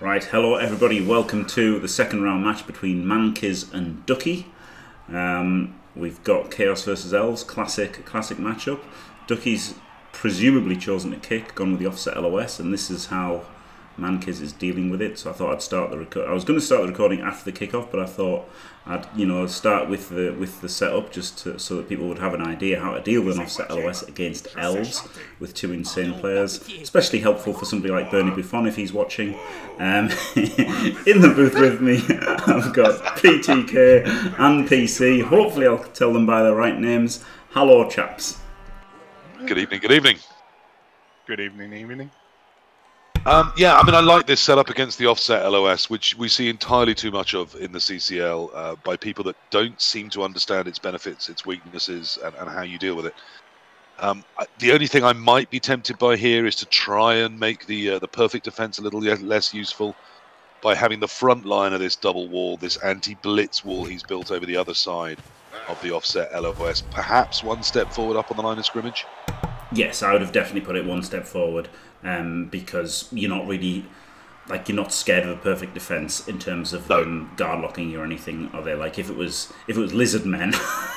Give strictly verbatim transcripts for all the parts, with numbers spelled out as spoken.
Right, hello everybody, welcome to the second round match between Mankiz and Ducke. Um, we've got Chaos versus Elves, classic classic matchup. Ducke's presumably chosen to kick, gone with the offset L O S, and this is how Mankiz is dealing with it. So I thought I'd start the record. I was going to start the recording after the kickoff, but I thought I'd you know start with the with the setup just to, so that people would have an idea how to deal with an offset L O S against Elves with two insane players. Especially helpful for somebody like Bernie Buffon if he's watching. Um, in the booth with me, I've got P T K and P C. Hopefully, I'll tell them by their right names. Hello, chaps. Good evening. Good evening. Good evening. Evening. Um, yeah, I mean, I like this setup against the offset L O S, which we see entirely too much of in the C C L uh, by people that don't seem to understand its benefits, its weaknesses, and, and how you deal with it. Um, I, the only thing I might be tempted by here is to try and make the uh, the perfect defense a little less useful by having the front line of this double wall, this anti-blitz wall he's built over the other side of the offset L O S, perhaps one step forward up on the line of scrimmage. Yes, I would have definitely put it one step forward um, because you're not really, like, you're not scared of a perfect defence in terms of no. them guard locking you or anything, are they? Like, if it was if it was lizard men,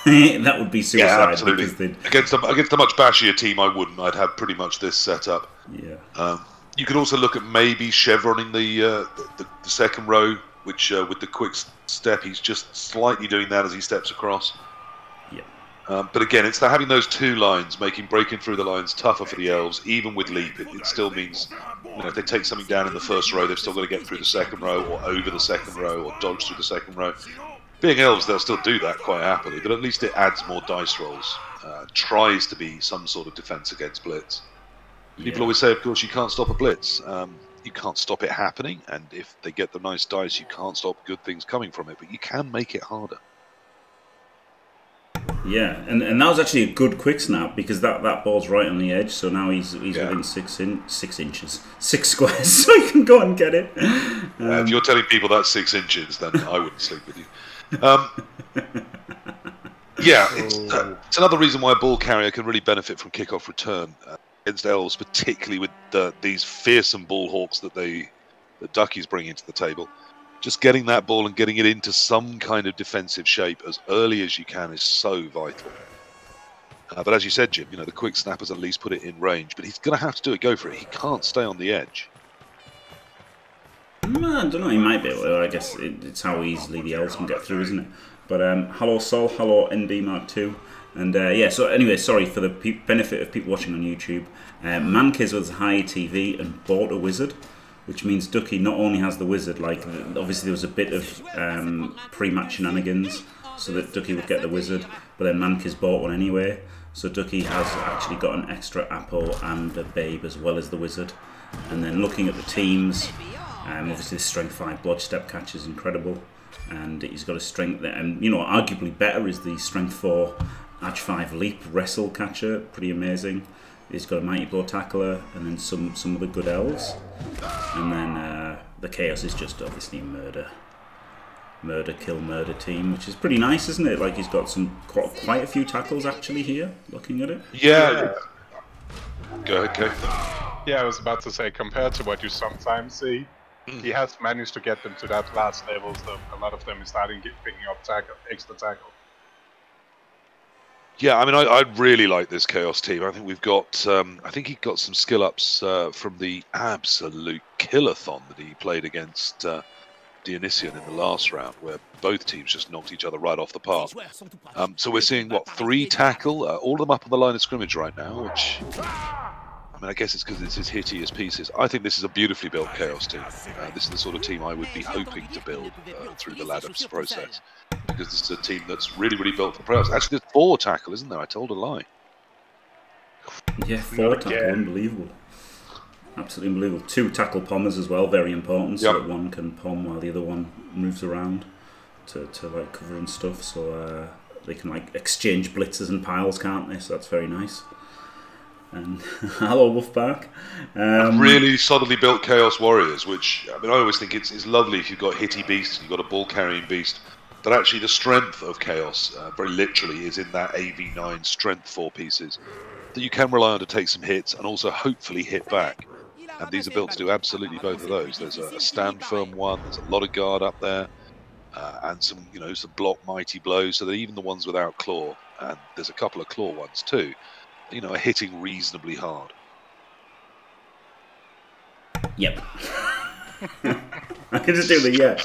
that would be suicide. Yeah, absolutely. Because against, a, against a much bashier team, I wouldn't. I'd have pretty much this set up. Yeah. Um, you could also look at maybe chevroning the, uh, the, the second row, which uh, with the quick step, he's just slightly doing that as he steps across. Um, but again, it's the having those two lines, making breaking through the lines tougher for the Elves, even with leap. It, it still means, you know, if they take something down in the first row, they've still got to get through the second row, or over the second row, or dodge through the second row. Being Elves, they'll still do that quite happily, but at least it adds more dice rolls. Uh, tries to be some sort of defense against blitz. People yeah. always say, of course, you can't stop a blitz. Um, you can't stop it happening, and if they get the nice dice, you can't stop good things coming from it, but you can make it harder. Yeah, and, and that was actually a good quick snap because that, that ball's right on the edge, so now he's he's yeah. within six in six inches, six squares, so he can go and get it. Um, yeah, if you're telling people that's six inches, then I wouldn't sleep with you. Um, yeah, it's, uh, it's another reason why a ball carrier can really benefit from kickoff return uh, against Elves, particularly with uh, these fearsome ball hawks that they that Ducke's bringing to the table. Just getting that ball and getting it into some kind of defensive shape as early as you can is so vital. Uh, but as you said, Jim, you know, the quick snap has at least put it in range, but he's going to have to do it, go for it. He can't stay on the edge. No, I don't know, he might be able to. I guess it, it's how easily the Elves can get through, isn't it? But um, hello Sol, hello N B Mark two. And uh, yeah, so anyway, sorry for the pe benefit of people watching on YouTube. Uh, Mankiz was high T V and bought a wizard, which means Ducke not only has the wizard, like, obviously there was a bit of um, pre-match shenanigans so that Ducke would get the wizard, but then Mankiz bought one anyway, so Ducke has actually got an extra apple and a babe as well as the wizard. And then looking at the teams, um, obviously the strength five blodge step catch is incredible, and he's got a strength there, and, you know, arguably better is the strength four, edge five leap wrestle catcher, pretty amazing. He's got a mighty blow tackler, and then some some of the good Elves, and then uh, the Chaos is just obviously murder, murder kill murder team, which is pretty nice, isn't it? Like he's got some quite, quite a few tackles actually here. Looking at it, yeah. Go ahead, Kate. Yeah, I was about to say, compared to what you sometimes see, mm. he has managed to get them to that last level, so a lot of them is starting picking up tackle, extra tackle. Yeah, I mean, I, I really like this Chaos team. I think we've got, um, I think he got some skill ups uh, from the absolute killathon that he played against uh, Dionysian in the last round, where both teams just knocked each other right off the park. Um, so we're seeing, what, three tackle? Uh, all of them up on the line of scrimmage right now, which, I mean, I guess it's because it's as hitty as pieces. I think this is a beautifully built Chaos team. Uh, this is the sort of team I would be hoping to build uh, through the ladder's process, because this is a team that's really, really built for playoffs. Actually, there's four tackle, isn't there? I told a lie. Yeah, four tackle, yeah. Unbelievable. Absolutely unbelievable. Two tackle pommers as well, very important, so yep. that one can pom while the other one moves around to, to like, cover and stuff, so uh, they can, like, exchange blitzers and piles, can't they? So that's very nice. And hello, Wolfbark. Um, really solidly built Chaos Warriors, which, I mean, I always think it's, it's lovely if you've got hitty beasts, you've got a ball-carrying beast, but actually the strength of Chaos, uh, very literally, is in that A V nine strength four pieces that you can rely on to take some hits and also hopefully hit back. And these are built to do absolutely both of those. There's a stand firm one, there's a lot of guard up there, uh, and some, you know, some block mighty blows. So that even the ones without claw, and there's a couple of claw ones too, you know, are hitting reasonably hard. Yep. I can just do the yet.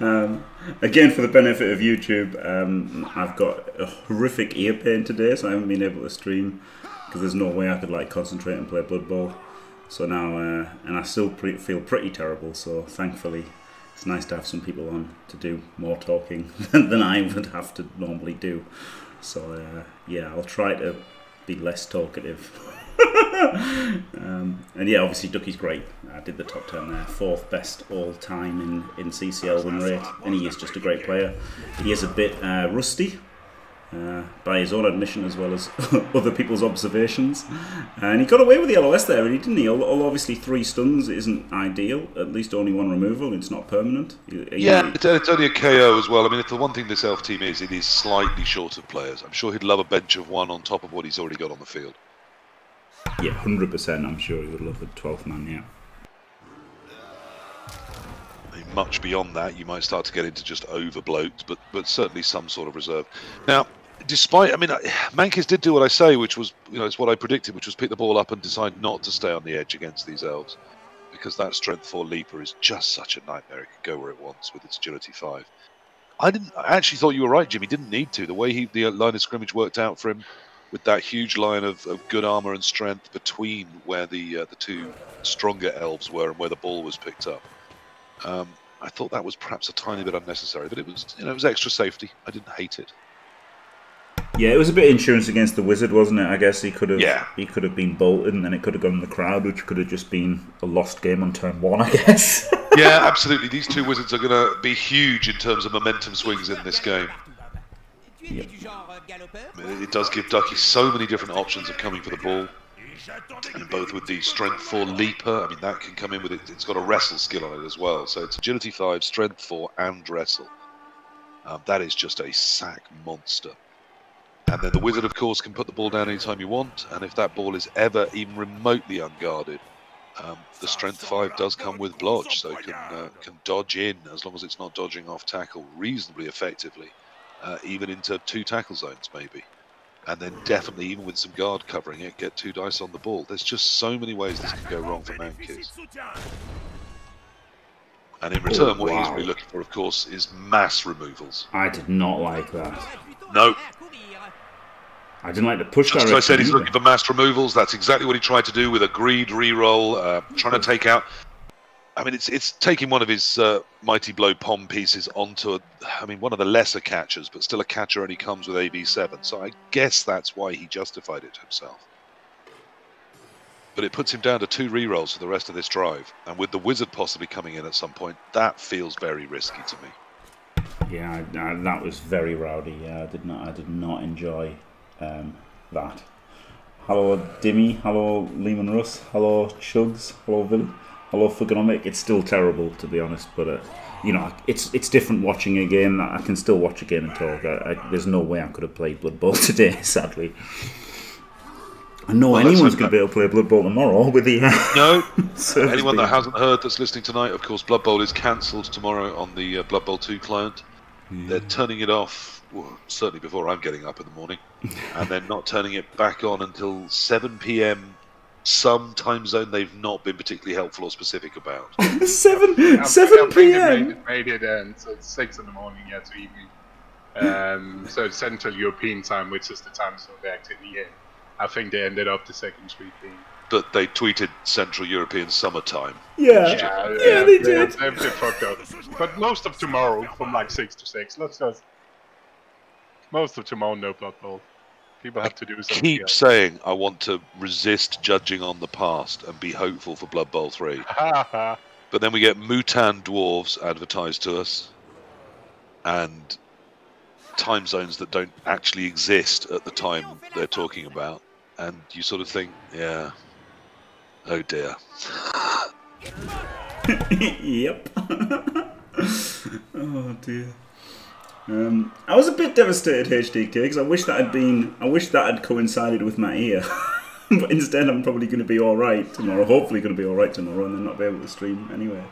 Um, again, for the benefit of YouTube, um, I've got a horrific ear pain today, so I haven't been able to stream because there's no way I could like concentrate and play Blood Bowl. So now, uh, and I still pre feel pretty terrible. So thankfully, it's nice to have some people on to do more talking than I would have to normally do. So uh, yeah, I'll try to be less talkative. um, and yeah, obviously Ducky's great. I did the top ten there, fourth best all time in, in C C L win rate, and he is just a great player. He is a bit uh, rusty, uh, by his own admission as well as other people's observations, and he got away with the L O S there, really, didn't he? Although obviously three stuns isn't ideal, at least only one removal, it's not permanent. He, yeah, he, it's only a K O as well. I mean, if the one thing this elf team is, it is slightly short of players. I'm sure he'd love a bench of one on top of what he's already got on the field. Yeah, one hundred percent I'm sure he would love the twelfth man, yeah. Much beyond that, you might start to get into just overbloat, but but certainly some sort of reserve. Now, despite, I mean, Mankiz did do what I say, which was, you know, it's what I predicted, which was pick the ball up and decide not to stay on the edge against these elves, because that strength four leaper is just such a nightmare. It can go where it wants with its agility five. I didn't, I actually thought you were right, Jimmy. Didn't need to. The way he, the line of scrimmage worked out for him, with that huge line of, of good armor and strength between where the uh, the two stronger elves were and where the ball was picked up. Um, I thought that was perhaps a tiny bit unnecessary, but it was, you know, it was extra safety. I didn't hate it. Yeah, it was a bit insurance against the wizard, wasn't it? I guess he could have, yeah. he could have been bolted, and then it could have gone in the crowd, which could have just been a lost game on turn one, I guess. Yeah, absolutely. These two wizards are going to be huge in terms of momentum swings in this game. Yep. I mean, it does give Ducke so many different options of coming for the ball. And both with the strength four leaper, I mean, that can come in with it. It's got a wrestle skill on it as well. So it's agility five, strength four, and wrestle. Um, that is just a sack monster. And then the wizard, of course, can put the ball down anytime you want. And if that ball is ever even remotely unguarded, um, the strength five does come with blodge, so it can, uh, can dodge in, as long as it's not dodging off tackle, reasonably effectively, uh, even into two tackle zones, maybe. And then definitely, even with some guard covering it, get two dice on the ball. There's just so many ways this could go wrong for Mankiz. And in return, oh, wow. what he's really looking for, of course, is mass removals. I did not like that. No. I didn't like the push direction. As I said, he's either. looking for mass removals. That's exactly what he tried to do with a greed reroll, uh, trying to take out... I mean, it's it's taking one of his uh, mighty blow pom pieces onto, a, I mean, one of the lesser catchers, but still a catcher, and he comes with A B seven. So I guess that's why he justified it to himself. But it puts him down to two rerolls for the rest of this drive. And with the wizard possibly coming in at some point, that feels very risky to me. Yeah, I, I, that was very rowdy. Yeah, I did not, I did not enjoy um, that. Hello, Dimmy. Hello, Lehman Russ. Hello, Chugs. Hello, Villain. I love Fugonomic. It's still terrible, to be honest, but uh, you know, it's it's different watching a game. I can still watch a game and talk. I, I, there's no way I could have played Blood Bowl today, sadly. I know well, anyone's going to be able to play Blood Bowl tomorrow with the... No, anyone that hasn't heard that's listening tonight, of course, Blood Bowl is cancelled tomorrow on the uh, Blood Bowl two client. Yeah. They're turning it off, well, certainly before I'm getting up in the morning, and they're not turning it back on until seven p m some time zone they've not been particularly helpful or specific about. seven p m Made, made it um, so it's six in the morning, yeah, to evening. Um, so it's Central European time, which is the time zone they're actually in. I think they ended up the second tweet being. But they tweeted Central European summertime. Yeah, yeah, yeah, yeah, they, they did. They, they fucked up. But most of tomorrow, from like six to six, let's just most of tomorrow, no Blood Bowl. People have to do something. I keep else. saying I want to resist judging on the past and be hopeful for Blood Bowl three. But then we get Mutan dwarves advertised to us and time zones that don't actually exist at the time they're talking about. And you sort of think, yeah, oh dear. Yep. Oh dear. Um, I was a bit devastated, H D K, because I wish that had been, I wish that had coincided with my ear. But instead, I'm probably going to be all right tomorrow. Hopefully, going to be all right tomorrow, and then not be able to stream anywhere.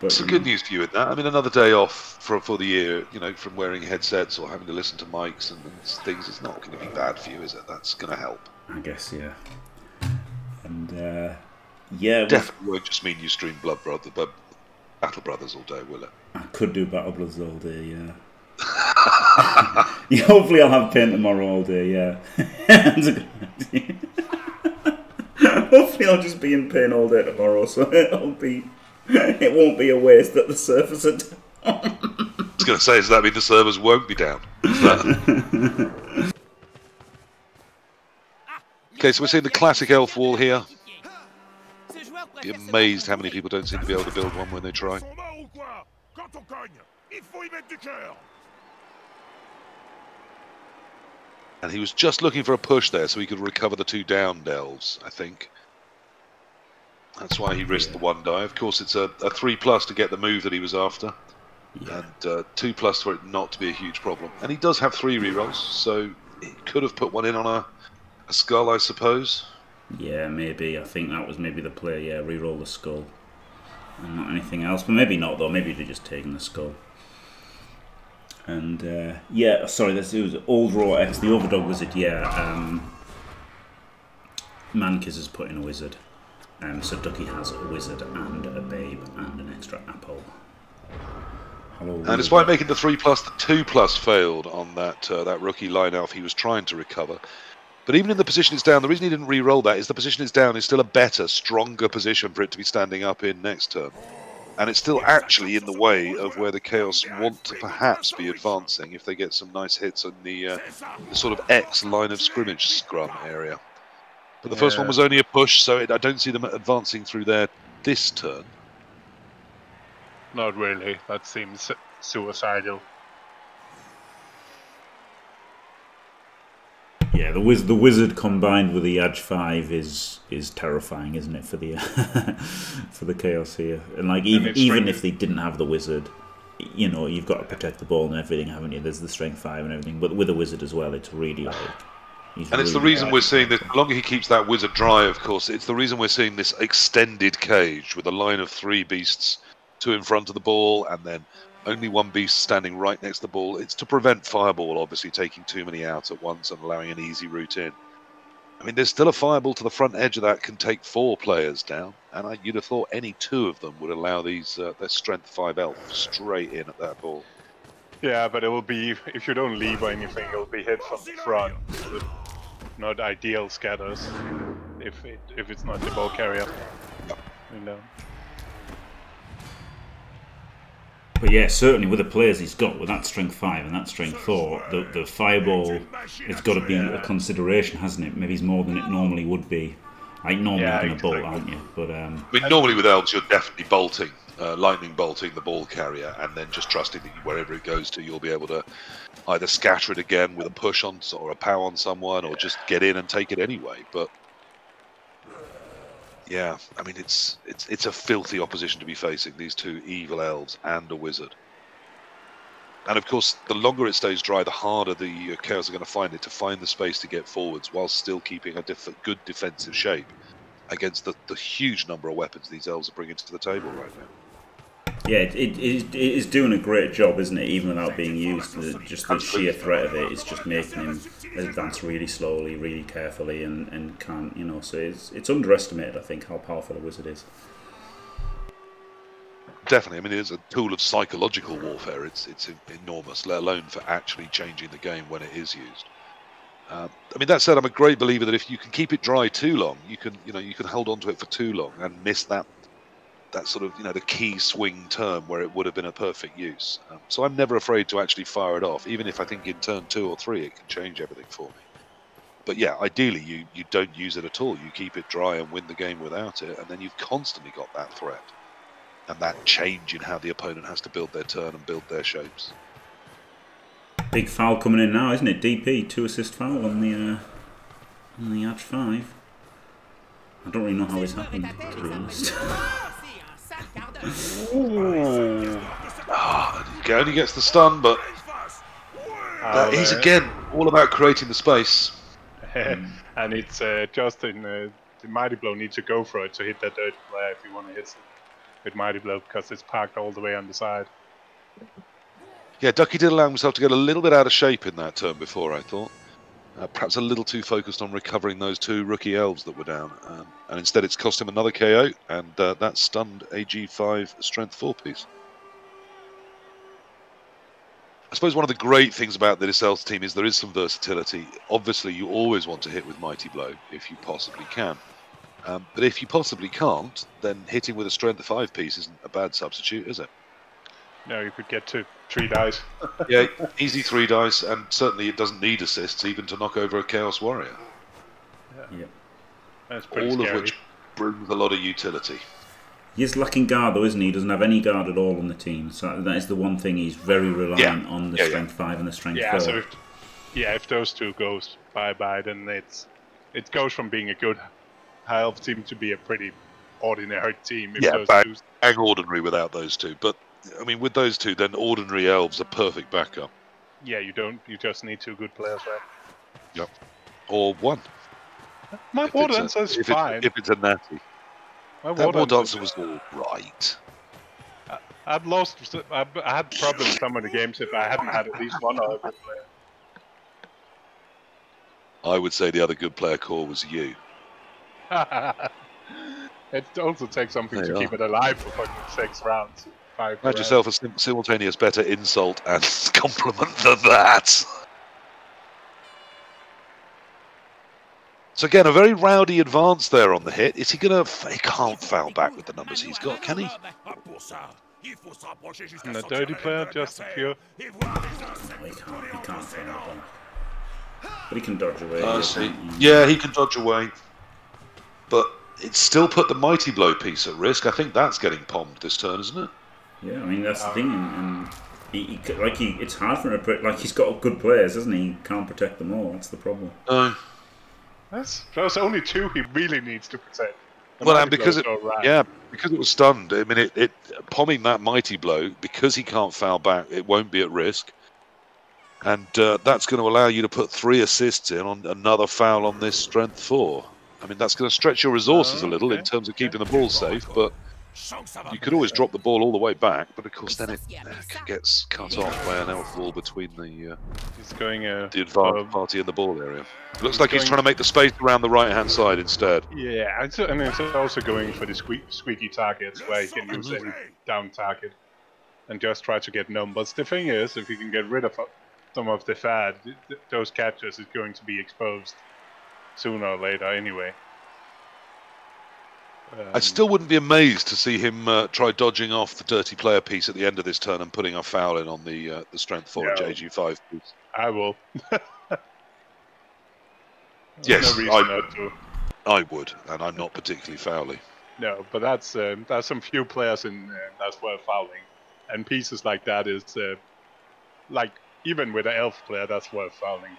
But it's um, good news for you in that. I mean, another day off for for the year. You know, from wearing headsets or having to listen to mics and, and things, it's not going to be bad for you, is it? That's going to help. I guess, yeah. And uh, yeah, definitely won't just mean you stream Blood Brother, but Battle Brothers all day, will it? I could do Battle Brothers all day, yeah. Yeah, hopefully I'll have paint tomorrow all day, yeah. That's a good idea. Hopefully I'll just be in paint all day tomorrow, so it'll be, it won't be a waste that the servers are down. I was going to say, does that mean the servers won't be down? Okay, so we're seeing the classic elf wall here. I'd be amazed how many people don't seem to be able to build one when they try. And he was just looking for a push there so he could recover the two down delves, I think. That's why he risked yeah. the one die. Of course, it's a, a three plus to get the move that he was after. Yeah. And uh, two plus for it not to be a huge problem. And he does have three rerolls, so he could have put one in on a, a skull, I suppose. Yeah, maybe. I think that was maybe the play, yeah, reroll the skull. And not anything else. But maybe not, though. Maybe they'd just taken the skull. And uh, yeah, sorry, this it was Old Raw X, the Overdog Wizard, yeah. Um, Mankiz has put in a wizard. Um, so Ducke has a wizard and a babe and an extra apple. Hello, and despite making the three plus, the two plus failed on that uh, that rookie line elf he was trying to recover. But even in the position it's down, the reason he didn't re-roll that is the position it's down is still a better, stronger position for it to be standing up in next turn. And it's still actually in the way of where the Chaos want to perhaps be advancing if they get some nice hits on the, uh, the sort of X line of scrimmage scrum area. But the yeah. first one was only a push, so it, I don't see them advancing through there this turn. Not really. That seems suicidal. Yeah, the, wiz the wizard combined with the A G five is is terrifying, isn't it, for the for the Chaos here? And like even and even if they didn't have the wizard, you know, you've got to protect the ball and everything, haven't you? There's the strength five and everything, but with a wizard as well, it's really like. And really it's the reason we're seeing that. The longer he keeps that wizard dry, of course, it's the reason we're seeing this extended cage with a line of three beasts, two in front of the ball, and then. Only one beast standing right next to the ball. It's to prevent Fireball, obviously, taking too many out at once and allowing an easy route in. I mean, there's still a Fireball to the front edge of that can take four players down, and I, you'd have thought any two of them would allow these uh, their Strength five Elf straight in at that ball. Yeah, but it will be, if you don't leave or anything, it will be hit from the front. Not ideal scatters, if, it, if it's not the ball carrier. You know. But yeah, certainly with the players he's got, with that strength five and that strength four, the, the Fireball has got to be yeah. a consideration, hasn't it? Maybe it's more than it normally would be. Like, normally yeah, you're going to exactly. bolt, aren't you? But, um, I mean, normally with elves, you're definitely bolting, uh, lightning bolting the ball carrier, and then just trusting that wherever it goes to, you'll be able to either scatter it again with a push on or a pow on someone, or just get in and take it anyway. But yeah, I mean, it's it's it's a filthy opposition to be facing, these two evil elves and a wizard. And of course, the longer it stays dry, the harder the Chaos are going to find it to find the space to get forwards while still keeping a def good defensive shape against the, the huge number of weapons these elves are bringing to the table right now. Yeah, it, it, it is doing a great job, isn't it, even without being used. The, just the sheer threat of it is just making him advance really slowly, really carefully, and, and can't, you know, so it's, it's underestimated, I think, how powerful a wizard is. Definitely, I mean, it's a tool of psychological warfare. It's, it's enormous, let alone for actually changing the game when it is used. Uh, I mean, that said, I'm a great believer that if you can keep it dry too long, you can, you know, you can hold on to it for too long and miss that that sort of, you know, the key swing term where it would have been a perfect use. Um, so I'm never afraid to actually fire it off, even if I think in turn two or three it can change everything for me. But yeah, ideally you, you don't use it at all. You keep it dry and win the game without it, and then you've constantly got that threat and that change in how the opponent has to build their turn and build their shapes. Big foul coming in now, isn't it? D P, two assist foul on the, uh, on the edge five. I don't really know how it's happened, to be honest. Oh, he only gets the stun, but uh, he's again all about creating the space. And it's uh, just in uh, the Mighty Blow needs to go for it to hit that dirt flare if you want to hit it with Mighty Blow, because it's parked all the way on the side. Yeah, Ducke did allow himself to get a little bit out of shape in that turn before, I thought. Uh, perhaps a little too focused on recovering those two rookie elves that were down. Um, and instead it's cost him another K O, and uh, that stunned a G five Strength four piece. I suppose one of the great things about the Elves team is there is some versatility. Obviously, you always want to hit with Mighty Blow if you possibly can. Um, but if you possibly can't, then hitting with a Strength five piece isn't a bad substitute, is it? No, you could get to three dice. Yeah, easy three dice, and certainly it doesn't need assists even to knock over a Chaos Warrior. Yeah, yeah. That's pretty all scary. Of which brings a lot of utility. He is lacking guard though, isn't he? He doesn't have any guard at all on the team, so that is the one thing he's very reliant yeah. on the yeah, strength yeah. five and the strength yeah, four. So if, yeah, if those two goes bye bye, then it's it goes from being a good high elf team to be a pretty ordinary team. If yeah, those bang, two... bang ordinary without those two, but. I mean, with those two, then ordinary elves are perfect backup. Yeah, you don't. You just need two good players, right? Yep. Or one. My if war dancer's a, fine. If, it, if it's a natty. My that war, war dancer was all right. I, I've lost. I've, I had problems with some of the games if I hadn't had at least one other good player. I would say the other good player core was you. It also takes something there to keep are. it alive for fucking six rounds. Five Find rounds. yourself a sim simultaneous better insult and compliment than that. So again, a very rowdy advance there on the hit. Is he going to... He can't foul back with the numbers he's got, can he? And a dirty player, just a pure... No, he can't, he can't foul back. But he can dodge away. I see. Yeah, he can dodge away. But it's still put the Mighty Blow piece at risk. I think that's getting palmed this turn, isn't it? Yeah, I mean that's the thing, and, and he, he, like he, it's hard for him. To, like he's got good players, doesn't he? He can't protect them all. That's the problem. Uh, that's there's only two he really needs to protect. The well, and because it, right. yeah, because it was stunned. I mean, it, it palming that Mighty Blow because he can't foul back. It won't be at risk, and uh, that's going to allow you to put three assists in on another foul on this Strength four. I mean, that's going to stretch your resources oh, a little okay. in terms of keeping the ball safe, but. You could always drop the ball all the way back, but of course then it uh, gets cut off by an elf wall between the uh, he's going, uh, the advanced party and the ball area. It looks he's like he's trying to make the space around the right-hand side instead. Yeah, and, so, and it's also going for the squeak, squeaky targets where he can use mm-hmm. any down target and just try to get numbers. The thing is, if you can get rid of some of the fad, those captures is going to be exposed sooner or later anyway. Um, I still wouldn't be amazed to see him uh, try dodging off the dirty player piece at the end of this turn and putting a foul in on the uh, the strength four no, J G five piece. I will. Yes, no I, not to. I would, and I'm not particularly fouly. No, but that's um, there's some few players in uh, that's well fouling, and pieces like that is uh, like even with an elf player that's well fouling.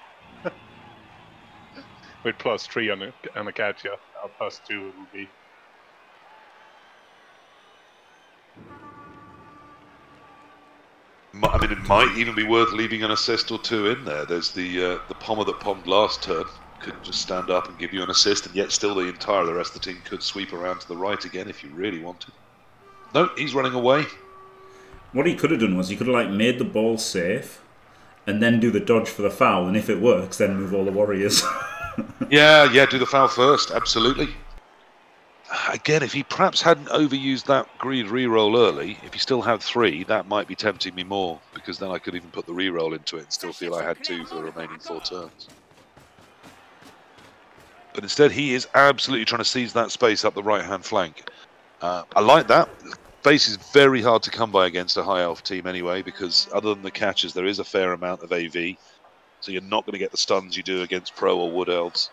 With plus three on a on a catcher, or plus two it would be. I mean, it might even be worth leaving an assist or two in there. There's the uh, the Pommer that pommed last turn. Could just stand up and give you an assist, and yet still the entire the rest of the team could sweep around to the right again if you really wanted. No, he's running away. What he could have done was he could have like made the ball safe, and then do the dodge for the foul, and if it works, then move all the warriors. yeah, yeah, do the foul first, absolutely. Again, if he perhaps hadn't overused that greed reroll early, if he still had three, that might be tempting me more, because then I could even put the reroll into it and still feel I had two for the remaining four turns. But instead, he is absolutely trying to seize that space up the right-hand flank. Uh, I like that. Space is very hard to come by against a high elf team anyway, because other than the catches, there is a fair amount of A V, so you're not going to get the stuns you do against pro or wood elves.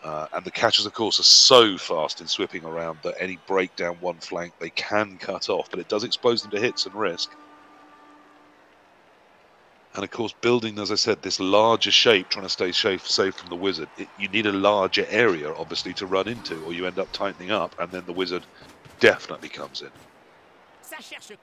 Uh, and the catchers, of course, are so fast in sweeping around that any break down one flank they can cut off, but it does expose them to hits and risk. And, of course, building, as I said, this larger shape, trying to stay safe, safe from the wizard, it, you need a larger area, obviously, to run into, or you end up tightening up, and then the wizard definitely comes in. But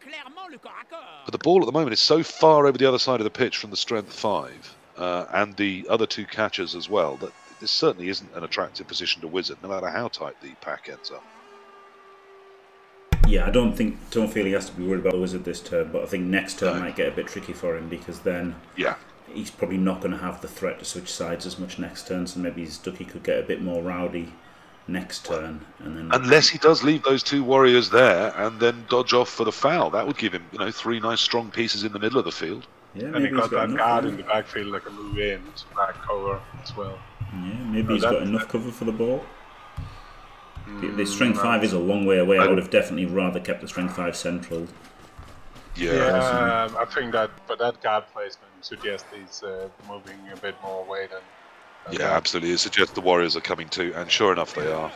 the ball at the moment is so far over the other side of the pitch from the strength five, uh, and the other two catchers as well, that this certainly isn't an attractive position to Wizard, no matter how tight the pack ends up. Yeah, I don't think, don't feel he has to be worried about the Wizard this turn, but I think next turn no. might get a bit tricky for him, because then yeah, he's probably not going to have the threat to switch sides as much next turn, so maybe his Ducke could get a bit more rowdy next turn. And then unless he does leave those two warriors there and then dodge off for the foul, that would give him, you know, three nice strong pieces in the middle of the field. Yeah, and he got, got that guard in the backfield that can move in, it's back cover as well. Yeah, maybe so he's that, got enough that... cover for the ball. The, the strength five is a long way away. I would have definitely rather kept the strength five central. Yeah, yeah I think that, but that guard placement suggests he's uh, moving a bit more away than. than yeah, that. absolutely. It suggests the Warriors are coming too, and sure enough, they are.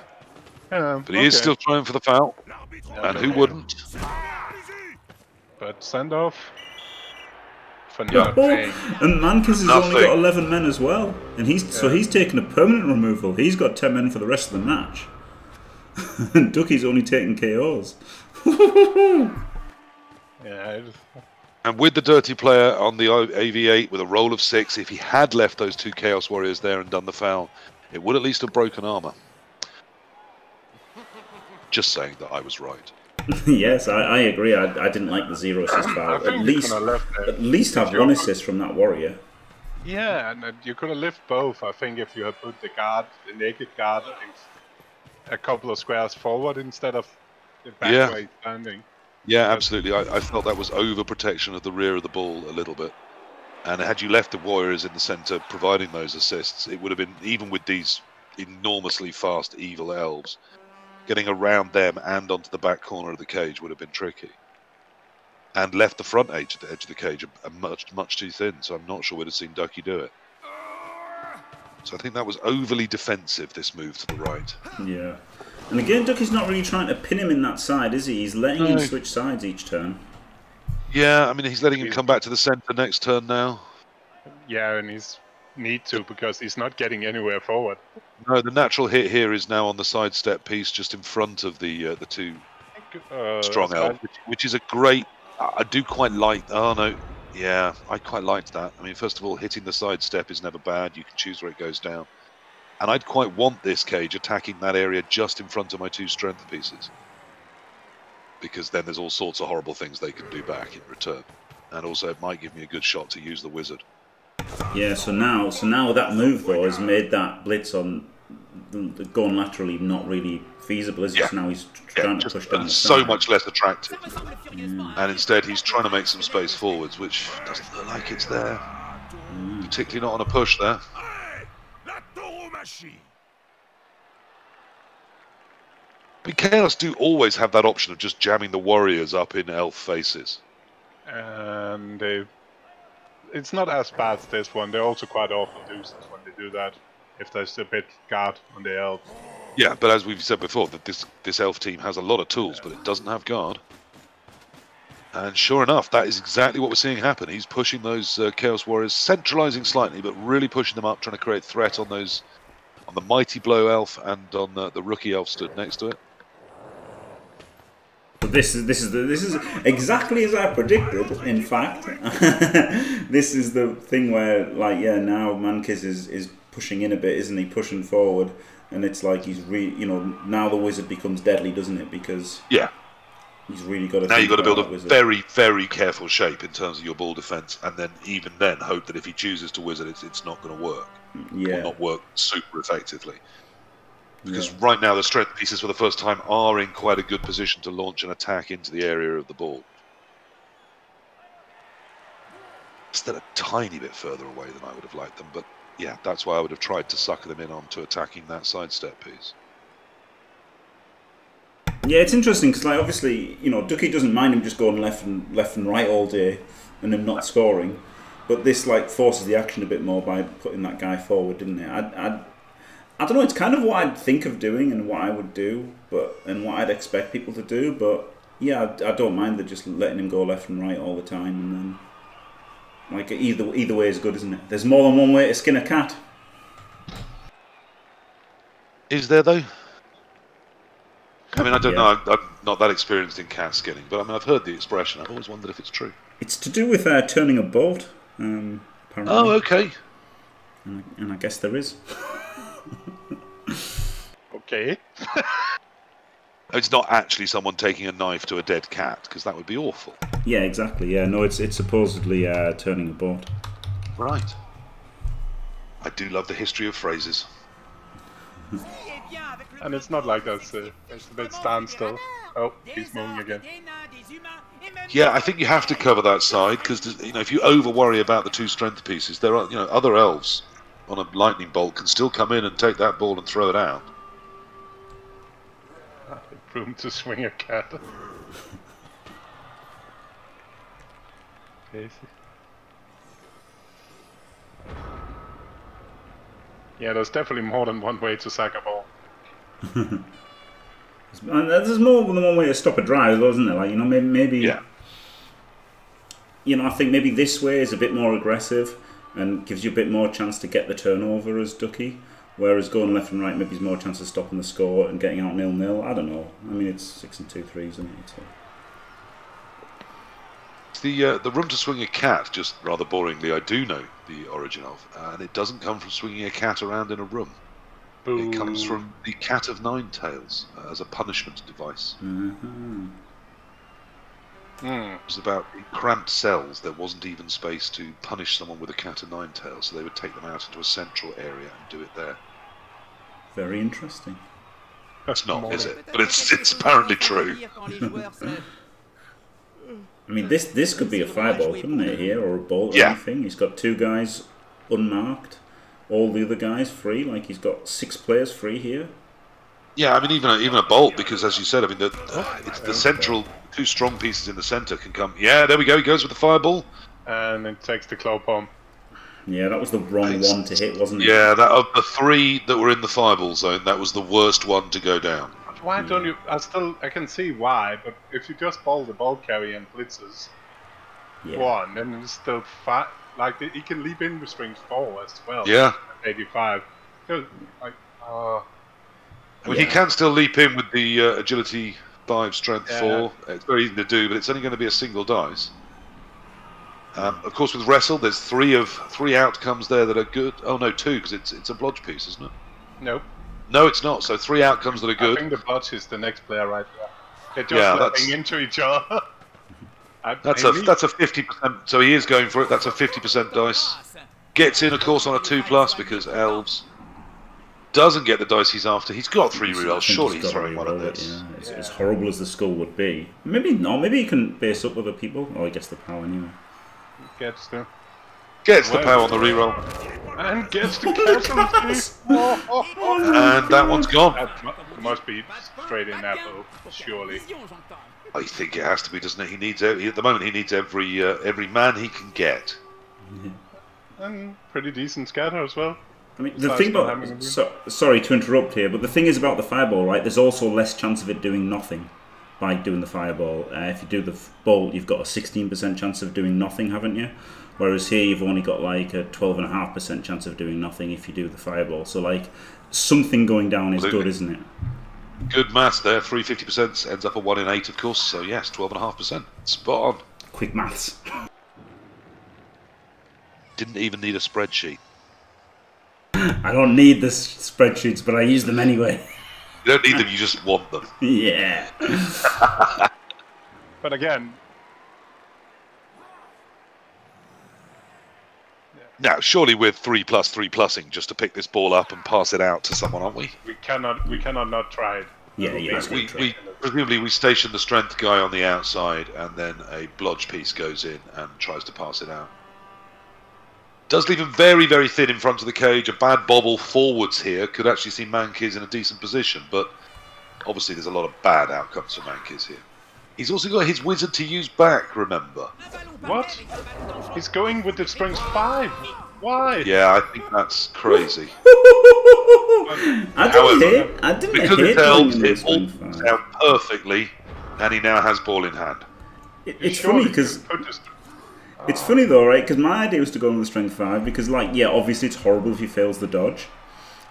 Yeah, but he okay. is still trying for the foul, yeah, and who wouldn't? But send off. For yeah. oh, and Mankiz has Nothing. only got eleven men as well, and he's yeah. so he's taken a permanent removal. He's got ten men for the rest of the match. And Ducky's only taking K Os. Yeah. And with the dirty player on the A V eight with a roll of six, if he had left those two Chaos Warriors there and done the foul, it would at least have broken armour. Just saying that I was right. Yes, I, I agree. I, I didn't like the zero assist foul. At least, at least have one assist from that warrior. Yeah, and you could have left both. I think if you had put the guard, the naked guard, in a couple of squares forward instead of the back yeah. way standing. Yeah, absolutely. I, I felt that was overprotection of the rear of the ball a little bit. And had you left the Warriors in the centre providing those assists, it would have been, even with these enormously fast evil elves, getting around them and onto the back corner of the cage would have been tricky. And left the front edge, the edge of the cage much, much too thin, so I'm not sure we'd have seen Ducke do it. So I think that was overly defensive, this move to the right. Yeah. And again, Ducky's not really trying to pin him in that side, is he? He's letting no. him switch sides each turn. Yeah, I mean, he's letting him come back to the centre next turn now. Yeah, and he's need to, because he's not getting anywhere forward. No, the natural hit here is now on the sidestep piece just in front of the uh, the two uh, strong elves, which, which is a great... I do quite like... Oh, no... Yeah, I quite liked that. I mean, first of all, hitting the side step is never bad. You can choose where it goes down. And I'd quite want this cage attacking that area just in front of my two strength pieces. Because then there's all sorts of horrible things they can do back in return. And also, it might give me a good shot to use the wizard. Yeah, so now so now that move, though, has made that blitz on going laterally not really feasible, is it? Yeah. So now he's trying yeah, to push down the so side. much less attractive. Mm. And instead he's trying to make some space forwards, which doesn't look like it's there. Mm. Particularly not on a push there. But Chaos do always have that option of just jamming the warriors up in elf faces. Um, they, it's not as bad as this one. They're also quite awful losers when they do that, if there's a bit guard on the elf. Yeah, but as we've said before, that this this elf team has a lot of tools, yeah. but it doesn't have guard. And sure enough, that is exactly what we're seeing happen. He's pushing those uh, Chaos Warriors, centralising slightly, but really pushing them up, trying to create threat on those, on the Mighty Blow elf and on the, the Rookie elf stood next to it. This is this is the, this is exactly as I predicted. In fact, this is the thing where, like, yeah, now Mankiz is is. pushing in a bit, isn't he? Pushing forward, and it's like he's really, you know, now the wizard becomes deadly, doesn't it? Because yeah, he's really got to. Now you've got to build a very, very careful shape in terms of your ball defense, and then even then hope that if he chooses to wizard, it's it's not going to work. Yeah, or not work super effectively. Because yeah. right now the strength pieces for the first time are in quite a good position to launch an attack into the area of the ball. Still a tiny bit further away than I would have liked them, but. Yeah, that's why I would have tried to sucker them in onto attacking that sidestep piece. Yeah, it's interesting because, like, obviously, you know, Ducke doesn't mind him just going left and left and right all day, and him not scoring. But this, like, forces the action a bit more by putting that guy forward, didn't it? I, I, I don't know. It's kind of what I'd think of doing and what I would do, but and what I'd expect people to do. But yeah, I, I don't mind that just letting him go left and right all the time, and then. Like, either, either way is good, isn't it? There's more than one way to skin a cat. Is there, though? I mean, I don't yeah. know. I'm, I'm not that experienced in cat skinning, but I mean, I've heard the expression. I've always wondered if it's true. It's to do with uh, turning a bolt, um, apparently. Oh, okay. And I, and I guess there is. Okay. It's not actually someone taking a knife to a dead cat, because that would be awful. Yeah, exactly. Yeah, no, it's it's supposedly uh, turning a boat. Right. I do love the history of phrases. And it's not like that's uh, it's a bit standstill. Oh, he's moaning again. Yeah, I think you have to cover that side, because you know if you over worry about the two strength pieces, there are you know other elves on a lightning bolt can still come in and take that ball and throw it out. Room to swing a cat. Crazy. Yeah, there's definitely more than one way to sack a ball. There's more than one way to stop a drive, wasn't there? Like you know, maybe, maybe yeah. You know, I think maybe this way is a bit more aggressive and gives you a bit more chance to get the turnover as Ducke. Whereas going left and right, maybe there's more chance of stopping the score and getting out nil nil. I don't know. I mean, it's six and two threes, isn't it? So. It's the uh, the room to swing a cat. Just rather boringly, I do know the origin of, uh, and it doesn't come from swinging a cat around in a room. Boo. It comes from the cat of nine tails uh, as a punishment device. Mm-hmm. Mm. It was about cramped cells. There wasn't even space to punish someone with a cat of nine tails, so they would take them out into a central area and do it there. Very interesting. That's not, More. is it? But it's it's apparently true. I mean, this this could be a fireball, couldn't it, here, or a bolt or yeah. anything. He's got two guys unmarked, all the other guys free, like he's got six players free here. Yeah, I mean, even a, even a bolt, because as you said, I mean, the, uh, it's the central, two strong pieces in the centre can come. Yeah, there we go, he goes with the fireball. And it takes the claw bomb. Yeah, that was the wrong it's, one to hit, wasn't it? Yeah, that, of the three that were in the fireball zone, that was the worst one to go down. Why don't you, I still, I can see why, but if you just bowl the ball carrier and blitzes, yeah. one, then it's still five, like, he can leap in with strings four as well. Yeah. eighty-five. Like, uh... I mean, yeah. he can still leap in with the uh, agility five, strength yeah. four. It's very easy to do, but it's only going to be a single dice. Um, of course, with wrestle, there's three of three outcomes there that are good. Oh no, two because it's it's a blodge piece, isn't it? No. No, it's not. So three outcomes that are good. I think the blodge is the next player right there. They're just yeah, slapping into each other. that's a that's a fifty percent. So he is going for it. That's a fifty percent dice. Gets in, of course, on a two plus because elves. Doesn't get the dice he's after. He's got three rerolls. Surely he's, he's throwing one at this. Yeah. It's, yeah. As horrible as the skull would be. Maybe not. Maybe he can base up with other people. Oh, I guess the power anyway. Gets the... Gets Where the power on the reroll. And gets the castle. oh, oh, oh. And that one's gone. That must be straight in Apple, surely. I think it has to be, doesn't it? He needs every, at the moment he needs every uh, every man he can get. Yeah. And pretty decent scatter as well. I mean, the thing about, so, sorry to interrupt here, but the thing is about the fireball, right, there's also less chance of it doing nothing by doing the fireball. Uh, if you do the bolt, you've got a sixteen percent chance of doing nothing, haven't you? Whereas here, you've only got like a twelve point five percent chance of doing nothing if you do the fireball. So, like, something going down is Absolutely. good, isn't it? Good maths there, three fifty percent ends up a one in eight, of course. So, yes, twelve point five percent. Spot on. Quick maths. Didn't even need a spreadsheet. I don't need the spreadsheets, but I use them anyway. You don't need them, you just want them. Yeah. But again... Now, surely we're three plus three plusing just to pick this ball up and pass it out to someone, aren't we? We cannot We cannot not try it. Yeah, yeah. We, we, we, presumably we station the strength guy on the outside and then a blodge piece goes in and tries to pass it out. Does leave him very, very thin in front of the cage. A bad bobble forwards here could actually see Mankiz in a decent position, but obviously there's a lot of bad outcomes for Mankiz here. He's also got his wizard to use back, remember. What? He's going with the Springs five. Why? Yeah, I think that's crazy. I didn't hit. I didn't hit. Because it helped, it all worked out perfectly, and he now has ball in hand. It, it's funny because... It's funny though, right? Because my idea was to go on the strength five because, like, yeah, obviously it's horrible if he fails the dodge,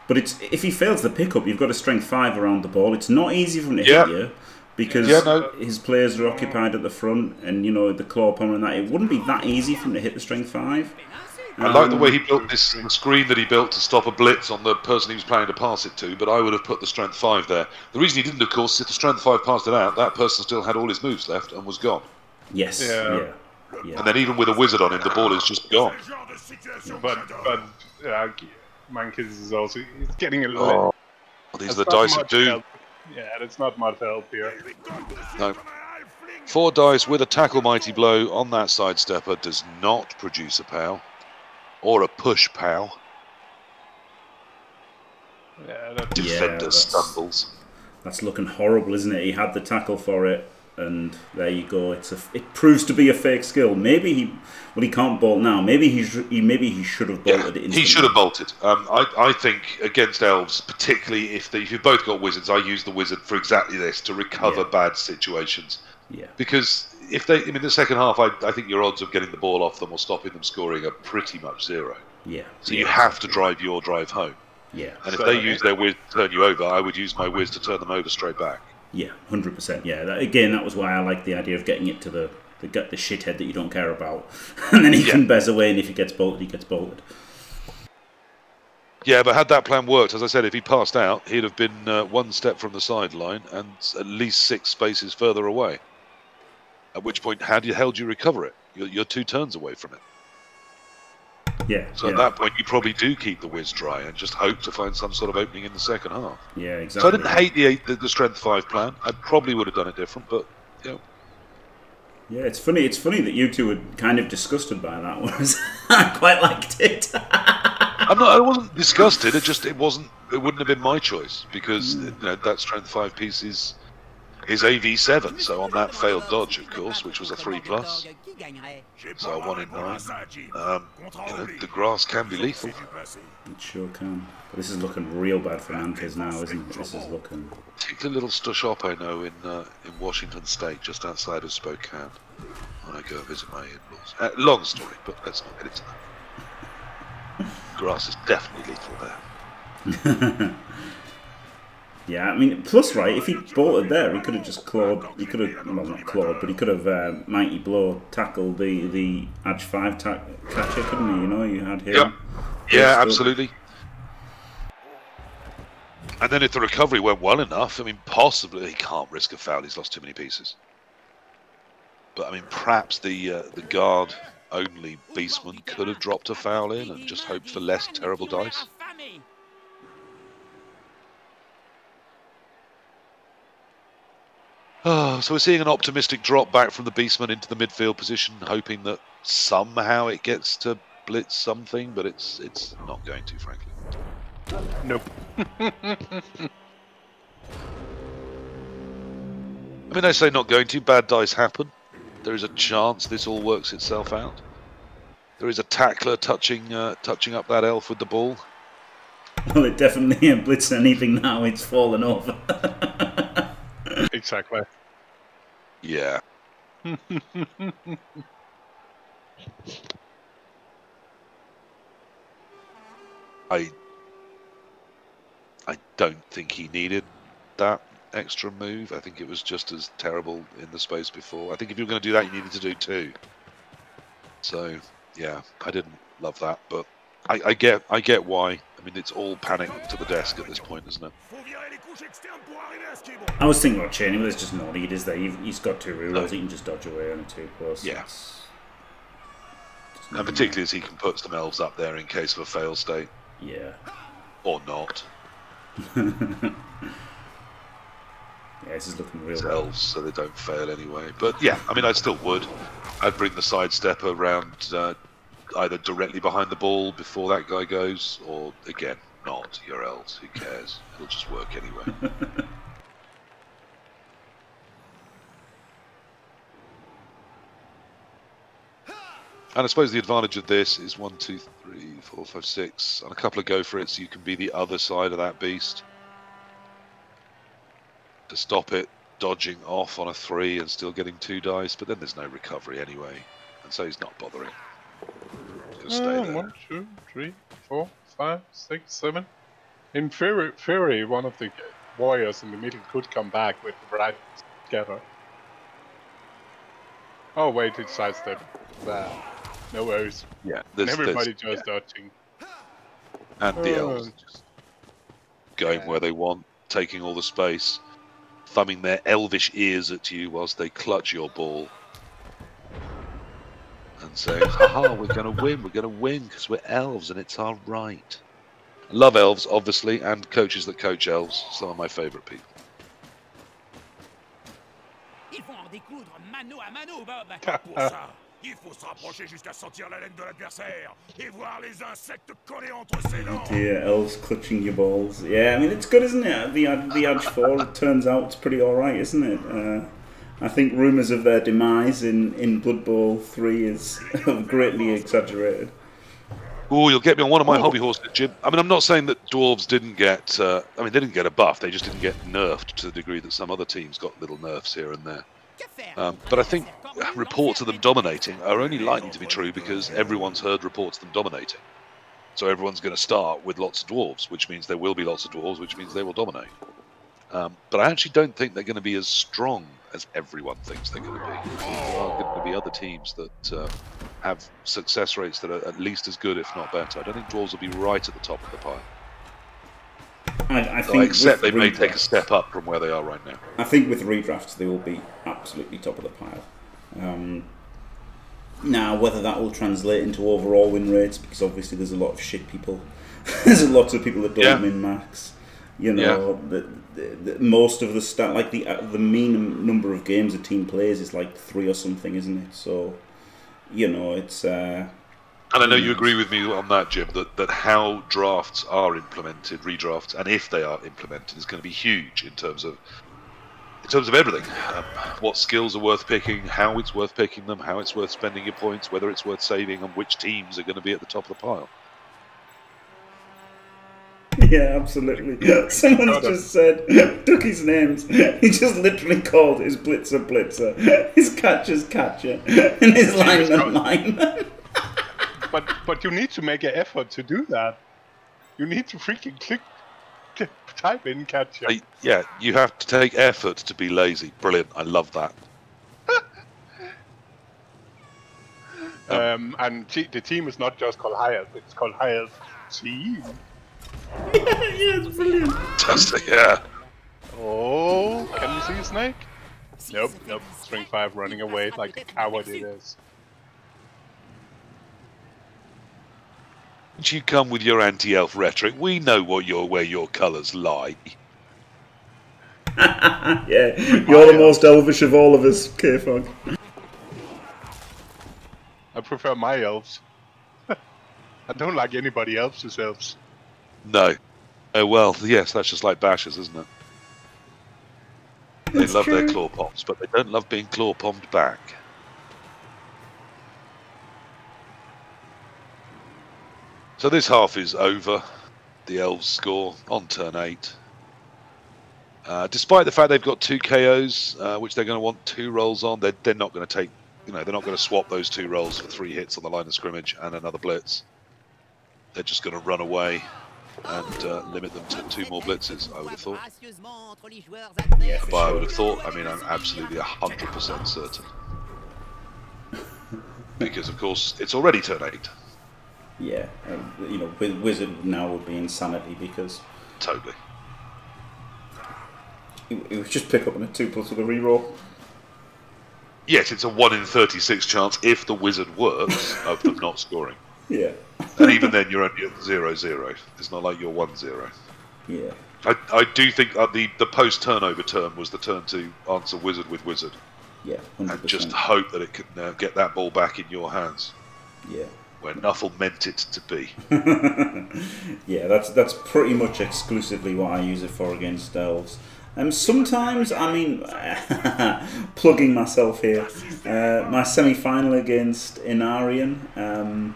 but it's if he fails the pickup, you've got a strength five around the ball. It's not easy for him to yeah. hit you because yeah, no. his players are occupied at the front, and you know the claw upon and that. It wouldn't be that easy for him to hit the strength five. I like the way he built this screen that he built to stop a blitz on the person he was planning to pass it to, but I would have put the strength five there. The reason he didn't, of course, is if the strength five passed it out, that person still had all his moves left and was gone. Yes. Yeah. yeah. yeah. And then even with a wizard on him, the ball is just gone. But, but uh, Mankiz is also he's getting a little... Oh, these are the dice of doom. Yeah, it's not much help here. No. Four dice with a tackle mighty blow on that sidestepper does not produce a pow. Or a push pow. Yeah, that defender yeah, that's, stumbles. That's looking horrible, isn't it? He had the tackle for it, and there you go. It's a, it proves to be a fake skill. Maybe he, well, he can't bolt now. Maybe he, he maybe he should have bolted. Yeah, it he should have bolted. Um, I, I think against elves, particularly if, they, if you've both got wizards, I use the wizard for exactly this to recover yeah. bad situations. Yeah, because. If they, I mean, the second half, I, I think your odds of getting the ball off them or stopping them scoring are pretty much zero. Yeah. So yeah. you have to drive your drive home. Yeah. And so if they use their whiz to turn you over, I would use my whiz to turn them over straight back. Yeah, one hundred percent. Yeah. That, again, that was why I liked the idea of getting it to the the, the shithead that you don't care about, and then he yeah. can bez away, and if he gets bolted, he gets bolted. Yeah, but had that plan worked, as I said, if he passed out, he'd have been uh, one step from the sideline and at least six spaces further away. At which point, how do you, how do you recover it? You're, you're two turns away from it. Yeah. So yeah. at that point, you probably do keep the whiz dry and just hope to find some sort of opening in the second half. Yeah, exactly. So I didn't hate the eight, the, the strength five plan. I probably would have done it different, but you know. Yeah, it's funny. It's funny that you two were kind of disgusted by that one. I quite liked it. I'm not. I wasn't disgusted. It just it wasn't. It wouldn't have been my choice because mm. you know, that strength five piece is. Is A V seven, so on that failed dodge, of course, which was a three plus, so one in nine, um, you know, the grass can be lethal. It sure can. But this is looking real bad for Mankiz now, isn't it? This is looking... Particularly little stush-up I know in, uh, in Washington State, just outside of Spokane, when I go visit my in-laws. Uh, long story, but let's not get into that. Grass is definitely lethal there. Yeah, I mean, plus, right, if he bolted there, he could have just clawed, he could have, well, not clawed, but he could have uh, Mighty Blow tackled the, the Edge five ta catcher, couldn't he? You know, you had him. Yep. Yeah, still... absolutely. And then if the recovery went well enough, I mean, possibly he can't risk a foul, he's lost too many pieces. But, I mean, perhaps the, uh, the guard-only Beastman could have dropped a foul in and just hoped for less terrible dice. Oh, so we're seeing an optimistic drop back from the Beastman into the midfield position, hoping that somehow it gets to blitz something, but it's it's not going to, frankly. Nope. I mean, I say not going to. Bad dice happen. There is a chance this all works itself out. There is a tackler touching uh, touching up that elf with the ball. Well, it definitely ain't blitzed anything now. It's fallen over. Exactly. Yeah. I I don't think he needed that extra move. I think it was just as terrible in the space before. I think if you were going to do that, you needed to do two. So, yeah, I didn't love that, but I, I get I get why. I mean, it's all panic to the desk at this point, isn't it? I was thinking about chaining, but it's just not needed, is there? He's got two rulers, no. He can just dodge away on a two plus. Yeah. It's, it's and particularly as he can put some elves up there in case of a fail state. Yeah. Or not. Yeah, this is looking real. It's bad. Elves, so they don't fail anyway. But yeah, I mean, I still would. I'd bring the sidestepper around... Uh, either directly behind the ball before that guy goes, or again, not. You're else. Who cares? It'll just work anyway. And I suppose the advantage of this is one, two, three, four, five, six, and a couple of go for it, so you can be the other side of that beast to stop it dodging off on a three and still getting two dice. But then there's no recovery anyway, and so he's not bothering. Uh, one, two, three, four, five, six, seven. In theory, theory, one of the warriors in the middle could come back with the right scatter. Oh wait, it's sidestep. Wow. No worries. Yeah. There's, and everybody just yeah. dodging. And the oh. elves just going yeah. where they want, taking all the space, thumbing their elvish ears at you whilst they clutch your ball. And saying, haha, we're going to win, we're going to win, because we're elves and it's our right. I love elves, obviously, and coaches that coach elves. Some of my favourite people. Dear elves clutching your balls. Yeah, I mean, it's good, isn't it? The, the Adge four, it turns out it's pretty alright, isn't it? Uh, I think rumours of their demise in, in Blood Bowl three is greatly exaggerated. Oh, you'll get me on one of my oh. hobby horses, Jim. I mean, I'm not saying that dwarves didn't get... Uh, I mean, they didn't get a buff. They just didn't get nerfed to the degree that some other teams got little nerfs here and there. Um, but I think reports of them dominating are only likely to be true because everyone's heard reports of them dominating. So everyone's going to start with lots of dwarves, which means there will be lots of dwarves, which means they will dominate. Um, but I actually don't think they're going to be as strong as everyone thinks they're going to be. There are going to be other teams that uh, have success rates that are at least as good, if not better. I don't think dwarves will be right at the top of the pile. I, I think I accept they may take a step up from where they are right now. I think with redrafts they will be absolutely top of the pile. Um, now, whether that will translate into overall win rates, because obviously there's a lot of shit people. There's a lot of people that don't yeah. min max. You know, yeah. the, the, the, most of the stat, like the uh, the mean number of games a team plays is like three or something, isn't it? So, you know, it's. Uh, And I know you agree with me on that, Jim, that, that how drafts are implemented, redrafts, and if they are implemented, is going to be huge in terms of in terms of everything. Um, what skills are worth picking, how it's worth picking them, how it's worth spending your points, whether it's worth saving, and which teams are going to be at the top of the pile. Yeah, absolutely. Someone just said Ducky's names. He just literally called his blitzer blitzer, his catcher's catcher, and his lineman lineman. But but you need to make an effort to do that. You need to freaking click, click type in catcher. I, yeah, you have to take effort to be lazy. Brilliant, I love that. um, and t the team is not just called Hires, it's called Hires Team. Yeah, yeah, it's brilliant. Fantastic, yeah. Oh, can you see a snake? Nope, nope. String five running away like a coward it is. You come with your anti-elf rhetoric. We know what your where your colours lie. Yeah, you're the most elvish of all of us, KFoged. I prefer my elves. I don't like anybody else's elves. No. Oh well, yes, that's just like bashers, isn't it? They that's love true. Their claw pops, but they don't love being claw pomped back. So this half is over. The elves score on turn eight. Uh, despite the fact they've got two K Os, uh, which they're going to want two rolls on, they're, they're not going to take. You know, they're not going to swap those two rolls for three hits on the line of scrimmage and another blitz. They're just going to run away and uh, limit them to two more blitzes. I would have thought. Yeah, but I would have thought. I mean, I'm absolutely a hundred percent certain. Because of course, it's already turn eight. Yeah, you know, Wizard now would be insanity because... Totally. It would just pick up on a two plus with a reroll. Yes, it's a one in thirty-six chance, if the Wizard works, of them not scoring. Yeah. And even then, you're only at zero zero. It's not like you're one zero. Yeah. I, I do think uh, the, the post-turnover turn was the turn to answer Wizard with Wizard. Yeah, one hundred percent. And just hope that it can uh, get that ball back in your hands. Yeah. Where Nuffle meant it to be. Yeah, that's that's pretty much exclusively what I use it for against elves. And um, sometimes, I mean, plugging myself here, uh, my semi-final against Inarion, um,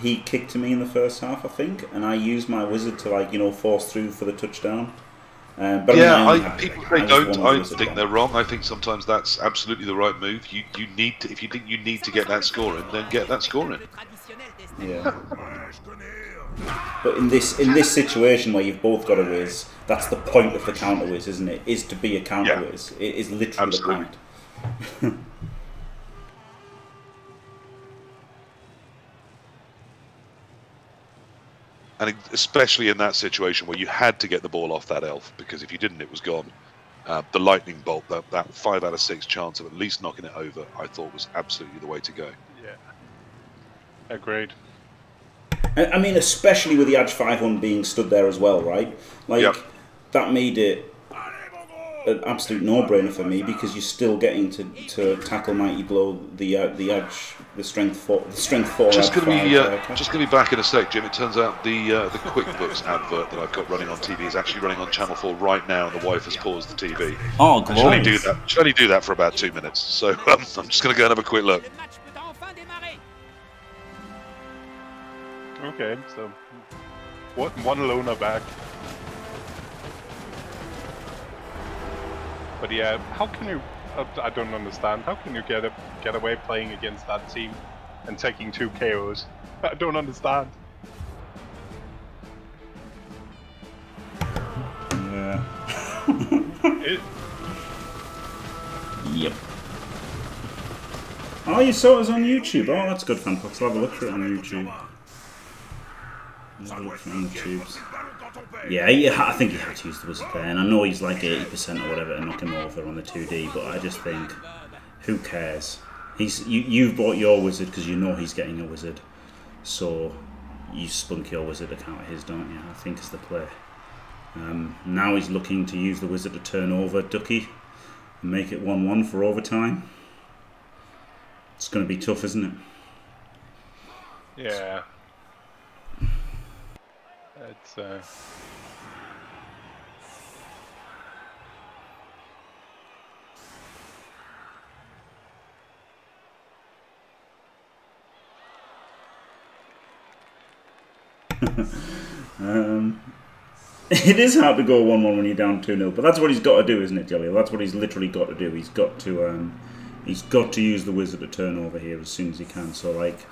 he kicked to me in the first half, I think, and I used my wizard to, like, you know, force through for the touchdown. Um, but yeah, I mean, I, I, people I, they I don't. I think they're wrong. I think sometimes that's absolutely the right move. You you need to, if you think you need to get that score in, then get that score in. Yeah. But in this in this situation where you've both got a whiz, that's the point of the counter whiz, isn't it? Is to be a counter yeah. whiz. It is literally absolutely. The point. And especially in that situation where you had to get the ball off that elf, because if you didn't, it was gone. Uh, the lightning bolt, that, that five out of six chance of at least knocking it over, I thought was absolutely the way to go. Yeah. Agreed. I mean, especially with the A G five one being stood there as well, right? Like, yep. that made it an absolute no-brainer for me, because you're still getting to, to tackle Mighty Blow, the uh, the edge, the strength four, the strength four. Just gonna be uh, just gonna be back in a sec, Jim. It turns out the uh, the QuickBooks advert that I've got running on T V is actually running on Channel Four right now, and the wife has paused the T V. Oh, glorious! She'll only do that. She'll only do that for about two minutes. So um, I'm just gonna go and have a quick look. Okay, so what? One loaner back. But yeah, how can you? I don't understand. How can you get a, get away playing against that team and taking two K Os? I don't understand. Yeah. it... Yep. Oh, you saw us on YouTube. Oh, that's good, Fanfox. I'll have a look for it on YouTube. Yeah, yeah, I think he had to use the wizard there, and I know he's like eighty percent or whatever to knock him over on the two D, but I just think, who cares? He's you, you've bought your wizard because you know he's getting a wizard, so you spunk your wizard to counter his, don't you? I think is the play. Um, now he's looking to use the wizard to turn over Ducke and make it one one for overtime. It's going to be tough, isn't it? Yeah. It's, uh... um, it is hard to go one one when you're down two nil, but that's what he's got to do, isn't it, Jelly? That's what he's literally got to do. He's got to, um, he's got to use the wizard to turn over here as soon as he can. So, like,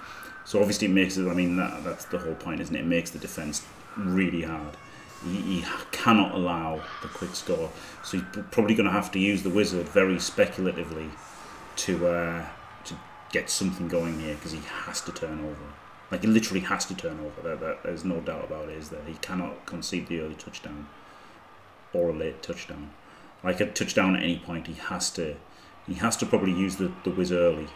so obviously it makes it. I mean, that that's the whole point, isn't it? It makes the defense really hard. He, he cannot allow the quick score, so he's probably going to have to use the wizard very speculatively to uh, to get something going here, because he has to turn over. Like, he literally has to turn over. There, there, there's no doubt about it. Is there? He cannot concede the early touchdown or a late touchdown. Like a touchdown at any point, he has to. He has to probably use the the wizard early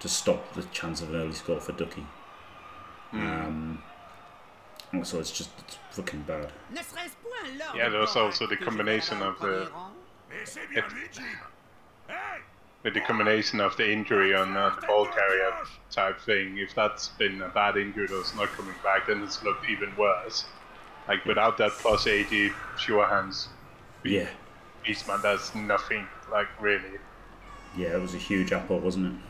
to stop the chance of an early score for Ducke. Mm. Um, So it's just it's fucking bad. Yeah, there's also the combination of the it, with the combination of the injury on uh, the ball carrier type thing. If that's been a bad injury that's not coming back, then it's looked even worse. Like, without that plus eighty sure hands, yeah, Beastman does nothing. Like, really. Yeah, it was a huge apple, wasn't it?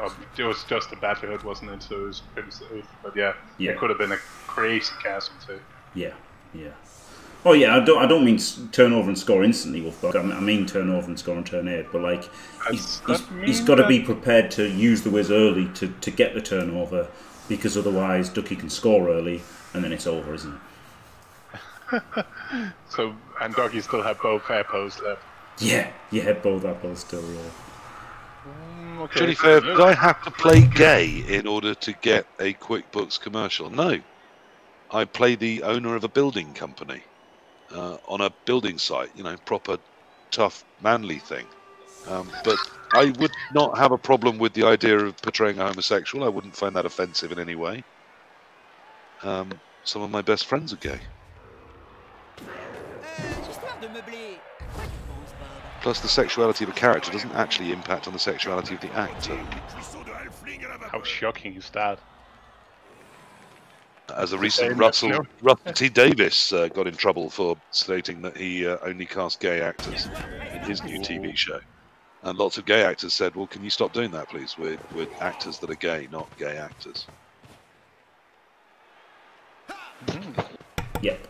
Oh, it was just a bad hit, wasn't it? So it was pretty safe. But yeah, yeah, it could have been a crazy chasm too. Yeah, yeah. Oh yeah, I don't, I don't mean turnover and score instantly, Wolfgang. I mean turnover and score on turn eight. But like, he's, he's, he's got to be prepared to use the whiz early to to get the turnover, because otherwise Ducke can score early and then it's over, isn't it? So and Ducke still have both apples left. Yeah, yeah, both apples still. Yeah. Okay. To be fair, did I have to play gay in order to get a QuickBooks commercial? No. I play the owner of a building company uh, on a building site, you know, proper, tough, manly thing. Um, but I would not have a problem with the idea of portraying a homosexual. I wouldn't find that offensive in any way. Um, some of my best friends are gay. Plus, the sexuality of a character doesn't actually impact on the sexuality of the actor. How shocking is that? As a recent Russell, Russell T. Davis uh, got in trouble for stating that he uh, only cast gay actors in his new T V show. And lots of gay actors said, well, can you stop doing that, please? We're, we're actors that are gay, not gay actors. Mm. Yep.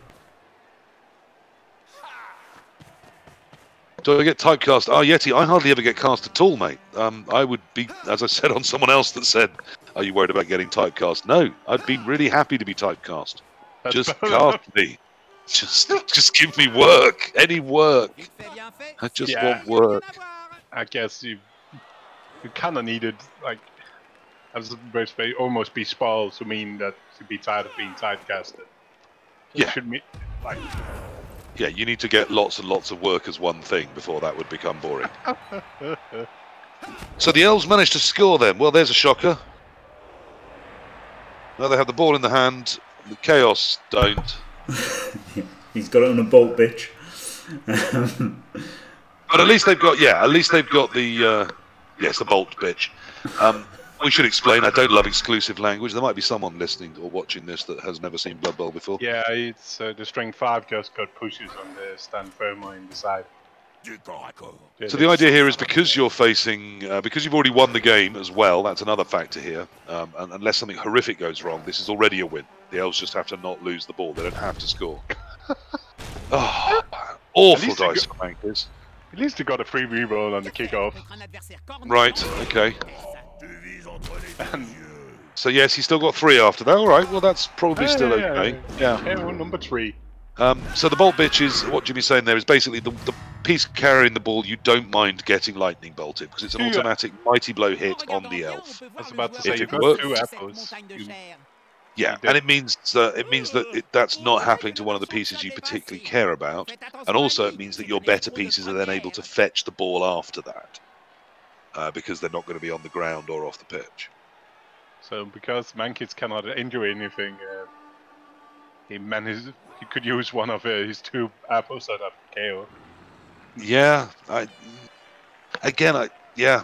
Do I get typecast? Oh, Yeti, I hardly ever get cast at all, mate. Um, I would be, as I said on someone else that said, are you worried about getting typecast? No, I'd be really happy to be typecast. That's just cast enough. me. Just just give me work. Any work. I just yeah. want work. I guess you, you kind of needed, like, as may almost be spoiled to mean that to be tired of being typecasted. Yeah. Should mean, like... Yeah, you need to get lots and lots of work as one thing before that would become boring. So the elves managed to score then. Well, there's a shocker. Now they have the ball in the hand. The Chaos don't. He's got it on a bolt, bitch. But at least they've got, yeah, at least they've got the, uh, yes, the bolt, bitch. Um, we should explain, I don't love exclusive language. There might be someone listening or watching this that has never seen Blood Bowl before. Yeah, it's uh, the string five just got pushes on the stand firmly in the side. So the idea here is because you're facing, uh, because you've already won the game as well, that's another factor here, um, and unless something horrific goes wrong, this is already a win. The elves just have to not lose the ball, they don't have to score. Oh, awful dice for Mankiz. At least they got a free reroll on the kickoff. Right, okay. And so yes, he's still got three after that, alright, well that's probably still okay. Yeah, yeah, number three. Um, so the bolt bitch is, what Jimmy's saying there is basically the, the piece carrying the ball you don't mind getting lightning bolted because it's an automatic mighty blow hit on the elf. I was about to say, you've got two apples. You... Yeah, and it means that, it means that it, that's not happening to one of the pieces you particularly care about, and also it means that your better pieces are then able to fetch the ball after that uh, because they're not going to be on the ground or off the pitch. So because Mankiz cannot injure anything, uh, he manages... He could use one of uh, his two apples on a K O. Yeah, I. Again, I yeah.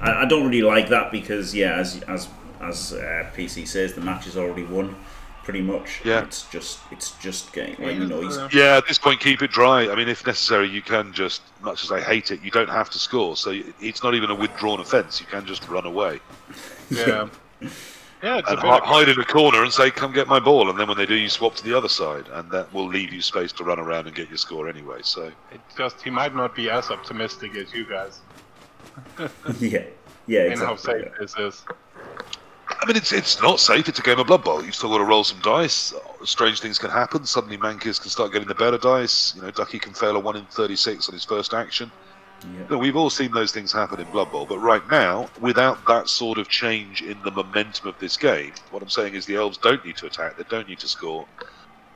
I, I don't really like that because yeah, as as as uh, P C says, the match is already won, pretty much. Yeah. It's just it's just getting like noise. Yeah, at this point, keep it dry. I mean, if necessary, you can just, much as I hate it, you don't have to score. So it's not even a withdrawn offence. You can just run away. Yeah. Yeah, it's and a bit hide in a corner and say, come get my ball. And then when they do, you swap to the other side. And that will leave you space to run around and get your score anyway. So it's just, he might not be as optimistic as you guys. Yeah, yeah, exactly. And how safe yeah. this is. I mean, it's it's not safe. It's a game of Blood Bowl. You've still got to roll some dice. Strange things can happen. Suddenly Mankiz can start getting the better dice. You know, Ducke can fail a one in thirty-six on his first action. Yeah. No, we've all seen those things happen in Blood Bowl, but right now, without that sort of change in the momentum of this game, what I'm saying is the elves don't need to attack, they don't need to score.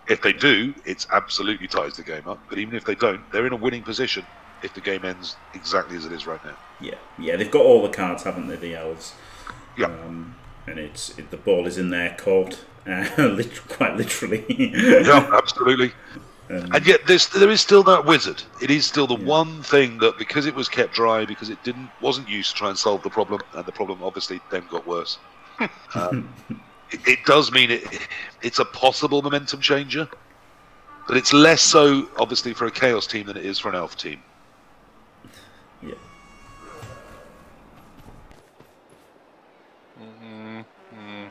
If they do, it absolutely ties the game up, but even if they don't, they're in a winning position if the game ends exactly as it is right now. Yeah, yeah, they've got all the cards, haven't they, the elves? Yeah. Um, and it's it, the ball is in their court, uh, quite literally. Yeah, absolutely. Um, and yet there's, there is still that wizard. It is still the yeah. one thing that, because it was kept dry, because it didn't wasn't used to try and solve the problem, and the problem obviously then got worse. um, it, it does mean it, it's a possible momentum changer, but it's less so, obviously, for a Chaos team than it is for an Elf team. Yeah. Mm-hmm. Mm-hmm.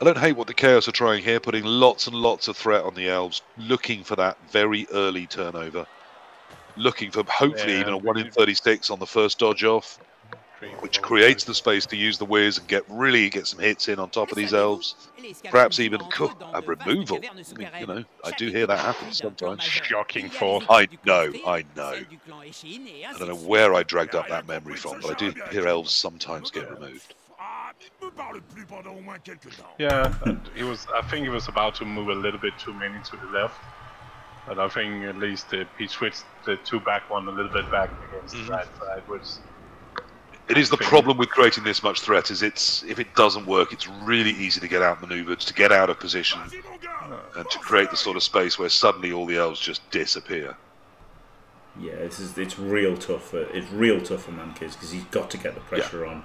I don't hate what the Chaos are trying here, putting lots and lots of threat on the elves, looking for that very early turnover, looking for hopefully yeah, even a one in thirty-six on the first dodge off, which creates the space to use the whiz and get really get some hits in on top of these elves. Perhaps even cook a removal. I mean, you know, I do hear that happen sometimes. Shocking form. I know, I know. I don't know where I dragged up that memory from, but I do hear elves sometimes get removed. Yeah, and he was. I think he was about to move a little bit too many to the left, but I think at least uh, he switched the two back one a little bit back against mm-hmm. the right side. Which it is the problem with creating this much threat is it's if it doesn't work, it's really easy to get outmaneuvered, to get out of position, uh, and to create the sort of space where suddenly all the elves just disappear. Yeah, this is it's real tough. For, it's real tough for Mankiz because he's got to get the pressure yeah. on.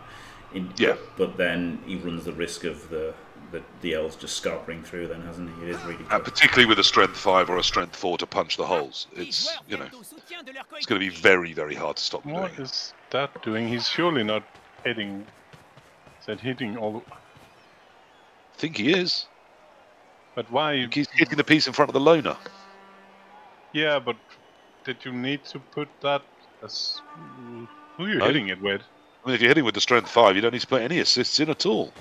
In, yeah, but then he runs the risk of the the, the elves just scarpering through. Then hasn't he? It is really uh, particularly with a strength five or a strength four to punch the holes. It's you know, it's going to be very very hard to stop. What doing is it. that doing? He's surely not hitting. Is that hitting all? I think he is. But why? He's hitting the piece in front of the loner. Yeah, but did you need to put that? As... Who are you no. hitting it with? I mean, if you're hitting with the strength five, you don't need to put any assists in at all.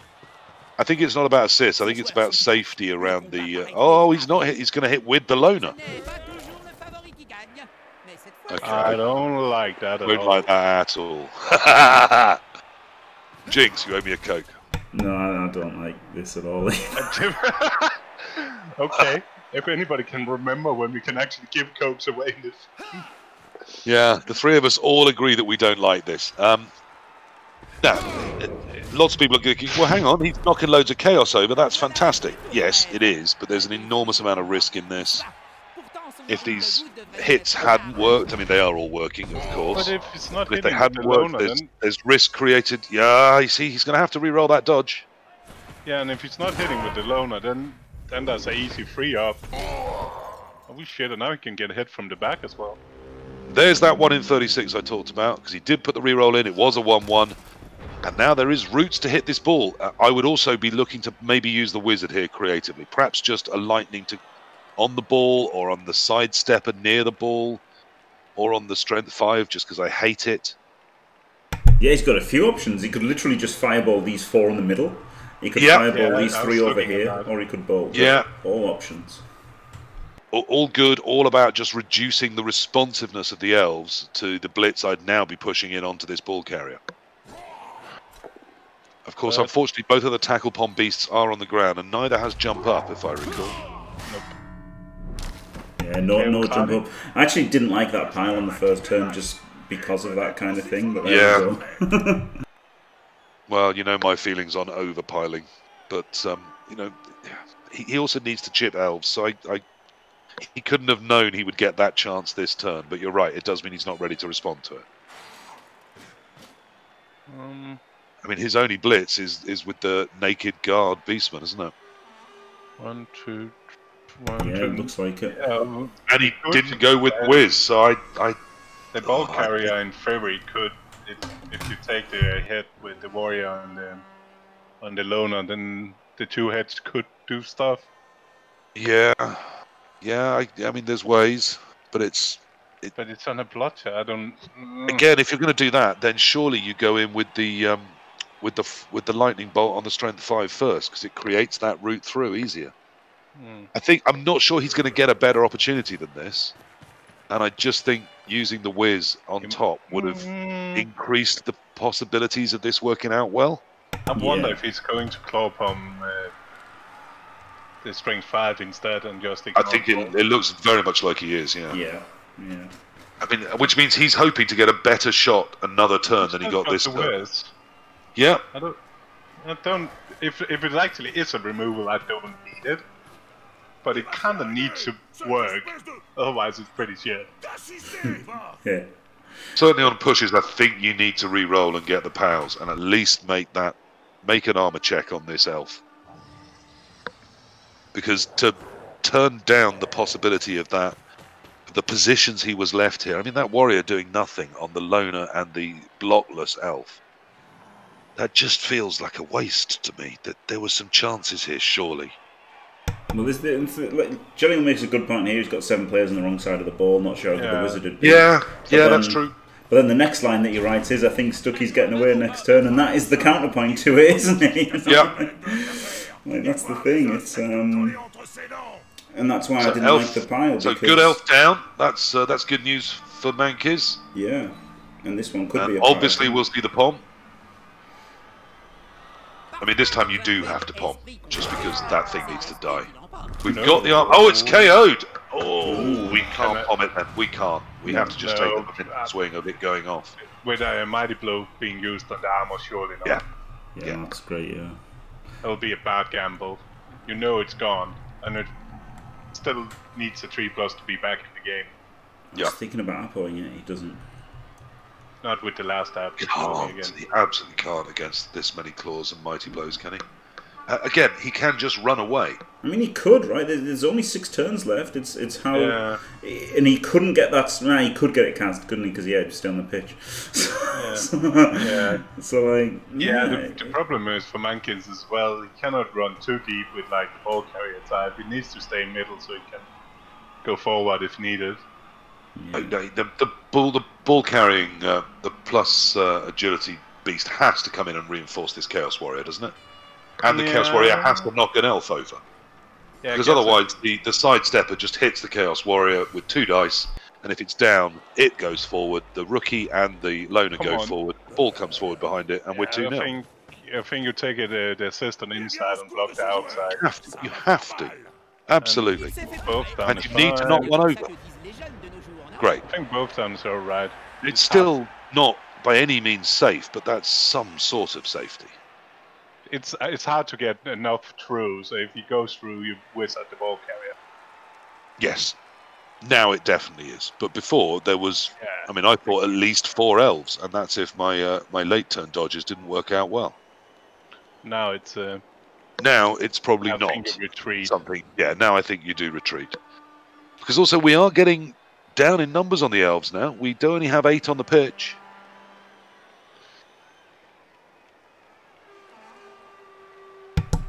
I think it's not about assists. I think it's about safety around the... Uh, oh, he's not hit. He's going to hit with the loner. Okay. I don't like that at all. Don't like that at all. Jinx, you owe me a Coke. No, I don't like this at all. Okay. If anybody can remember when we can actually give Cokes away in this. Yeah, the three of us all agree that we don't like this. Um, now, lots of people are thinking, well, hang on, he's knocking loads of chaos over. That's fantastic. Yes, it is, but there's an enormous amount of risk in this. If these hits hadn't worked, I mean, they are all working, of course. But if it's not but if they hadn't worked, loner, there's, then... there's risk created. Yeah, you see, he's going to have to re-roll that dodge. Yeah, and if it's not hitting with the loner, then then that's an easy free up. Oh shit! And now he can get a hit from the back as well. There's that one in thirty-six I talked about because he did put the re-roll in. It was a one-one, and now there is routes to hit this ball. Uh, I would also be looking to maybe use the wizard here creatively, perhaps just a lightning to. On the ball, or on the sidestepper near the ball, or on the strength five, just because I hate it. Yeah, he's got a few options. He could literally just fireball these four in the middle. He could yep. fireball yeah, these three over here, or he could bowl. Yeah, all options. All good. All about just reducing the responsiveness of the elves to the blitz. I'd now be pushing in onto this ball carrier. Of course, uh, unfortunately, both of the tackle pond beasts are on the ground, and neither has jump up, if I recall. Nope. Yeah, no, no jump up. I actually didn't like that pile on the first turn just because of that kind of thing. But there yeah. We go. Well, you know my feelings on overpiling, but um, you know he, he also needs to chip elves, so I, I he couldn't have known he would get that chance this turn. But you're right; it does mean he's not ready to respond to it. Um, I mean, his only blitz is is with the naked guard beastman, isn't it? One, two. One, yeah, two. It looks like it. Um, and he didn't go with Wiz, so I... I the ball oh, carrier I in February could, if, if you take the head with the warrior on the, on the loner, then the two heads could do stuff. Yeah, yeah, I, I mean, there's ways, but it's... It, but it's on a blotcher, I don't... Mm. Again, if you're going to do that, then surely you go in with the um, with the, with the lightning bolt on the strength five first, because it creates that route through easier. I think I'm not sure he's going to get a better opportunity than this, and I just think using the whiz on top would have increased the possibilities of this working out well. I wonder yeah. if he's going to claw upon uh, the strength five instead and just. I think it, it looks very much like he is. Yeah. Yeah. Yeah. I mean, which means he's hoping to get a better shot another turn he's than he got, got this turn. Yeah. I don't. I don't. If if it actually is a removal, I don't need it. But it kind of needs to work, otherwise it's pretty shit. Yeah. Certainly on pushes, I think you need to re-roll and get the pals, and at least make that make an armor check on this elf, because to turn down the possibility of that, the positions he was left here. I mean, that warrior doing nothing on the loner and the blockless elf. That just feels like a waste to me. That there were some chances here, surely. Well, this, this, like, Jellingham makes a good point here. He's got seven players on the wrong side of the ball. Not sure how yeah. the wizard would be. Yeah, but yeah, then, that's true. But then the next line that he writes is, I think Stucky's getting away next turn, and that is the counterpoint to it, isn't it? Yeah. Like, that's the thing. It's um, and that's why so I didn't elf, like the pile. So good elf down. That's uh, that's good news for Mankiz. Yeah, and this one could and be a obviously pile. We'll see the pom. I mean, this time you do have to pomp, just because that thing needs to die. We've no. got the arm. Oh, it's K O'd! Oh, we can't pomp it then. We can't. We have to just no. take the uh, swing of it going off. With a mighty blow being used on the armor, surely not. Yeah. Yeah, yeah. That's great, yeah. That'll be a bad gamble. You know it's gone, and it still needs a three plus to be back in the game. I was yeah. thinking about uploading it, he doesn't. Not with the last app. He absolutely can't against this many claws and mighty blows, can he? Uh, again, he can just run away. I mean, he could, right? There's only six turns left. It's it's how, yeah. and he couldn't get that. Nah, he could get it cast, couldn't he? Because yeah, just on the pitch. Yeah. so, yeah. So like, yeah. yeah. The, the problem is for Mankiz as well. He cannot run too deep with like the ball carrier type. He needs to stay in middle so he can go forward if needed. Yeah. The, the, the ball, the ball carrying, uh, the plus uh, agility beast has to come in and reinforce this Chaos Warrior, doesn't it? And the yeah. Chaos Warrior has to knock an elf over, yeah, because otherwise it. the the sidestepper just hits the Chaos Warrior with two dice, and if it's down, it goes forward. The rookie and the loner Come go on. forward. The ball comes forward behind it, and yeah, we're two nil. I think, I think you take it uh, the assist on inside and block the outside. You have to. You have to. Absolutely. And, both and you need fine. to knock one over. Great. I think both times are right. It's, it's still hard. not by any means safe, but that's some sort of safety. It's it's hard to get enough through, so if you go through, you whiz at the ball carrier. Yes. Now it definitely is. But before, there was... Yeah. I mean, I thought at least four elves, and that's if my uh, my late-turn dodges didn't work out well. Now it's... Uh, now it's probably not something... Yeah, now I think you do retreat. Because also, we are getting down in numbers on the elves now. We do only have eight on the pitch.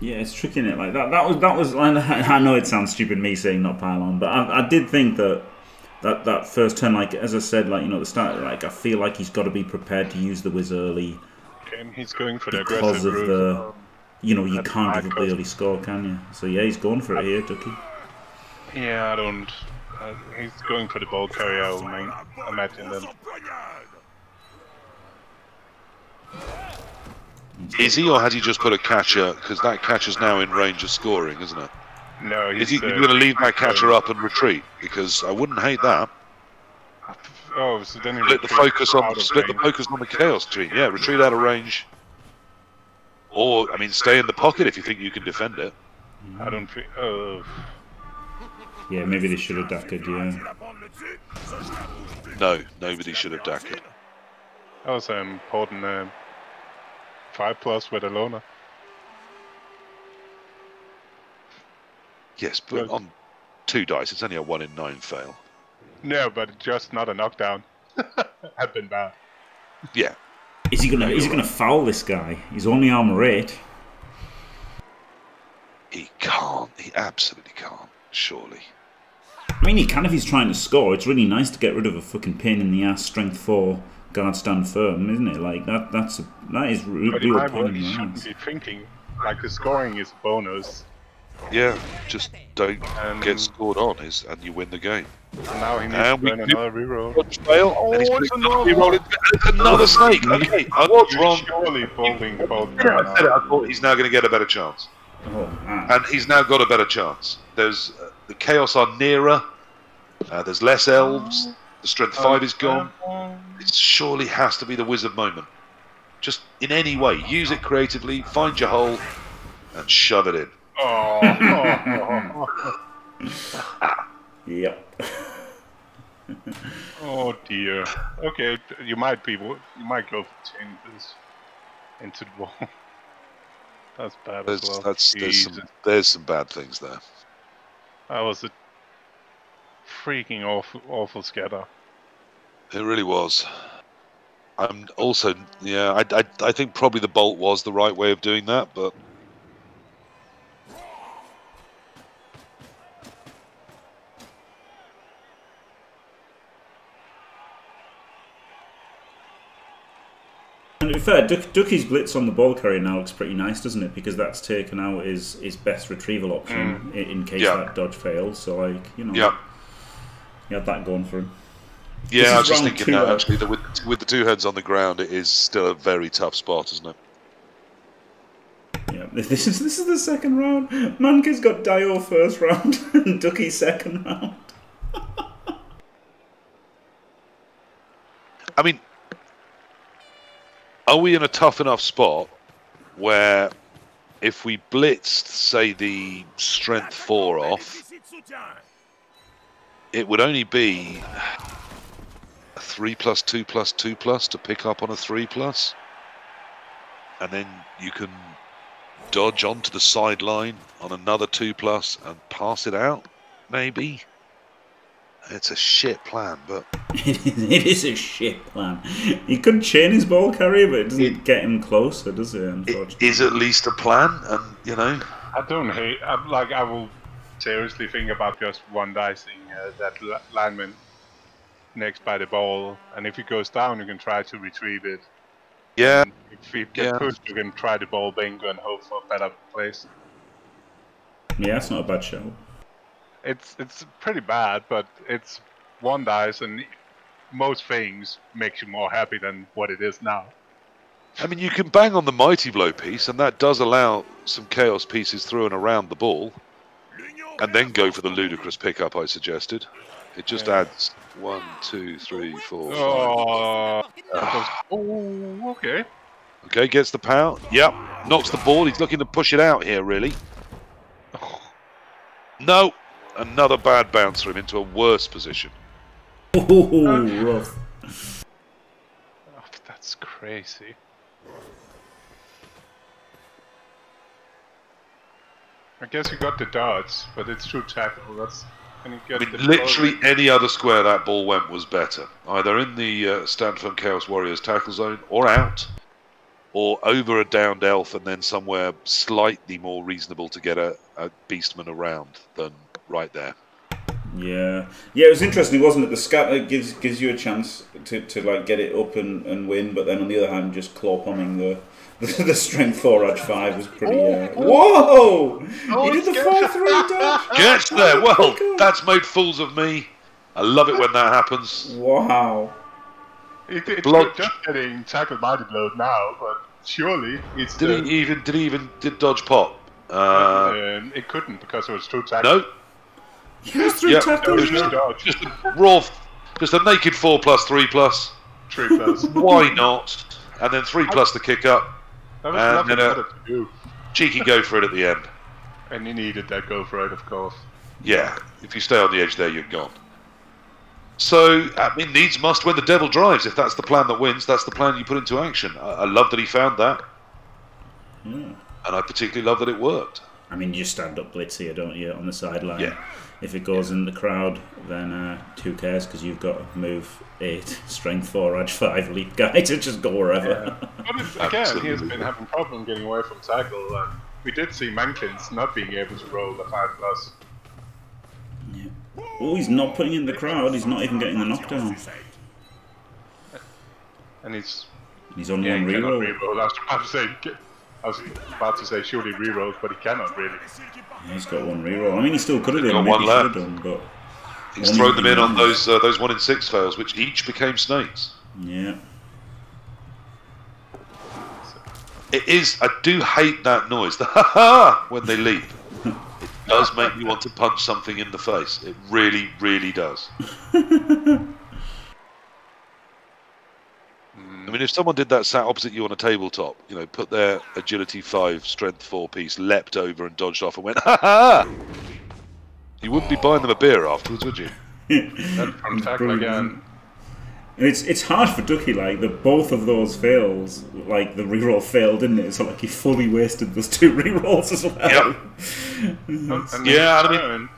Yeah, it's tricking it like that. That was that was. I know it sounds stupid, me saying not pile on, but I, I did think that that that first turn, like as I said, like you know, at the start, like I feel like he's got to be prepared to use the whiz early. Okay, he's going for the because aggressive of the, you know, you can't give a barely score, can you? So yeah, he's going for it here, Ducke. Yeah, I don't. Uh, he's going for the ball carrier, I imagine then. Is he, or has he just put a catcher? Because that catcher's now in range of scoring, isn't it? No, he's... Is he, uh, you're going to leave that catcher up and retreat? Because I wouldn't hate that. Oh, so then he split the focus on the, split the focus on the chaos team. Yeah, retreat out of range. Or, I mean, stay in the pocket if you think you can defend it. I don't think... Oh. Yeah, maybe they should have Duckered, yeah. No, nobody should have Duckered. That was an important... Uh, Five plus with Alona. Yes, but on two dice, it's only a one in nine fail. No, but just not a knockdown. Had been bad. Yeah. Is he gonna? Is he gonna foul this guy? He's only armor eight. He can't. He absolutely can't. Surely. I mean, he can if he's trying to score. It's really nice to get rid of a fucking pain in the ass. Strength four. Guard stand firm, isn't it? Like that. That's a, that is real. But real point you shouldn't be thinking. Like the scoring is bonus. Yeah, just don't um, get scored on, is and you win the game. And now he needs and to burn another reroll. Oh, and he's it's another reroll. It's, it's another snake. Okay, I was wrong. Surely folding, folding. Yeah, I said it. I thought he's now going to get a better chance. Oh, and he's now got a better chance. There's uh, the chaos are nearer. Uh, there's less elves. The strength five is gone. It surely has to be the wizard moment. Just in any way, use it creatively, find your hole, and shove it in. Oh, oh, oh. Yep. Oh dear. Okay, you might be. You might go for changes into the wall. That's bad there's, as well. That's, there's, some, there's some bad things there. That was a freaking awful, awful scatter. It really was. I'm also, yeah, I, I, I think probably the bolt was the right way of doing that, but... And to be fair, Duck, Ducky's blitz on the ball carrier now looks pretty nice, doesn't it? Because that's taken out his, his best retrieval option mm. in, in case yeah. that dodge fails, so, like, you know, yeah. he had that going for him. Yeah, I was just thinking that, actually, that with, with the two heads on the ground, it is still a very tough spot, isn't it? Yeah, this is this is the second round. Mankiz got Dio first round and Ducke second round. I mean, are we in a tough enough spot where if we blitzed, say, the strength four off, it would only be... three plus two plus two plus to pick up on a three plus, and then you can dodge onto the sideline on another two plus and pass it out, maybe. It's a shit plan, but... It is a shit plan. He could chain his ball carrier, but it doesn't it, get him closer, does it? It is at least a plan, and, you know... I don't hate... I'm, like, I will seriously think about just one dicing uh, that lineman next by the ball, and if he goes down you can try to retrieve it. Yeah. And if you get yeah. pushed you can try the ball bingo and hope for a better place. Yeah, it's not a bad show. It's it's pretty bad, but it's one dies, and most things makes you more happy than what it is now. I mean, you can bang on the mighty blow piece, and that does allow some chaos pieces through and around the ball, and then go for the ludicrous pickup I suggested. It just yeah. adds one, two, three, four, oh, five. Oh, okay. Okay, gets the power. Yep, knocks the ball. He's looking to push it out here, really. No, another bad bounce for him into a worse position. Oh, rough. Oh, that's crazy. I guess you got the darts, but it's true tackle. That's. Can you get I mean, the literally ball? Any other square that ball went was better. Either in the uh, Stanford Chaos Warriors tackle zone, or out, or over a downed elf, and then somewhere slightly more reasonable to get a, a beastman around than right there. Yeah, yeah, it was interesting, wasn't it? The scatter gives gives you a chance to, to like get it up and, and win, but then on the other hand, just claw palming the, the the strength forage five was pretty. Uh, whoa! Oh, he did the four three dodge. Gets there. Well, that's made fools of me. I love it when that happens. Wow. It, it, it's just getting tackled by the blow now, but surely it's. Did he even? Did he even? Did dodge pop? Uh, um, it couldn't because it was two tackles. No. Yeah, three yep. tackles. No, no just a raw, just a naked four plus three plus. Three plus. Why not? And then three plus the kick up. That was and then a do. cheeky go for it at the end. And you needed that go for it, of course. Yeah, if you stay on the edge there, you're gone. So, I mean, needs must when the devil drives. If that's the plan that wins, that's the plan you put into action. I, I love that he found that. Yeah. And I particularly love that it worked. I mean, you stand up blitz here, don't you, on the sideline? Yeah. If it goes yeah. in the crowd, then uh, who cares? Because you've got move eight, strength four, edge five, leap guy to just go wherever. Yeah. But if, again, he's been having a problem getting away from tackle. And we did see Mankiz not being able to roll a five plus. Yeah. Oh, he's not putting in the crowd. He's not even getting the knockdown. And he's he's on yeah, one reroll. Re-roll. I was about to say, I was about to say surely reroll, but he cannot really. Yeah, he's got one reroll. I mean, he still could have done. Got one left. Done, but he's thrown them in on those uh, those one in six fails, which each became snakes. Yeah. It is. I do hate that noise. The ha ha when they leap. It does make me want to punch something in the face. It really, really does. I mean, if someone did that sat opposite you on a tabletop, you know, put their agility five, strength four piece, leapt over and dodged off and went, ha ha! You wouldn't be buying them a beer afterwards, would you? That's tackle again. It's it's hard for Ducke, like, that both of those fails, like, the reroll failed, didn't it? So, like, he fully wasted those two rerolls as well. Yep. and yeah, I mean,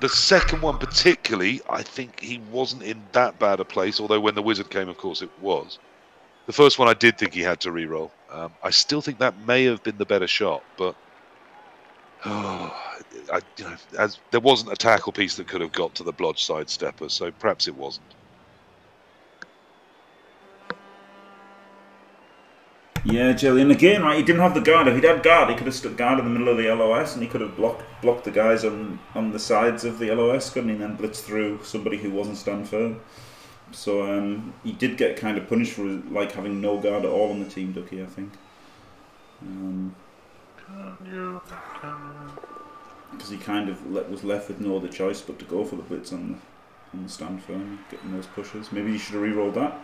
the second one particularly, I think he wasn't in that bad a place, although when the wizard came, of course, it was. The first one, I did think he had to reroll. Um, I still think that may have been the better shot, but oh, I, you know, as, there wasn't a tackle piece that could have got to the blodge sidestepper, so perhaps it wasn't. Yeah, Jelly, and again, right, he didn't have the guard. If he'd had guard, he could have stuck guard in the middle of the L O S, and he could have blocked blocked the guys on, on the sides of the L O S, couldn't he? And then blitz through somebody who wasn't stand firm. So um, he did get kind of punished for like having no guard at all on the team, Ducke, I think. Because um, he kind of let, was left with no other choice but to go for the blitz on the, on the stand firm, getting those pushes. Maybe he should have re-rolled that.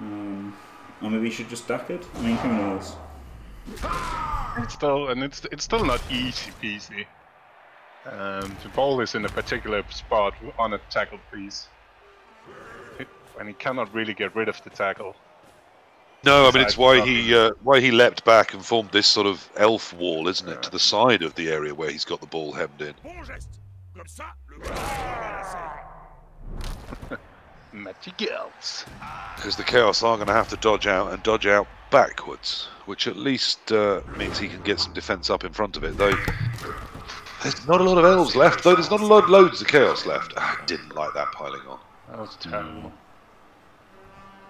Um, Or maybe you should just duck it? I mean, who knows? It's still, and it's, it's still not easy peasy. Um, the ball is in a particular spot on a tackle piece. It, and he cannot really get rid of the tackle. No, I mean, it's why he, uh, why he leapt back and formed this sort of elf wall, isn't it? Yeah. To the side of the area where he's got the ball hemmed in. Magic elves. Because the Chaos are going to have to dodge out and dodge out backwards, which at least uh, means he can get some defence up in front of it. Though there's not a lot of elves left, though there's not a lot of loads of Chaos left. I didn't like that piling on. That was terrible.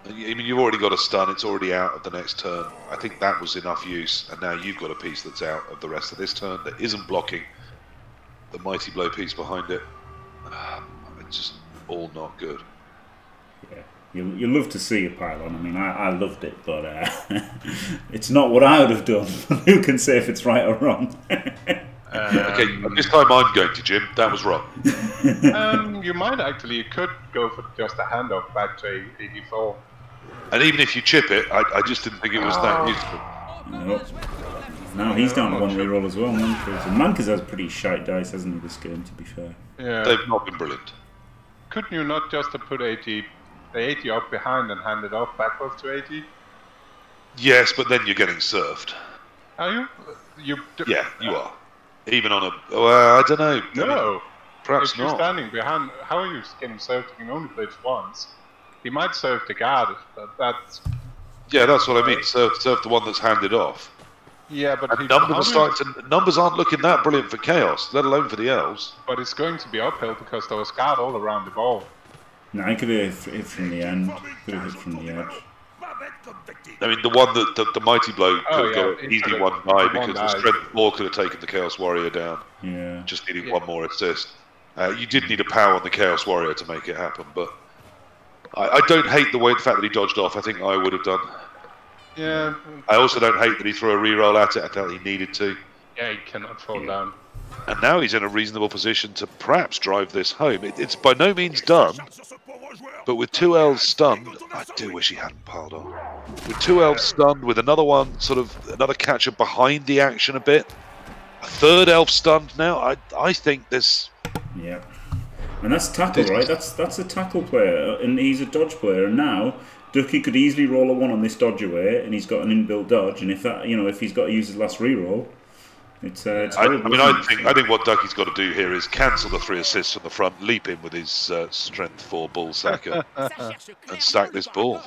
I mean, you've already got a stun, it's already out of the next turn. I think that was enough use, and now you've got a piece that's out of the rest of this turn that isn't blocking the mighty blow piece behind it. Um, I just all not good. Yeah, you, you love to see a pylon. I mean, I, I loved it, but uh, it's not what I would have done. Who can say if it's right or wrong? Um, okay, this time I'm going to Jim. That was wrong. um, you might actually, you could go for just a handoff back to eighty-four. And even if you chip it, I, I just didn't think it was oh. that useful. Nope. No, he's down to one reroll as well. Mankiz. And Mankiz has pretty shite dice, hasn't he, this game, to be fair? Yeah. They've not been brilliant. Couldn't you not just have put eighty, the eighty up behind and hand it off backwards to eighty? Yes, but then you're getting served. Are you? you yeah, you are. Even on a, well, I don't know. No, I mean, perhaps if you're not. Standing behind, how are you getting served? You can only play it once. He might serve the guard, but that's... Yeah, that's what I mean. Serve, serve the one that's handed off. Yeah, but... He, numbers, are to, numbers aren't looking that brilliant for Chaos, let alone for the elves. But it's going to be uphill because there was guard all around the ball. No, I could have hit from the end. Could have hit from the edge. I mean, the one that the, the mighty blow could have oh, got yeah. an easy it, one die because the strength four could have taken the Chaos Warrior down. Yeah. Just needing yeah. one more assist. Uh, you did need a power on the Chaos Warrior to make it happen, but I, I don't hate the way the fact that he dodged off. I think I would have done. Yeah. I also don't hate that he threw a reroll at it. I thought he needed to. Yeah, he cannot fall yeah. down. And now he's in a reasonable position to perhaps drive this home. It, it's by no means done. But with two elves stunned, I do wish he hadn't piled on. With two elves stunned, with another one, sort of, another catcher behind the action a bit. A third elf stunned now, I I think this... Yeah. And that's tackle, right? That's that's a tackle player, and he's a dodge player, and now Ducke could easily roll a one on this dodge away, and he's got an inbuilt dodge, and if that, you know, if he's got to use his last reroll, it's... Uh, it's I, I mean, I think, I think what Ducky's got to do here is cancel the three assists from the front, leap in with his uh, strength four ball sacker, and sack this ball.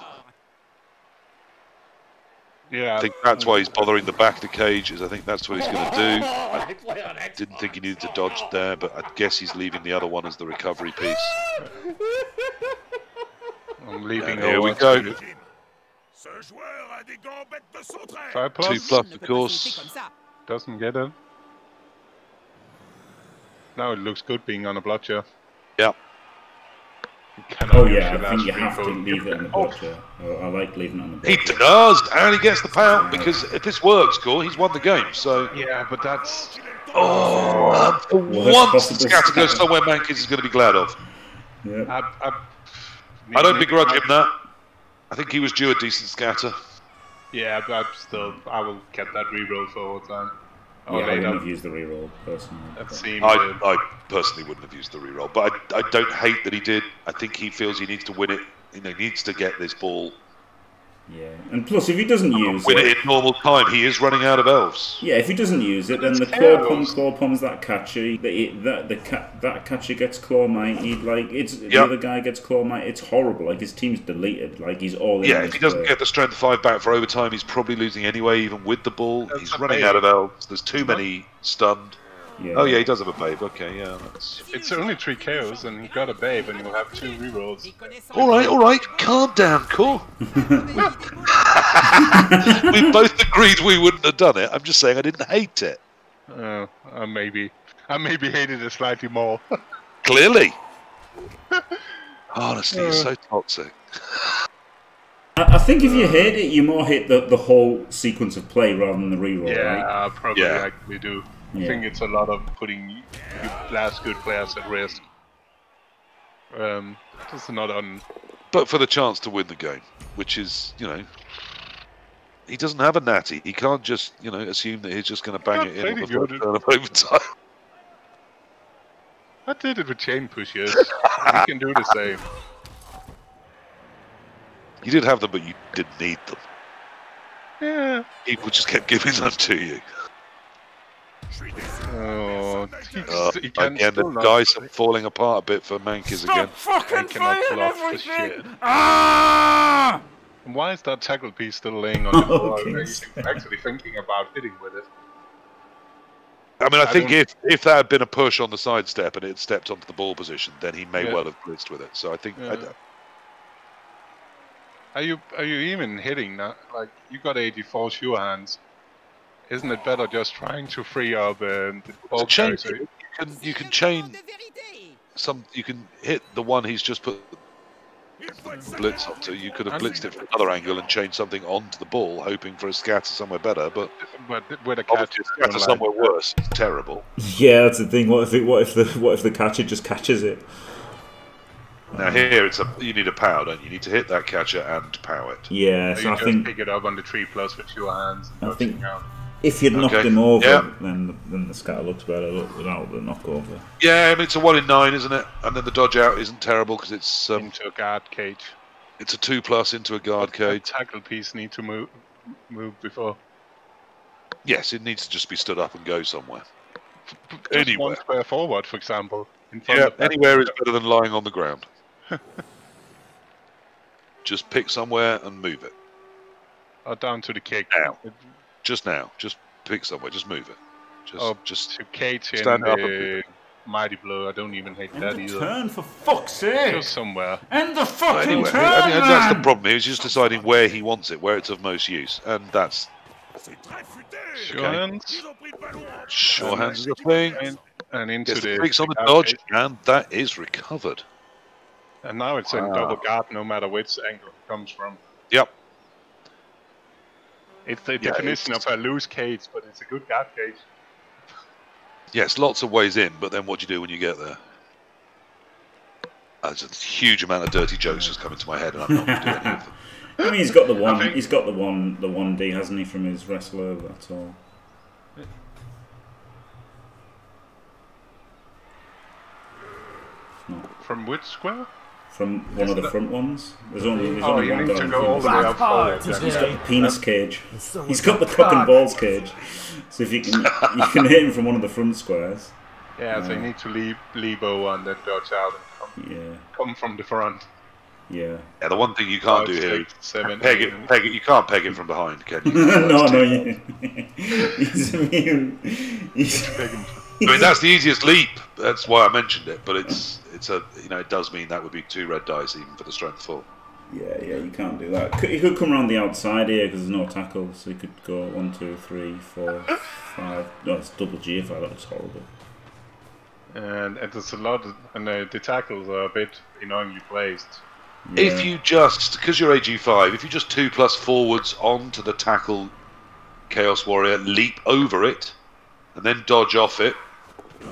Yeah, I think that's why he's bothering the back of the cage, is I think that's what he's going to do. I didn't think he needed to dodge there, but I guess he's leaving the other one as the recovery piece. I'm leaving and here we go. Two plus. Plus, of course. Doesn't get him. Now it looks good being on a blotcher. Yeah. Oh yeah, I think you have to leave it on the blotcher. Oh. I like leaving it on the blotcher. He does, and he gets the power, because if this works, Gore, he's won the game, so... Yeah, but that's... Oh, for once the scatter goes somewhere Mankiz is going to be glad of. Yeah. I, I, I don't begrudge him that. I think he was due a decent scatter. Yeah, but I'm still, I will get that reroll for all time. Oh, yeah, I wouldn't have used the reroll, personally. I, I personally wouldn't have used the reroll, but I, I don't hate that he did. I think he feels he needs to win it. You know, he needs to get this ball. Yeah, and plus, if he doesn't use win it... Win it in normal time, he is running out of elves. Yeah, if he doesn't use it, then the claw pumps, claw pumps that catcher, the, that, the ca that catcher gets claw mighted, like, it's, yep. the other guy gets claw mighted, it's horrible, like, his team's deleted, like, he's all in. Yeah, if he doesn't play. Get the strength five back for overtime, he's probably losing anyway, even with the ball, that's he's running babe. Out of elves, there's too many stunned. Yeah. Oh yeah, he does have a babe, okay, yeah. That's... It's only three K Os, and he got a babe, and he'll have two rerolls. Alright, alright, calm down, cool. We both agreed we wouldn't have done it, I'm just saying I didn't hate it. Oh, uh, maybe. I maybe hated it slightly more. Clearly. Honestly, uh. it's so toxic. I think if you hate it, you more hate the, the whole sequence of play rather than the reroll, yeah, right? Uh, probably yeah, probably we do. Yeah. I think it's a lot of putting last good players at risk. Um, just not on. But for the chance to win the game, which is, you know, he doesn't have a natty. He can't just, you know, assume that he's just going to bang it in on the first turn of overtime. I did it with chain pushes. You can do the same. You did have them, but you didn't need them. Yeah. People just kept giving them to you. Oh, he, oh, he can again, the dice are falling apart a bit for Mankiz again. Stop fucking failing everything! Ah! And why is that tackle piece still laying on the floor? I'm actually thinking about hitting with it. I mean, I, I think if, if that had been a push on the sidestep and it had stepped onto the ball position, then he may yeah. well have blitzed with it. So I think... Yeah. I don't... Are you are you even hitting that? Like, you got eighty-four sure hands. Isn't it better just trying to free up um, the ball? You can, you can chain some you can hit the one he's just put blitz up to. You could have blitzed it from another angle and changed something onto the ball, hoping for a scatter somewhere better. But but where the catch is scatter somewhere worse, it's terrible. Yeah, that's the thing. What if it, what if the what if the catcher just catches it? Now here, it's a you need a power, don't you? You need to hit that catcher and power it. Yeah, so, so you I just think pick it up on the tree plus with your hands. And I think out. If you'd knocked okay. him over, yeah. then then the scatter looks better without the knock over. Yeah, I mean, it's a one in nine, isn't it? And then the dodge out isn't terrible because it's um, into a guard cage. It's a two plus into a guard cage. The tackle piece need to move move before. Yes, it needs to just be stood up and go somewhere. Just anywhere. One square forward, for example. In yeah, anywhere is better than lying on the ground. Just pick somewhere and move it. Or down to the kick. Now. Just now. Just pick somewhere. Just move it. Just, oh, just to Kate stand up. And mighty blow. I don't even hate and that either. Turn for fuck's sake. Go somewhere. And the fucking anyway, turn. I mean, that's the problem. He's just deciding where he wants it, where it's of most use, and that's. Sure okay. hands. Sure hands is the thing. And, and into yes, the breaks on the dodge, and that is recovered. And now it's wow. in double guard, no matter which angle it comes from. Yep. It's the yeah, definition it's... of a loose cage, but it's a good guard cage. Yes, lots of ways in, but then what do you do when you get there? There's a huge amount of dirty jokes just coming to my head, and I'm not going to do any of them. I mean, he's got the one. Think... He's got the one. The one D, hasn't he, from his wrestler at all? No. From which square? From one Isn't of the front that... ones. There's only, there's oh, only you one need to go all the way up forward. He's got the penis cage. He's got the cock and balls cage. So if you can, you can hit him from one of the front squares. Yeah, uh, so you need to leave Lebo and then dodge out and come. Yeah. Come from the front. Yeah. Yeah. The one thing you can't do here, seven, peg it, peg it. You can't peg him from behind, can you? no, no. You, he's immune. He's, I mean, that's the easiest leap. That's why I mentioned it. But it's it's a you know it does mean that would be two red dice even for the strength four. Yeah, yeah. You can't do that. He could come around the outside here because there's no tackle, so he could go one, two, three, four, five. No, it's double G F I. That looks horrible. And, and there's a lot, of, and uh, the tackles are a bit annoyingly placed. Yeah. If you just, because you're A G five, if you just two plus forwards onto the tackle Chaos Warrior, leap over it, and then dodge off it.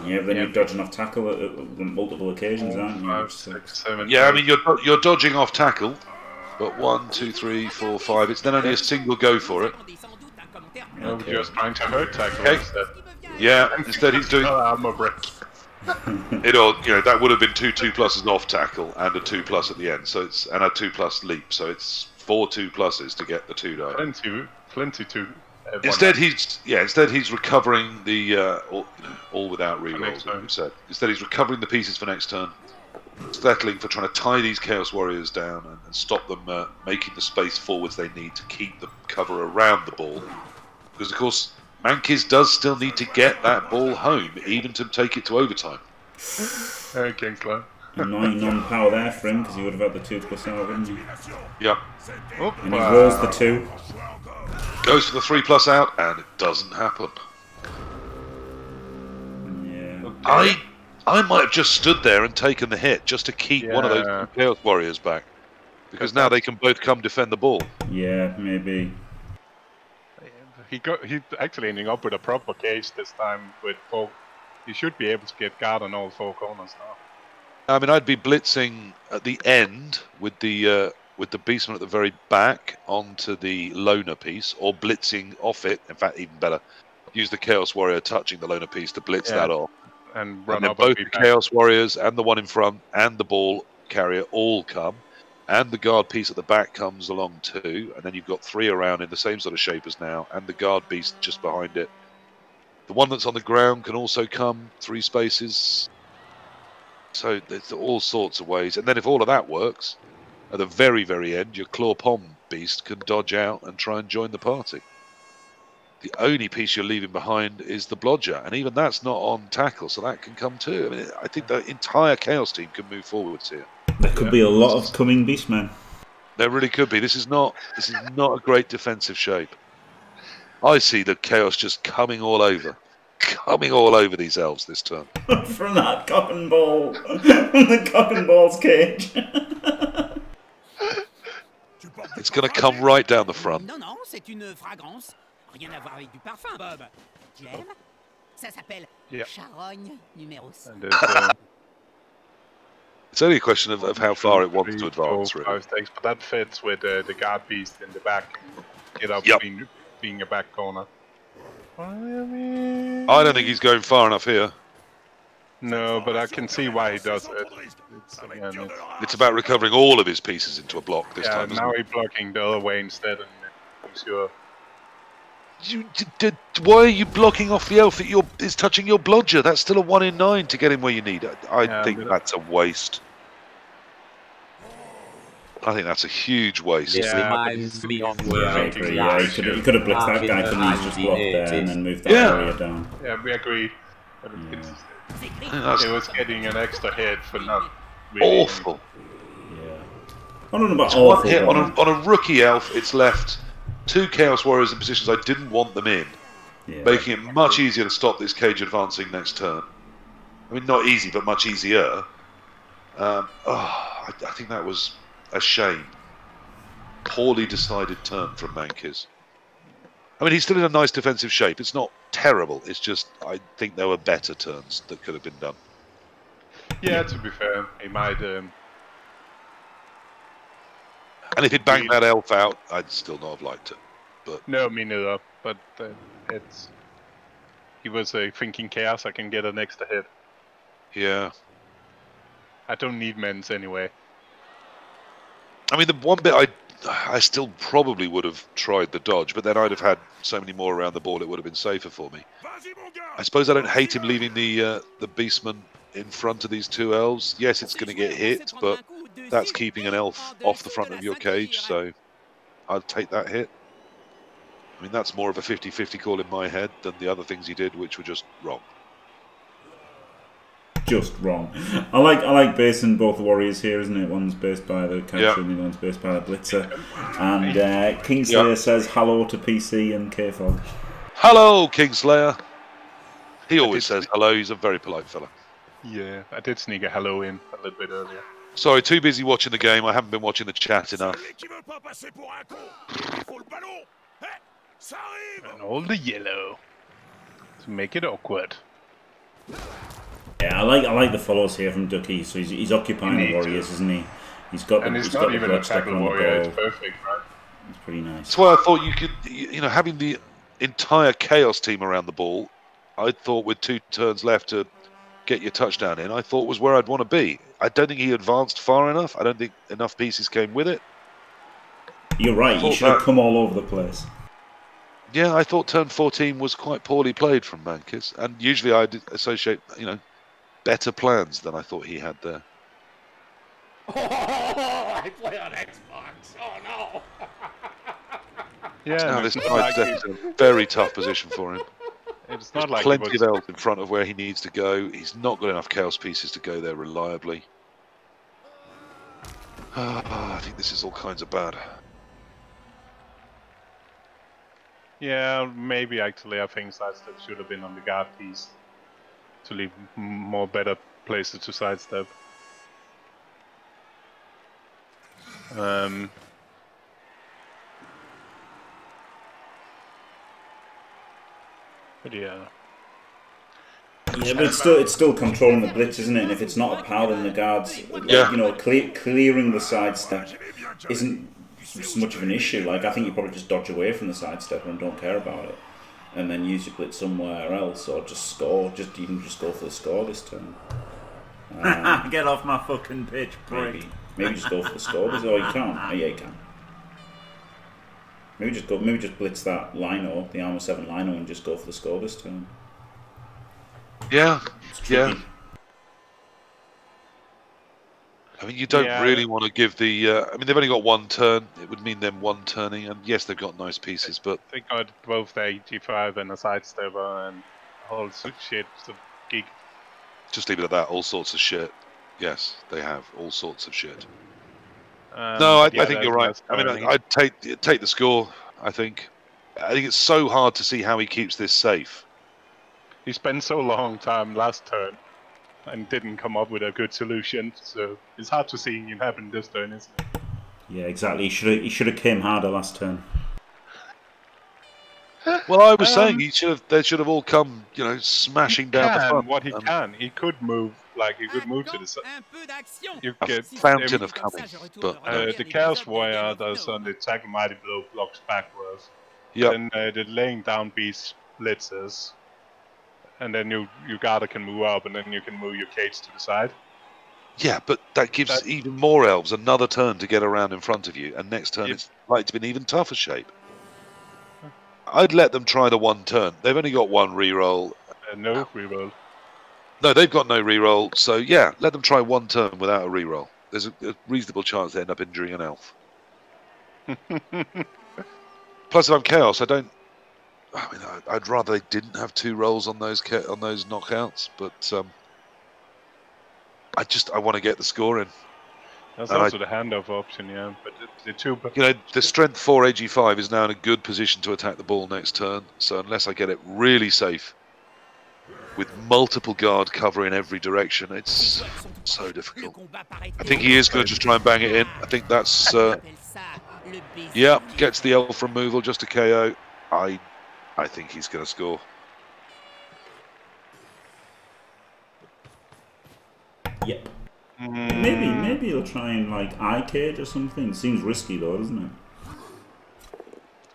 Yeah, but then yeah. you're dodging off tackle at, at multiple occasions, oh, aren't you? Five, six, seven, yeah, eight. I mean, you're, you're dodging off tackle, but one, two, three, four, five, it's then only a single go for it. No, okay. Just trying to hurt tackle okay. instead. Yeah, instead he's doing... Oh, I'm a brick. it all, you know, that would have been two two pluses off tackle and a two plus at the end, so it's and a two plus leap, so it's four two pluses to get the two die. Plenty, plenty two. Uh, instead, he's yeah. Instead, he's recovering the uh, all, you know, all without rerolls. Like you said. Instead, he's recovering the pieces for next turn, settling for trying to tie these Chaos Warriors down and, and stop them uh, making the space forwards they need to keep the cover around the ball, because of course. Mankiz does still need to get that ball home, even to take it to overtime. Very Kingslow. Annoying non-power there for him, because he would have had the two plus out, wouldn't he? Yeah. Oh, and wow. he rolls the two. Goes for the three plus out, and it doesn't happen. Yeah. I I might have just stood there and taken the hit, just to keep yeah. one of those Chaos Warriors back. Because now they can both come defend the ball. Yeah, maybe. He got. He actually ending up with a proper cage this time. With four, he should be able to get guard on all four corners now. I mean, I'd be blitzing at the end with the uh, with the beastman at the very back onto the loner piece, or blitzing off it. In fact, even better, use the Chaos Warrior touching the loner piece to blitz yeah. that off. And run and then up both the back. Chaos Warriors and the one in front and the ball carrier all come. And the guard piece at the back comes along too, and then you've got three around in the same sort of shape as now, and the guard beast just behind it. The one that's on the ground can also come three spaces. So there's all sorts of ways. And then if all of that works, at the very, very end, your claw palm beast can dodge out and try and join the party. The only piece you're leaving behind is the blodger, and even that's not on tackle, so that can come too. I mean, I think the entire Chaos team can move forwards here. There could yeah. be a lot of coming beastmen. There really could be. This is not. This is not a great defensive shape. I see the Chaos just coming all over. coming all over these elves this turn. From that cock and ball. From the cock and ball's cage. It's going to come right down the front. No, no, c'est une fragrance. Rien à voir avec du parfum, Bob. Tu l'aimes? Ça s'appelle charogne numéro six. It's only a question of, of how far it wants to advance, really. But that fits with uh, the guard beast in the back, you know, yep. being, being a back corner. I mean... I don't think he's going far enough here. No, but I can see why he does it. It's, again, it's... it's about recovering all of his pieces into a block this yeah, time. Now he's blocking the other way instead, and I'm sure. You, did, why are you blocking off the elf that you're, is touching your blodger? That's still a one in nine to get him where you need it. I, I yeah, think that's a waste. I think that's a huge waste. Yeah, yeah, me on yeah, yeah, yeah, you, could have, you could have blitzed that guy to the just blocked there and then moved that yeah. area down. Yeah, we agree. Yeah. It was getting an extra hit for not really awful. Yeah. I don't know about awful. One hit on a, on a rookie elf, it's left two Chaos Warriors in positions I didn't want them in, yeah, making it much easier to stop this cage advancing next turn. I mean, not easy, but much easier. Um, oh, I, I think that was a shame. Poorly decided turn from Mankiz. I mean, he's still in a nice defensive shape. It's not terrible. It's just I think there were better turns that could have been done. Yeah, to be fair, he might... Um... And if he'd banged that elf out, I'd still not have liked it. But no, me neither. But uh, it's he was uh, thinking chaos. I can get an extra hit. Yeah. I don't need mends anyway. I mean, the one bit I, I still probably would have tried the dodge, but then I'd have had so many more around the ball. It would have been safer for me. I suppose I don't hate him leaving the uh, the beastman in front of these two elves. Yes, it's going to get hit, but that's keeping an elf off the front of your cage, so I'd take that hit. I mean, that's more of a fifty fifty call in my head than the other things he did, which were just wrong. Just wrong. I like I like basing both the warriors here, isn't it? One's based by the Couch yeah. and the one's based by the Blitzer. And uh, Kingslayer yeah. says hello to P C and KFoged. Hello, Kingslayer. He always says hello. He's a very polite fella. Yeah, I did sneak a hello in a little bit earlier. Sorry, too busy watching the game. I haven't been watching the chat enough. And all the yellow to make it awkward. Yeah, I like I like the follows here from Ducke. So he's he's occupying the warriors, to. isn't he? He's got and the, he's not got even the a tackle warrior. It's perfect, right? It's pretty nice. That's why I thought you could, you know, having the entire chaos team around the ball. I thought with two turns left to get your touchdown in, I thought was where I'd want to be. I don't think he advanced far enough. I don't think enough pieces came with it. You're right, you should have come all over the place. Yeah, I thought turn fourteen was quite poorly played from Mankiz, and usually I'd associate, you know, better plans than I thought he had there. Oh, I play on Xbox. Oh, no. Yeah, now this tight deck is a very tough position for him. It's not like plenty of elves in front of where he needs to go. He's not got enough chaos pieces to go there reliably. Uh, I think this is all kinds of bad. Yeah, maybe actually I think sidestep should have been on the guard piece to leave more better places to sidestep. Um... But yeah. Yeah, but it's still it's still controlling the blitz, isn't it? And if it's not a pal, then the guards, yeah. you know, clear, clearing the sidestep isn't much of an issue. Like I think you probably just dodge away from the sidestep and don't care about it, and then use your blitz somewhere else, or just score. Just even just go for the score this turn. Um, Get off my fucking pitch, prick. Maybe, maybe just go for the score. Or you can't. Oh, yeah, you can. Maybe just go. Maybe just blitz that lino, the armor seven lino, and just go for the score this turn. Yeah, yeah. I mean, you don't yeah. really want to give the. Uh, I mean, they've only got one turn. It would mean them one turning, and yes, they've got nice pieces, but they got both the G five and a sidestepper and all sorts of shit. Of geek. Just leave it at that. All sorts of shit. Yes, they have all sorts of shit. Um, no, I, yeah, I think you're right. I mean, I, I'd take take the score. I think, I think it's so hard to see how he keeps this safe. He spent so long time last turn and didn't come up with a good solution, so it's hard to see it happen this turn, isn't it? Yeah, exactly. He should have, he should have came harder last turn. Well, I was um, saying he should have. They should have all come, you know, smashing down the front. What he um, can, he could move. Like he could move to the side. You get fountain him, of coming, but uh, the chaos warrior does on the attack mighty blow blocks backwards. Yeah. Then uh, the laying down beast blitzes, and then you you guarder can move up, and then you can move your cage to the side. Yeah, but that gives that, even more elves another turn to get around in front of you, and next turn yeah. it's like to be an even tougher shape. I'd let them try the one turn. They've only got one reroll. Uh, no reroll. No, they've got no reroll. So yeah, let them try one turn without a reroll. There's a, a reasonable chance they end up injuring an elf. Plus, if I'm chaos, I don't. I mean, I'd rather they didn't have two rolls on those on those knockouts. But um, I just I want to get the score in. That's and also I, the handoff option, yeah. But the, the two, you know, the strength four A G five is now in a good position to attack the ball next turn. So unless I get it really safe, with multiple guard cover in every direction, it's so difficult. I think he is going to just try and bang it in. I think that's, uh, yeah, gets the elf removal, just a K O. I, I think he's going to score. Yep. Maybe, maybe he'll try and like eye cage or something. Seems risky though, doesn't it?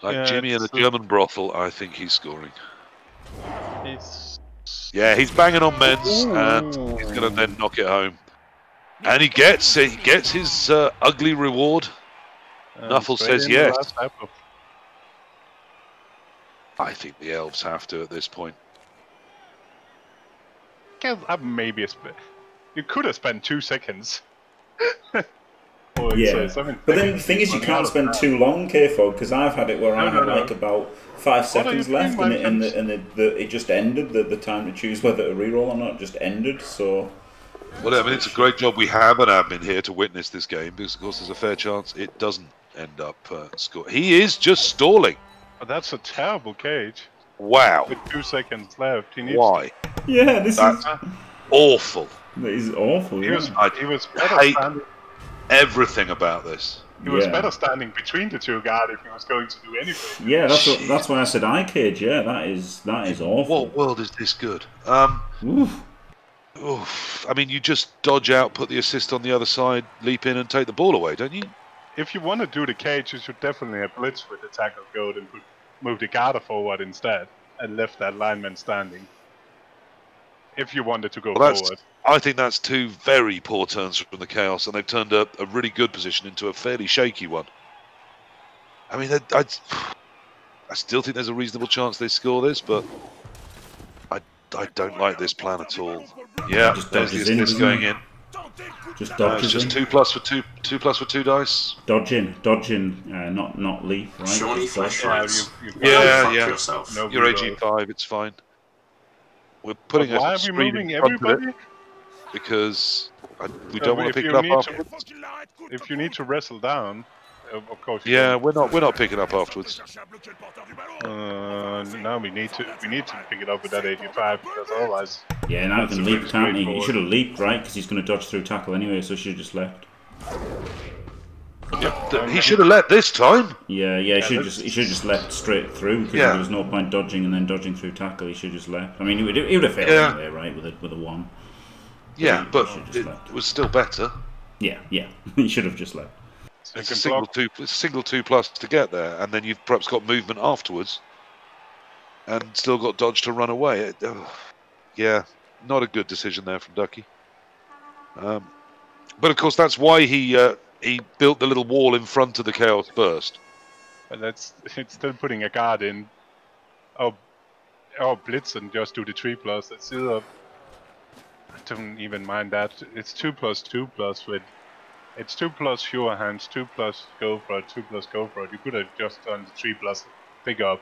Like yeah, Jimmy in a German brothel, I think he's scoring. It's... Yeah, he's banging on Men's, Ooh. and he's gonna then knock it home. And he gets it. He gets his uh, ugly reward. Um, Nuffle says yes. I think the elves have to at this point. Maybe a bit. You could have spent two seconds. Or yeah, so but then the thing is, you can't spend too long, KFoged, because I've had it where no, I had no, like no. about five seconds left, and it, and, the, and the, the, it just ended. The, the time to choose whether to reroll or not just ended. So, well, I mean, it's a great job we have an admin here to witness this game, because of course there's a fair chance it doesn't end up uh, score. He is just stalling. Oh, that's a terrible cage. Wow. With two seconds left, he needs. Why? Yeah, this that's is awful. That is awful. He yeah. was, he was better I hate standing. Everything about this. He yeah. was better standing between the two guard if he was going to do anything. Yeah, that's what, that's why I said eye cage. Yeah, that is that is awful. What world is this good? Um, oof. Oof. I mean, you just dodge out, put the assist on the other side, leap in, and take the ball away, don't you? If you want to do the cage, you should definitely have blitz with the tackle gold and put, move the guarder forward instead, and left that lineman standing. If you wanted to go well, forward. I think that's two very poor turns from the Chaos, and they've turned a, a really good position into a fairly shaky one. I mean, I, I, I still think there's a reasonable chance they score this, but I, I don't like this plan at all. Yeah, there's the assist going in. Just dodge. Uh, it's just two plus for two, two plus for two dice. Dodging, dodging, uh, not not leap, right? Surely flash rights. Yeah, yeah. Yourself. No, you're A G five, it's fine. We're putting a why are we moving everybody? It because I, we don't uh, want to pick it up afterwards. To, if you need to wrestle down, uh, of course. Yeah, can. we're not we're not picking up afterwards. Uh, now we need to we need to pick it up with that eighty-five because otherwise. Yeah, and I can leap, can't he? He should have leaped, right? Because he's going to dodge through tackle anyway, so she just left. Yeah, th he should have left this time. Yeah, yeah, he should yeah, just he should just left straight through. Because yeah. there was no point dodging and then dodging through tackle. He should just left. I mean, he would he would have failed yeah. anyway, right? With a with a one. But yeah, he, but he it left. was still better. Yeah, yeah, he should have just left. So it's a single two, it's a single two plus to get there, and then you've perhaps got movement afterwards, and still got dodge to run away. It, oh, yeah, not a good decision there from Ducke. Um, but of course, that's why he. Uh, He built the little wall in front of the Chaos Burst. But that's it's still putting a guard in. Oh, oh, blitz and just do the three plus. That's still. A, I don't even mind that. It's two plus two plus with. It's two plus fewer hands. Two plus go for it. Two plus go for it. You could have just done the three plus pick up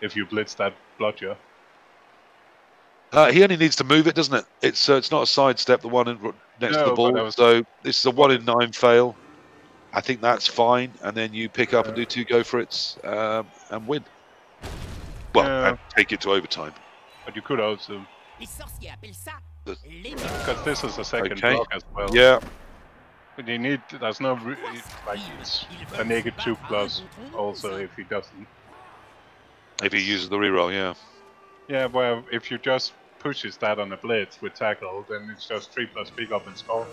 if you blitz that blotcher. Uh, he only needs to move it, doesn't it? It's uh, it's not a sidestep. The one in, next no, to the ball. So this is a one in nine fail. I think that's fine, and then you pick up yeah. and do two go for it's um, and win. Well, yeah. and take it to overtime. But you could also. Because this is a second okay. block as well. Yeah. But you need. There's no. Like, it's a naked two plus also if he doesn't. If he uses the reroll, yeah. Yeah, well, if you just pushes that on the blitz with tackle, then it's just three plus pick up and score.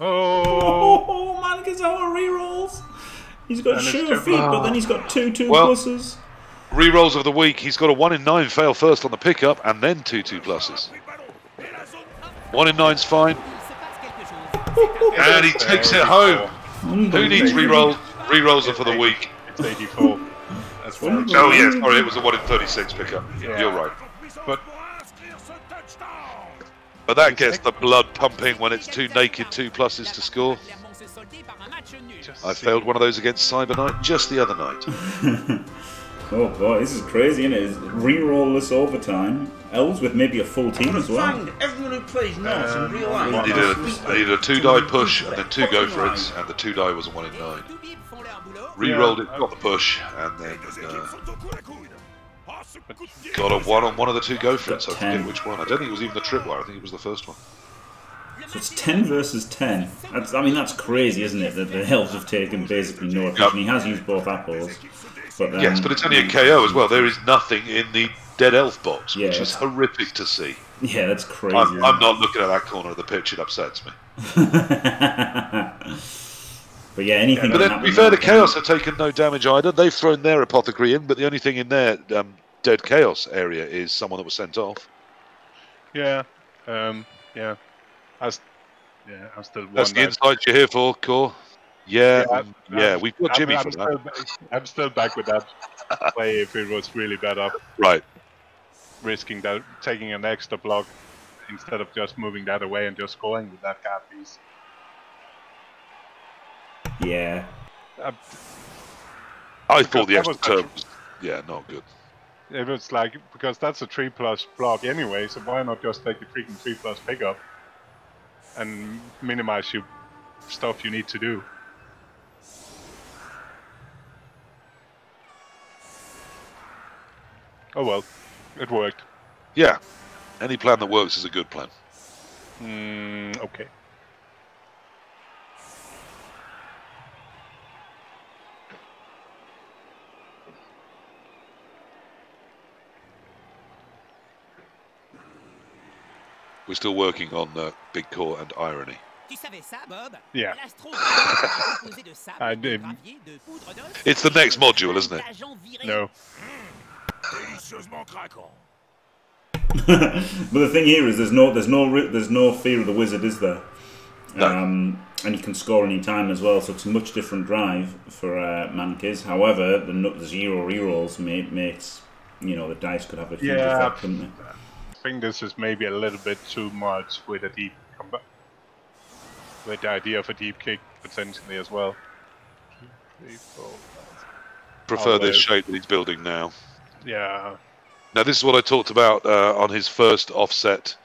Oh! Oh, Mankiz our rerolls! He's got sure feet, oh. but then he's got two two well, pluses. Rerolls of the week, he's got a one in nine fail first on the pickup and then two two pluses. One in nine's fine. And he takes it home. Who needs rerolls? Rerolls are for the week. It's eighty-four. That's oh yeah, sorry, it was a one in thirty-six pickup. Yeah. You're right. But But that gets the blood pumping when it's two naked two pluses to score. I failed one of those against Cyber Knight just the other night. Oh boy, this is crazy, isn't it? It's re-rollless overtime. Elves with maybe a full team as well. Everyone who plays nice in real life. They did a, they did a two die push and then two go for it, and the two die was a one in nine. Rerolled it, got the push, and then uh, got a one on one of the two go for it, so I forget which one. I don't think it was even the tripwire, I think it was the first one. So it's ten versus ten. That's, I mean, that's crazy, isn't it? That the elves have taken basically no action. Yep. He has used both apples. But, um, yes, but it's only a K O as well. There is nothing in the dead elf box, yeah, which is horrific to see. Yeah, that's crazy. I'm, I'm not looking at that corner of the pitch, it upsets me. But yeah, anything. Yeah, but then, to be fair, the Chaos have taken no damage either. They've thrown their apothecary in, but the only thing in their um, dead Chaos area is someone that was sent off. Yeah, um, yeah. I yeah, I'm still. That's the insight you're here for, Core. Yeah, yeah, um, I'm, yeah. I'm, we've got I'm, Jimmy I'm from that. Back, I'm still back with that play if it was really bad up. Right. Risking that, taking an extra block instead of just moving that away and just scoring with that card piece. Yeah, uh, I thought the extra term was, yeah, not good. It was like, because that's a three plus block anyway, so why not just take the freaking three plus pickup and minimize your stuff you need to do. Oh well, it worked. Yeah, any plan that works is a good plan. Mm, okay. We're still working on uh, Big Core and Irony. Yeah. I did. It's the next module, isn't it? No. But the thing here is, there's no, there's no, there's no fear of the wizard, is there? No. Um, and you can score any time as well, so it's a much different drive for uh, Mankiz. However, the zero rerolls make, makes, you know, the dice could have a huge yeah. effect, couldn't they? I think this is maybe a little bit too much with a deep combat, with the idea of a deep kick potentially as well. Prefer I'll this wait. shape that he's building now. Yeah. Now this is what I talked about uh, on his first offset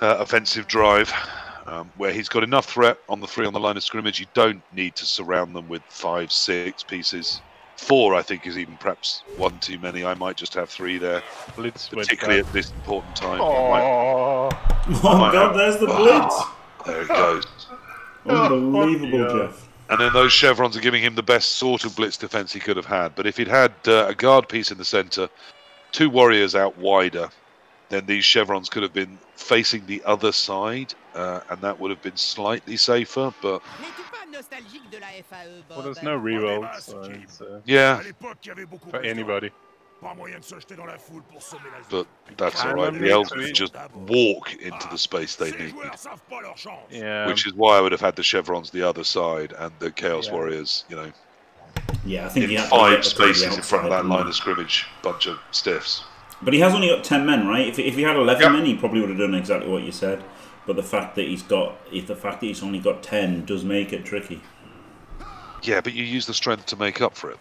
uh, offensive drive, um, where he's got enough threat on the three on the line of scrimmage. You don't need to surround them with five, six pieces. Four, I think, is even perhaps one too many. I might just have three there, blitz particularly at this important time. Oh, might, oh God, have, there's the blitz! Oh, there it goes. Unbelievable, oh, Jeff. And then those chevrons are giving him the best sort of blitz defence he could have had. But if he'd had uh, a guard piece in the centre, two warriors out wider, then these chevrons could have been facing the other side, uh, and that would have been slightly safer, but... Well, there's no reroll, so so. Yeah, for anybody. But that's alright, the elves can just walk into the space they need. Yeah. Which is why I would have had the chevrons the other side and the Chaos yeah. Warriors, you know, yeah, I think in five spaces in front of that line of scrimmage, bunch of stiffs. But he has only got ten men, right? If, if he had eleven yep. men, he probably would have done exactly what you said. But the fact that he's got, if the fact that he's only got ten, does make it tricky. Yeah, but you use the strength to make up for it.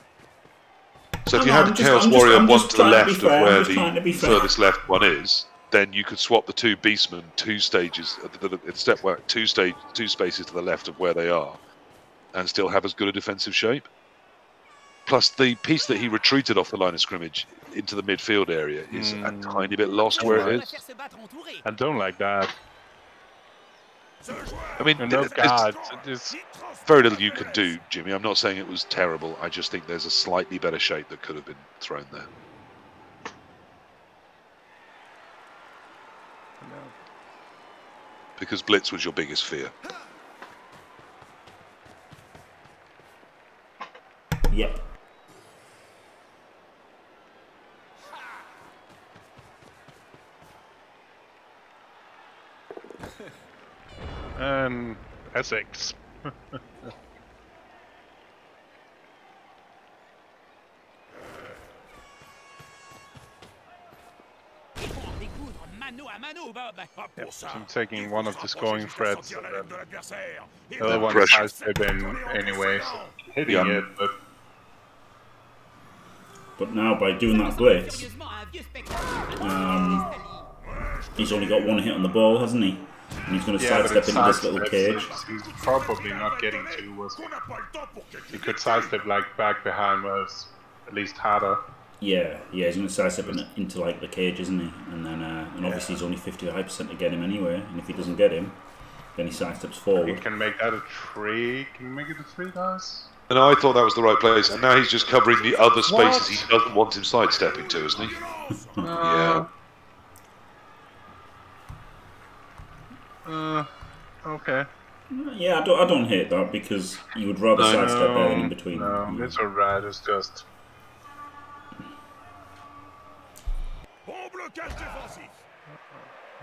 So if you had a Chaos Warrior one to the left of where the furthest left one is, then you could swap the two beastmen two stages, step work two stage, two spaces to the left of where they are, and still have as good a defensive shape. Plus the piece that he retreated off the line of scrimmage into the midfield area is mm. a tiny bit lost where right. it is. I don't like that. I mean, and there's, God, there's very little you can do, Jimmy. I'm not saying it was terrible. I just think there's a slightly better shape that could have been thrown there. No. Because blitz was your biggest fear. Yep. Um, Essex. Yep. I'm taking one of the scoring threads. And the other one has to have been anyway, so hitting yeah. it, but. But now by doing that blitz, um, he's only got one hit on the ball, hasn't he? And he's going to yeah, sidestep into this little cage. He's probably not getting to was he could sidestep like back behind was at least harder. Yeah, yeah, he's going to sidestep in, into like the cage, isn't he? And then, uh, and obviously yeah. he's only fifty-five percent to get him anyway. And if he doesn't get him, then he sidesteps forward. He can make that a three. Can you make it a three, guys? And I thought that was the right place, and now he's just covering the other spaces what? he doesn't want him sidestepping to, isn't he? uh, yeah. Uh, okay. Yeah, I don't, I don't hate that, because you would rather no, sidestep no, in between. No, yeah. it's alright, it's just...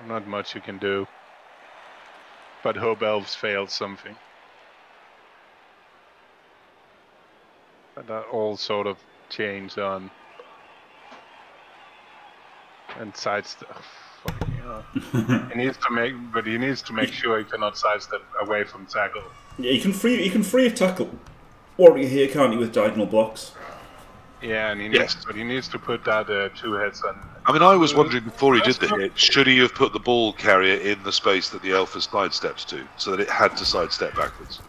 Not much you can do. But hope Elves failed something. But that all sort of changed on and sidestep. Oh, he needs to make, but he needs to make sure he cannot sidestep away from tackle. Yeah, you can free, you can free a tackle, or you here can't you with diagonal blocks? Yeah, and he needs, yes. but he needs to put that uh, two heads on. I mean, I was wondering before he did the hit, should he have put the ball carrier in the space that the Elf has sidesteps to, so that it had to sidestep backwards?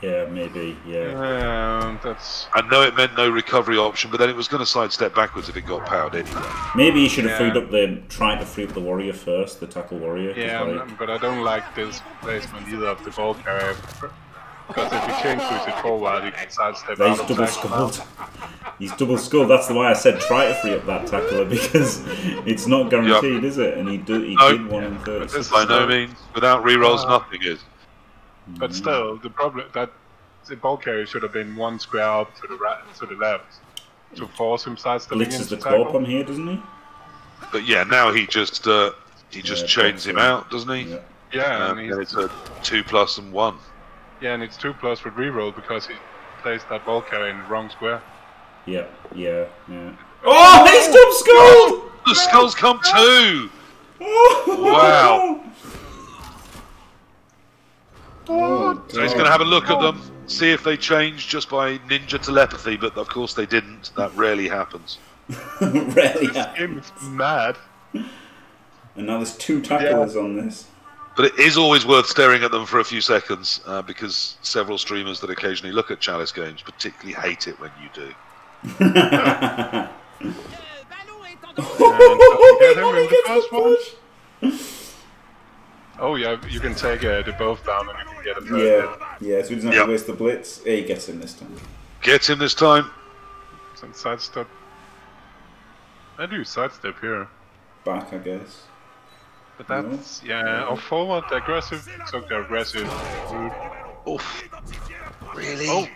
Yeah, maybe, yeah. Um, that's... I know it meant no recovery option, but then it was going to sidestep backwards if it got powered anyway. Maybe you should have yeah. freed up the... tried to free up the warrior first, the tackle warrior. Yeah, like... but I don't like this placement either of the ball carrier. Because if you change with it forward, you can sidestep out of the tackle. He's double skulled, that's why I said try to free up that tackler, because it's not guaranteed, yep. is it? And he, do, he no, did one in third. This by no means, without rerolls, uh, nothing is. But still, the problem that the ball carrier should have been one square up to the right, to the left, to force him sidestepping into the tackle. Blitzes the on here, doesn't he? But yeah, now he just uh, he just yeah, chains him out, doesn't he? Yeah, yeah um, and he's, it's a two plus and one. Yeah, and it's two plus with reroll because he placed that ball carrier in the wrong square. Yeah, yeah, yeah. Oh, he's double skulled! The skulls come too. Wow. Oh, so he's going to have a look at them, see if they change just by ninja telepathy, but of course they didn't. That rarely happens. Rarely this happens. Game is mad. And now there's two tacklers yeah. on this. But it is always worth staring at them for a few seconds, uh, because several streamers that occasionally look at Chalice games particularly hate it when you do. yeah, Oh yeah, you can take uh, the both down and you can get him. Yeah, yeah, so he doesn't have yep. to waste the blitz. Yeah, he gets him this time. Gets him this time. Some sidestep. I do sidestep here. Back, I guess. But that's, no. yeah, or forward, aggressive, took the aggressive route. Oof. Really? Oh.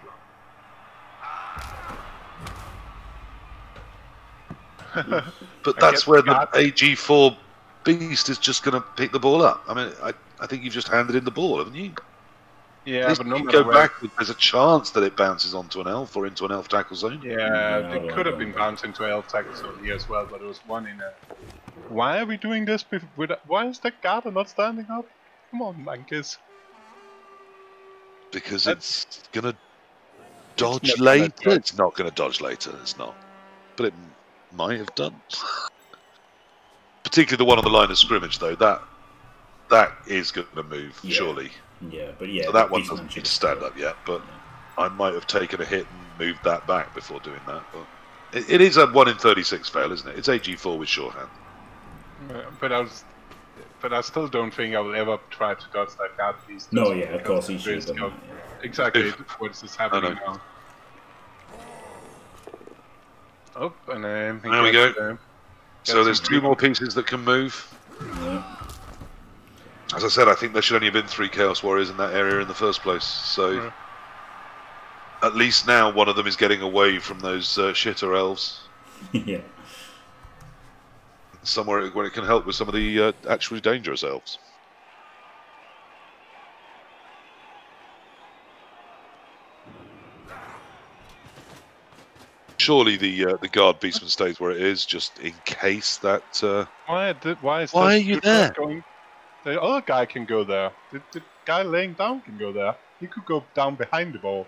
But that's where the A G four... Beast is just going to pick the ball up. I mean, I, I think you've just handed in the ball, haven't you? Yeah, if but no you go way. back, there's a chance that it bounces onto an elf or into an elf tackle zone. Yeah, no, it could have been bounced into elf tackle zone here as well, but it was one in a... Why are we doing this? With a... Why is that guard not standing up? Come on, Mankiz. Because That's... it's going to dodge it's later. Gonna it's not going to dodge later, it's not. But it might have done. Particularly the one on the line of scrimmage, though, that that is going to move, yeah. surely. Yeah, but yeah. So that one doesn't need to stand up yet, but yeah. I might have taken a hit and moved that back before doing that. But It, it is a one in thirty-six fail, isn't it? It's A G four with shorthand. But I was, but I still don't think I will ever try to cast like that. No, yeah, of course, each of them. Exactly, what's this happening now? Oh, and um, there we go. Um, so there's two more pieces that can move. Yeah. As I said, I think there should only have been three Chaos Warriors in that area in the first place. So yeah. At least now one of them is getting away from those uh, shitter elves. Yeah. Somewhere where it can help with some of the uh, actually dangerous elves. Surely the uh, the guard beastman stays where it is, just in case that. Uh... Why? Did, why is why are you there? Going... The other guy can go there. The, the guy laying down can go there. He could go down behind the ball.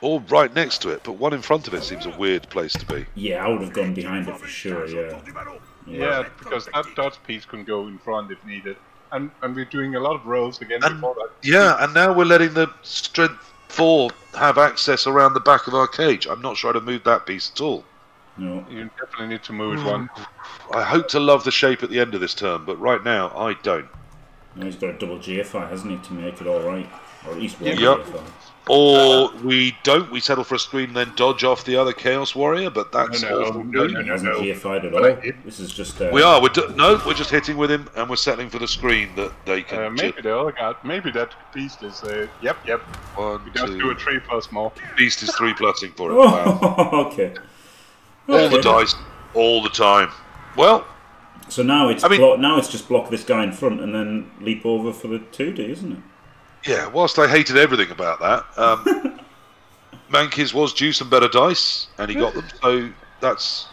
Or right next to it, but one in front of it seems a weird place to be. Yeah, I would have gone behind it for sure. Yeah. Yeah, yeah, because that dot piece can go in front if needed, and and we're doing a lot of rolls again. And, before that. Yeah, and now we're letting the strength four have access around the back of our cage. I'm not sure I'd have moved that piece at all. No. You definitely need to move it one. I hope to love the shape at the end of this turn, but right now I don't. Now he's got a double G F I, hasn't he, to make it all right, or at least one yep. G F I. Or we don't. We settle for a screen, then dodge off the other Chaos Warrior, but that's no, no, awful. No, no, no, no. G F I'd at all. I, this is just. Uh, we are. We're do no, we're just hitting with him, and we're settling for the screen that they can. Uh, maybe the other guy. Maybe that beast is. Uh, yep, yep. One, we two. Just do a three plus more. Beast is three plusing for it. Wow. Okay. All okay. the dice, all the time. Well. So now it's I mean, now it's just block this guy in front and then leap over for the two D, isn't it? Yeah, whilst I hated everything about that, um, Mankiz was due some better dice, and he got them, so that's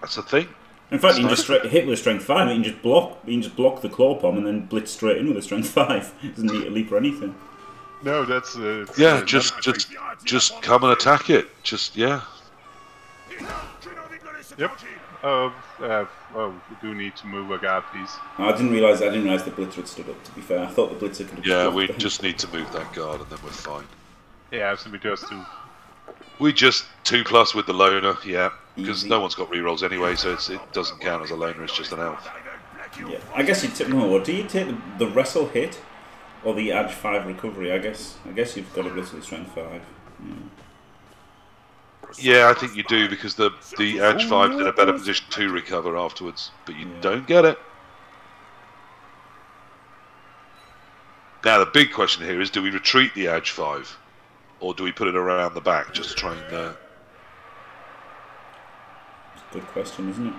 that's a thing. In fact, you can just hit with a strength five, you can just block, you can just block the claw palm and then blitz straight in with a strength five. Doesn't need a leap or anything. No, that's uh, yeah, uh, just just just come and attack it. Just yeah. Yep. Oh, uh, well, we do need to move a guard piece. I didn't realise. I didn't realise the blitzer had stood up. To be fair, I thought the blitzer could have. Yeah, we just need to move that guard, and then we're fine. Yeah, so we just do. We just two plus with the loner, yeah, because no one's got rerolls anyway, so it's, it doesn't count as a loner. It's just an elf. Yeah, I guess you take. No, do you take the, the wrestle hit or the edge five recovery? I guess. I guess you've got a blitzer with strength five. Yeah. Yeah, I think you do, because the the edge five's in a better position to recover afterwards, but you yeah. don't get it. Now the big question here is: do we retreat the edge five, or do we put it around the back just to try and? Uh... Good question, isn't it?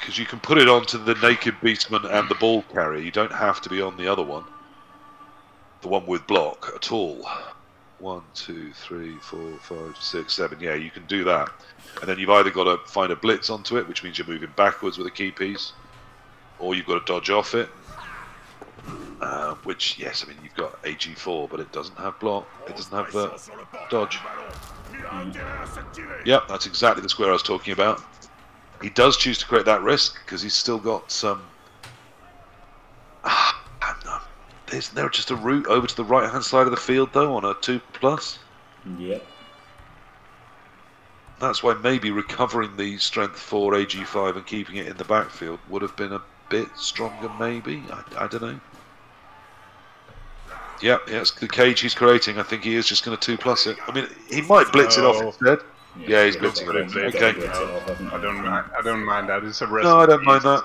Because you can put it onto the naked beastman and the ball carrier. You don't have to be on the other one, the one with block at all. One, two, three, four, five, six, seven. Yeah, you can do that. And then you've either got to find a blitz onto it, which means you're moving backwards with a key piece, or you've got to dodge off it, uh, which, yes, I mean, you've got A G four, but it doesn't have block. It doesn't have uh, dodge. Mm. Yep, that's exactly the square I was talking about. He does choose to create that risk, because he's still got some... Ah, I'm not... Isn't there just a route over to the right-hand side of the field, though, on a two plus? Yeah. That's why maybe recovering the Strength four, A G five, and keeping it in the backfield would have been a bit stronger, maybe? I, I don't know. Yeah, yeah, it's the cage he's creating. I think he is just going to two plus it. I mean, he might blitz oh. it off instead. Yeah, yeah he's yeah, blitzing it off. Okay. Blitz I, don't mind, I don't mind that. It's a risk. No, I don't mind that.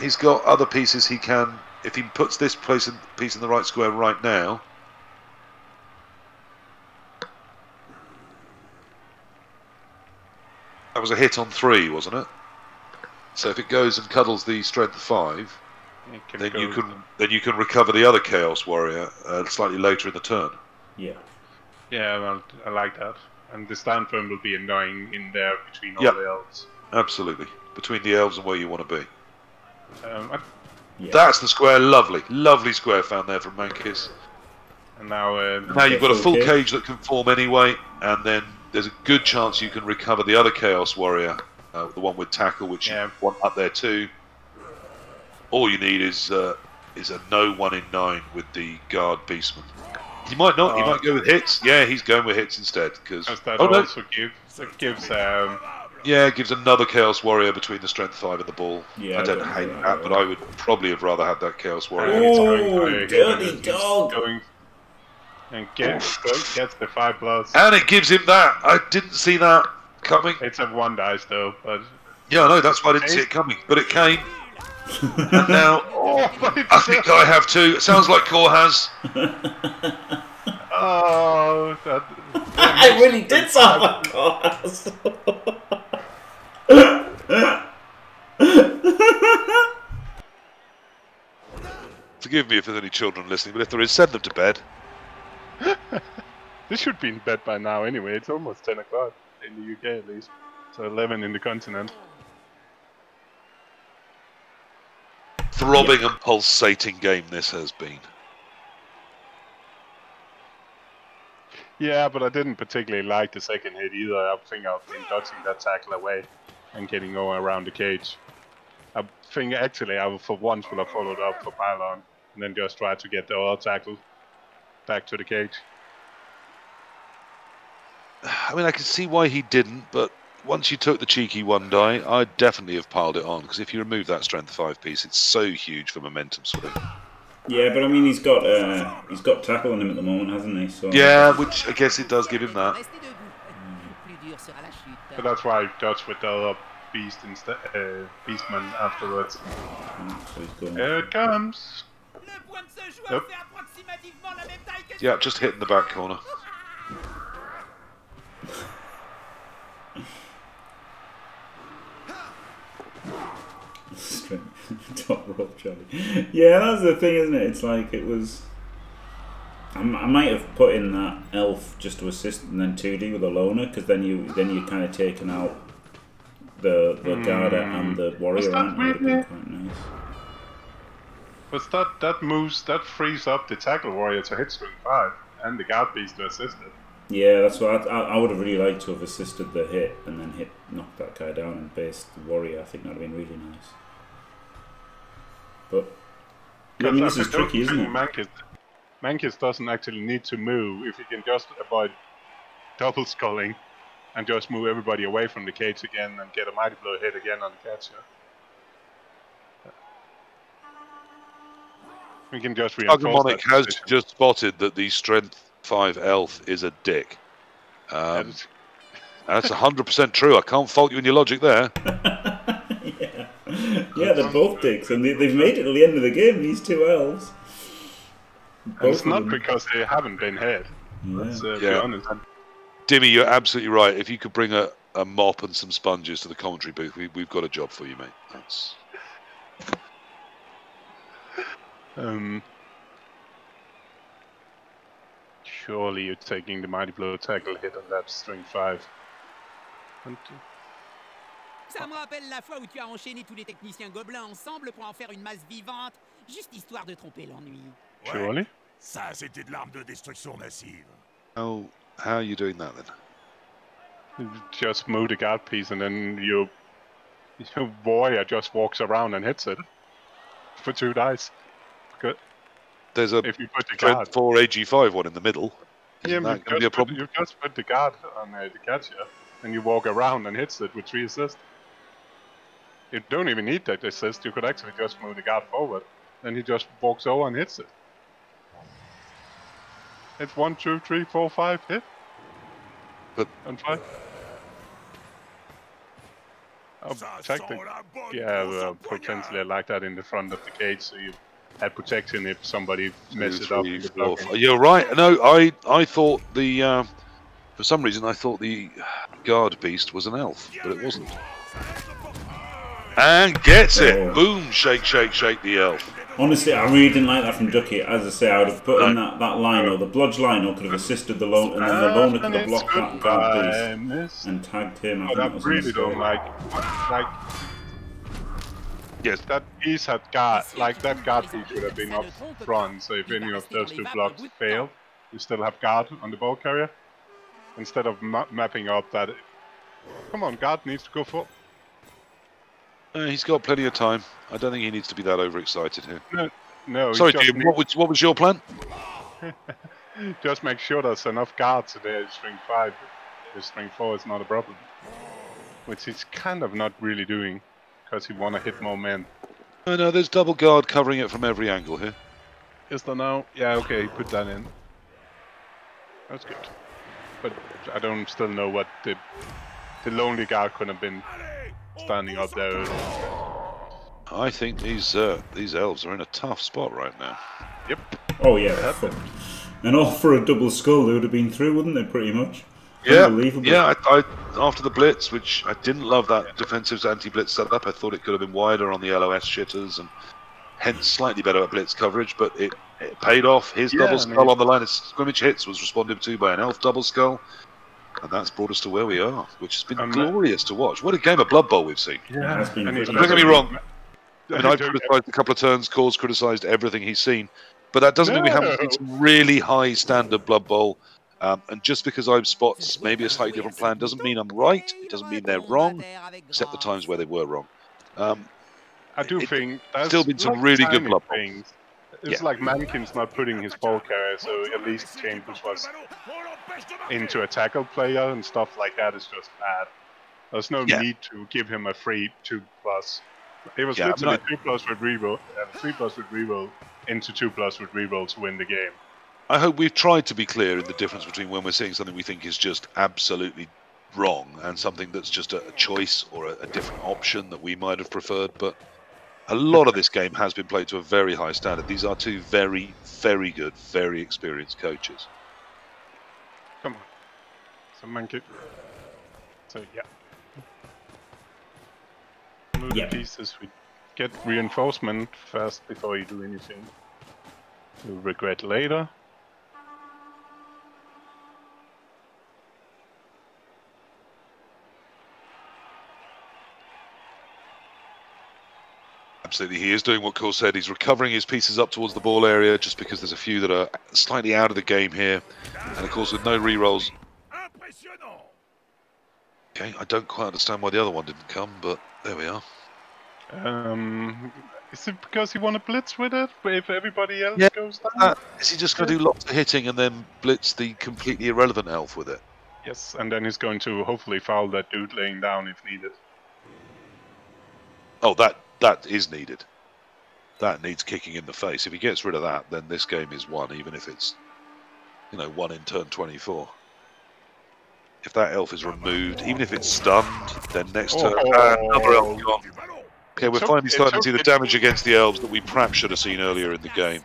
He's got other pieces he can... If he puts this place in, piece in the right square right now, that was a hit on three, wasn't it? So if it goes and cuddles the strength five, then you can them. then you can recover the other Chaos Warrior uh, slightly later in the turn. Yeah, yeah, well, I like that. And the stand firm will be annoying in there between all yep. the elves. Absolutely, between the elves and where you want to be. Um, I Yeah. That's the square, lovely, lovely square found there from Mankiz. And now, um, now you've got a full cage. cage that can form anyway, and then there's a good chance you can recover the other Chaos Warrior, uh, the one with tackle, which yeah. you want up there too. All you need is uh, is a no one in nine with the guard beastman. He might not. Oh. He might go with hits. Yeah, he's going with hits instead. Because oh no, give So it gives um yeah, it gives another Chaos Warrior between the Strength five and the ball. Yeah, I don't hate that, that, but I would probably have rather had that Chaos Warrior. Oh, dirty dog! Going and gets, gets the five plus. And it gives him that! I didn't see that coming. It's at one dice though, but... Yeah, I know, that's why I didn't see it coming. But it came. And now, oh, I think I have two. It sounds like Core has. Oh, that, that I really did sound like Core has. Forgive me if there's any children listening, but if there is, send them to bed. This should be in bed by now anyway. It's almost ten o'clock in the U K at least, so eleven in the continent. Throbbing yeah. and pulsating game this has been. Yeah, but I didn't particularly like the second hit either. I think I've been dodging that tackle away and getting all around the cage. I think actually I will, for once will have followed up for pylon and then just try to get the other tackle back to the cage. I mean, I can see why he didn't, but once you took the cheeky one die, I'd definitely have piled it on, because if you remove that strength five piece, it's so huge for momentum swing. Yeah, but I mean, he's got uh, he's got tackle on him at the moment, hasn't he? So yeah, which I guess it does give him that. But that's why I dodged with the other beast instead, uh, beastman afterwards. So here it comes. Nope. Yeah, just hitting the back corner. Top rope, Charlie. Yeah, that's the thing, isn't it? It's like it was. I, I might have put in that elf just to assist, and then two D with a loner, because then you then you kind of taken out the the mm. Garda and the warrior. That weird, yeah. Quite nice. But that that moves that frees up the tackle warrior to hit string five and the guard beast to assist it. Yeah, that's what I, I, I would have really liked to have assisted the hit and then hit knock that guy down and based the warrior. I think that'd have been really nice. But I mean, this is tricky, isn't it? Mankiz, Mankiz doesn't actually need to move if he can just avoid double sculling and just move everybody away from the cage again and get a mighty blow hit again on the catcher. We can just reinforce Agumonic has position. Just spotted that the strength five elf is a dick. Um, that's one hundred percent true. I can't fault you in your logic there. Yeah, they're both dicks, and they, they've made it to the end of the game, these two elves. And it's not because they haven't been hit. Yeah. Let's uh, yeah. be honest. Dimmy, you're absolutely right. If you could bring a, a mop and some sponges to the commentary booth, we, we've got a job for you, mate. That's... Um, surely you're taking the mighty blow tackle hit on that string five. One, two. Ça me rappelle la fois où tu as enchaîné tous les techniciens gobelins ensemble pour en faire une masse vivante, juste histoire de tromper l'ennui. Ouais. Ça, c'était de l'arme de destruction massive. Oh, how are you doing that then? Just move the guard piece and then your, your warrior just walks around and hits it for two dice. Good. There's a if you put the guard four A G five one in the middle. Isn't yeah, but you, put, you just put the guard on uh, the catcher and you walk around and hits it with three assists. You don't even need that assist, you could actually just move the guard forward. Then he just walks over and hits it. It's one, two, three, four, five, hit. But and five. I'll check the... Yeah, well, potentially I like that in the front of the cage, so you have protection if somebody messes up. You're right, no, I, I thought the... Uh, for some reason I thought the guard beast was an elf, but it wasn't. And gets it! Oh. Boom! Shake, shake, shake the elf. Honestly, I really didn't like that from Ducke. As I say, I would have put no. in that, that Lino. The Blodge Lino could have assisted the loan, and then the loaner could have blocked that guard beast and tagged him. I, I really don't like... Like... Yes, that beast had guard... Like, that guard beast would have been up front, so if any of those two blocks fail, you still have guard on the ball carrier. Instead of ma mapping up that... Come on, guard needs to go for... Uh, he's got plenty of time. I don't think he needs to be that overexcited here. No, no. Sorry, Jim, what was, what was your plan? Just make sure there's enough guards in there, string five. his rank four is not a problem. Which he's kind of not really doing, because he want to hit more men. No, no, there's double guard covering it from every angle here. Is there now? Yeah, okay, he put that in. That's good. But I don't still know what the, the lonely guard could have been standing up there. I think these uh, these elves are in a tough spot right now. Yep. Oh yeah, that's it. And all for a double skull, they would have been through, wouldn't they? Pretty much. Yeah. Unbelievable. Yeah. I, I, after the blitz, which I didn't love that yeah. defensive anti-blitz setup. I thought it could have been wider on the L O S shitters, and hence slightly better at blitz coverage. But it, it paid off. His yeah, double skull I mean, on the line of scrimmage hits was responded to by an elf double skull, and that's brought us to where we are, which has been um, glorious to watch. What a game of Blood Bowl we've seen. Yeah. It's been don't get me wrong. I mean, I've criticised a couple of turns, Cause criticised everything he's seen, but that doesn't no. mean we haven't seen some really high standard Blood Bowl, um, and just because I've spots maybe a slightly different plan doesn't mean I'm right, it doesn't mean they're wrong, except the times where they were wrong. Um, I do it, think there's still been some really good Blood Bowls. It's yeah. like Mankin's not putting his ball carrier, so at least Chambers was into a tackle player and stuff like that is just bad. There's no yeah. need to give him a free two plus. It was yeah, literally not... two plus with reroll, uh, three plus with reroll into two plus with reroll to win the game. I hope we've tried to be clear in the difference between when we're seeing something we think is just absolutely wrong and something that's just a, a choice or a, a different option that we might have preferred. But a lot of this game has been played to a very high standard. These are two very, very good, very experienced coaches. Come on, some monkey. So yeah. Move yep. the pieces, we get reinforcement first before you do anything you'll regret later. Absolutely, he is doing what Cole said. He's recovering his pieces up towards the ball area just because there's a few that are slightly out of the game here. And of course, with no re-rolls. Okay, I don't quite understand why the other one didn't come, but there we are. Um, is it because he want to blitz with it? If everybody else yeah, goes down? Uh, is he just going to do lots of hitting and then blitz the completely irrelevant elf with it? Yes, and then he's going to hopefully foul that dude laying down if needed. Oh, that that is needed. That needs kicking in the face. If he gets rid of that, then this game is won, even if it's, you know, one in turn twenty-four. If that elf is removed, even if it's stunned, then next oh, turn uh, another elf gone. Okay, we're took, finally starting took, to see the damage against the elves that we perhaps should have seen earlier in the game.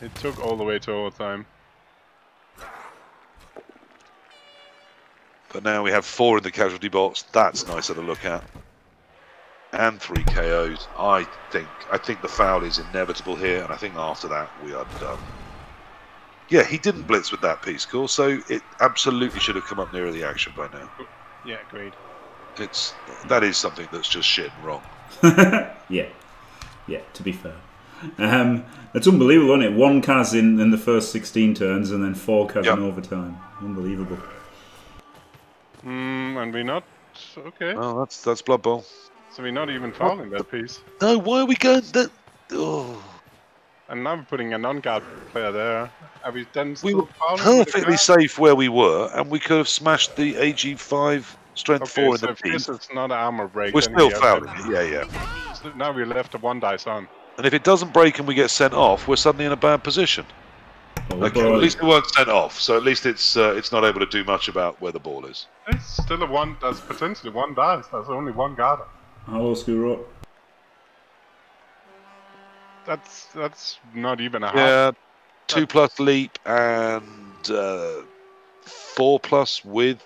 It took all the way to overtime. But now we have four in the casualty box. That's nicer to look at. And three K Os. I think I think the foul is inevitable here, and I think after that we are done. Yeah, he didn't blitz with that piece, Cole, so it absolutely should have come up nearer the action by now. Yeah, agreed. It's that is something that's just shit and wrong. yeah, yeah. To be fair, um, it's unbelievable, isn't it? One Kaz in, in the first sixteen turns, and then four Kaz yep. in overtime. Unbelievable. Mm, and we're not okay. Oh, that's that's Blood Bowl. So we're not even fouling that piece. No, why are we going? That oh. And now we're putting a non-guard player there. Are we then we were perfectly safe where we were, and we could have smashed the A G five strength okay, four in so the team. This is not an armor break. We're still fouling it. Yeah, yeah. So now we're left a one dice on. And if it doesn't break and we get sent off, we're suddenly in a bad position. Oh, okay, well, at least we weren't sent off, so at least it's uh, it's not able to do much about where the ball is. It's still a one. There's potentially one dice. There's only one guard. Hello, screw up. That's that's not even a half. Yeah, two that's... plus leap and uh, four plus with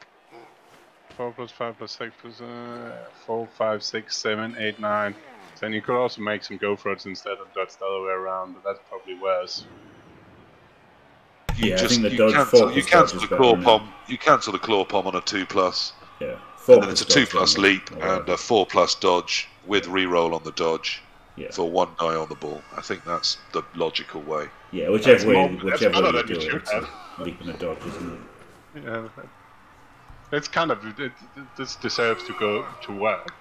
four plus five plus six plus uh, four five six seven eight nine. Then you could also make some go for it instead of that's the other way around. But that's probably worse. You yeah, just, I think the dodge cancel, you cancel the claw palm. You cancel the claw palm on a two plus. Yeah, and then it's a two plus leap and right. a four plus dodge with reroll on the dodge. Yeah. For one die on the ball. I think that's the logical way. Yeah, whichever that's way, more, whichever way you do it, it's a leap and a dodge, isn't it? Yeah, it's kind of it, this deserves to go to work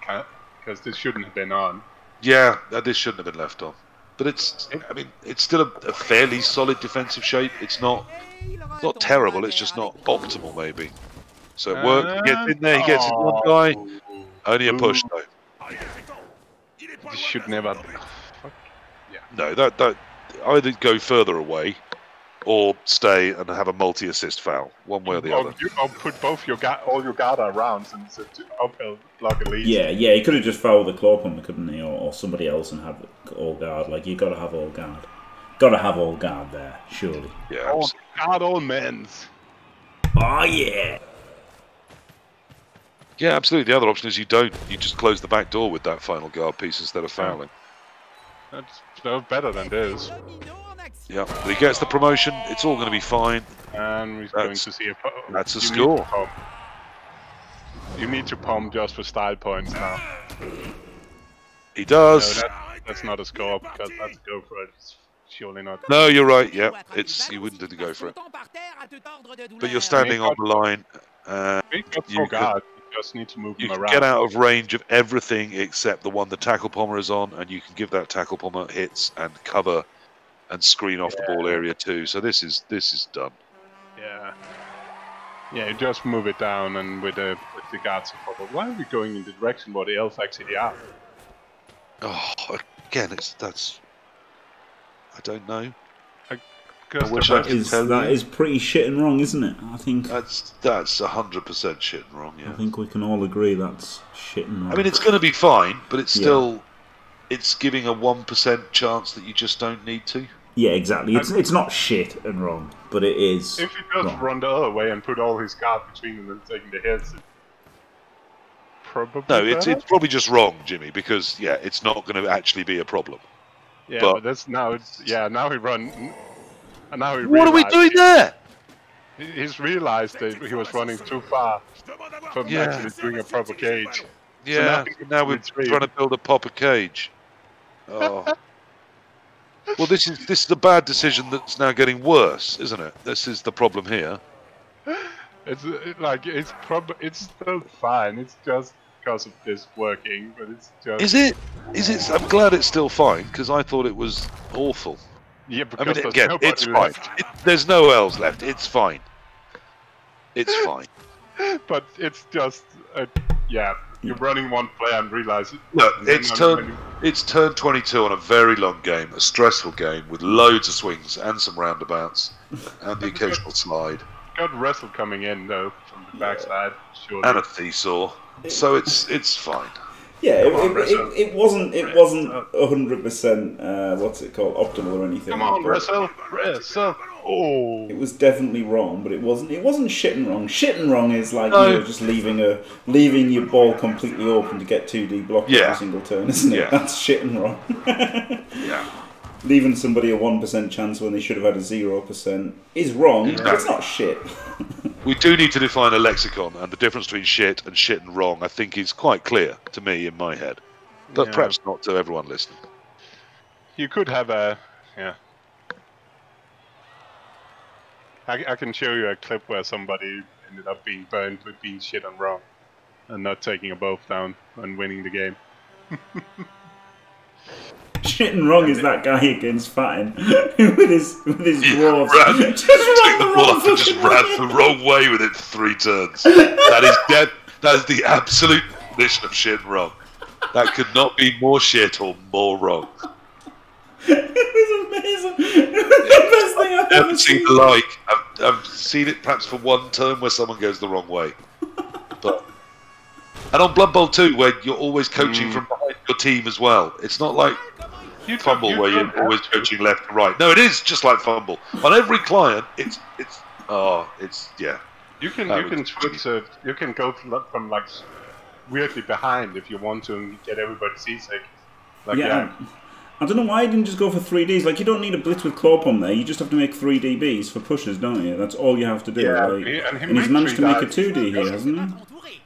because this shouldn't have been on. Yeah, this shouldn't have been left on. But it's, I mean, it's still a, a fairly solid defensive shape. It's not, not terrible. It's just not optimal, maybe. So it worked. He gets in there. He gets oh. his one guy. Only a push though. You should never. Yeah. No, that that either go further away, or stay and have a multi-assist foul, one way or the or other. You, or put both your all your Garda rounds and uphill block at least. Yeah, yeah. He could have just fouled the claw pump, couldn't he, or, or somebody else and have all guard. Like you got to have all guard. Got to have all guard there, surely. Yeah. All guard, all men's. Oh yeah. Yeah, absolutely. The other option is you don't. You just close the back door with that final guard piece instead of fouling. That's no better than this. Yeah, he gets the promotion. It's all going to be fine. And we're going to see a. That's a score. You need to pump just for style points now. He does. No, that, that's not a score because that's a go for it. It's surely not. No, you're right. Yeah, it's you wouldn't have to go for it. But you're standing on the line. Uh, you could, just need to move you them around. Get out of range of everything except the one the tackle pomber is on, and you can give that tackle pomber hits and cover and screen off yeah. the ball area too. So this is this is done. Yeah, yeah. You just move it down, and with the with the guards and pomber. Why are we going in the direction where the elves actually are? Oh, again, it's that's. I don't know. I wish I is, that is pretty shit and wrong, isn't it? I think that's that's a hundred percent shit and wrong. Yeah, I think we can all agree that's shit and wrong. I mean, it's going to be fine, but it's yeah. still it's giving a one percent chance that you just don't need to. Yeah, exactly. It's and, it's not shit and wrong, but it is. If he does wrong. run the other way and put all his guard between them and taking the hits, it probably no, it's it's probably just wrong, Jimmy, because yeah, it's not going to actually be a problem. Yeah, but, but that's now it's yeah now he run. And now he what are we doing he, there? He's realised that he was running too far from yeah. actually doing a proper cage. Yeah, so now, now we're retreat. trying to build a proper cage. Oh. Well, this is this is a bad decision that's now getting worse, isn't it? This is the problem here. It's like it's prob it's still fine. It's just because of this working, but it's just. Is it? Is it? I'm glad it's still fine because I thought it was awful. Yeah, I mean, again, it's fine. It, there's no elves left. It's fine. It's fine. But it's just, uh, yeah, you're running one player and realise it. Look, it's turn, it's turn twenty-two on a very long game, a stressful game with loads of swings and some roundabouts and the occasional got, slide. Got Russell coming in though from the backside, surely. And a Thesaur. So it's it's fine. Yeah, it, on, it, it, it wasn't it wasn't a hundred percent uh what's it called optimal or anything. Come on, Russell, Russell. Oh, it was definitely wrong, but it wasn't it wasn't shit and wrong. Shit and wrong is like no. you know, just leaving a leaving your ball completely open to get two D blocked yeah. every single turn, isn't it? Yeah. That's shit and wrong. yeah. Leaving somebody a one percent chance when they should have had a zero percent is wrong, no. but it's not shit. We do need to define a lexicon, and the difference between shit and shit and wrong, I think, is quite clear to me in my head, but yeah. perhaps not to everyone listening. You could have a, yeah. I, I can show you a clip where somebody ended up being burned with being shit and wrong, and not taking a both down and winning the game. Shit and wrong is that guy against Fatin with his with his yeah, dwarves. Ran, just ran the wrong and just ran the wrong way with it three turns. That is dead. That is the absolute definition of shit and wrong. That could not be more shit or more wrong. It was amazing. It was yeah, the best thing I've, I've ever seen. seen like I've, I've seen it perhaps for one turn where someone goes the wrong way, but. And on Blood Bowl two, where you're always coaching mm. from behind your team as well. It's not like you Fumble, you where you're always coaching left and right. No, it is just like Fumble. On every client, it's it's oh, it's yeah. You can that you can switch, uh, you can go from like weirdly behind if you want to and get everybody seasick. Like yeah. yeah. I don't know why I didn't just go for three Ds. Like, you don't need a blitz with claw pump there. You just have to make three D Bs for pushes, don't you? That's all you have to do. Yeah, like, and, and he's managed to make a two D here, hasn't he?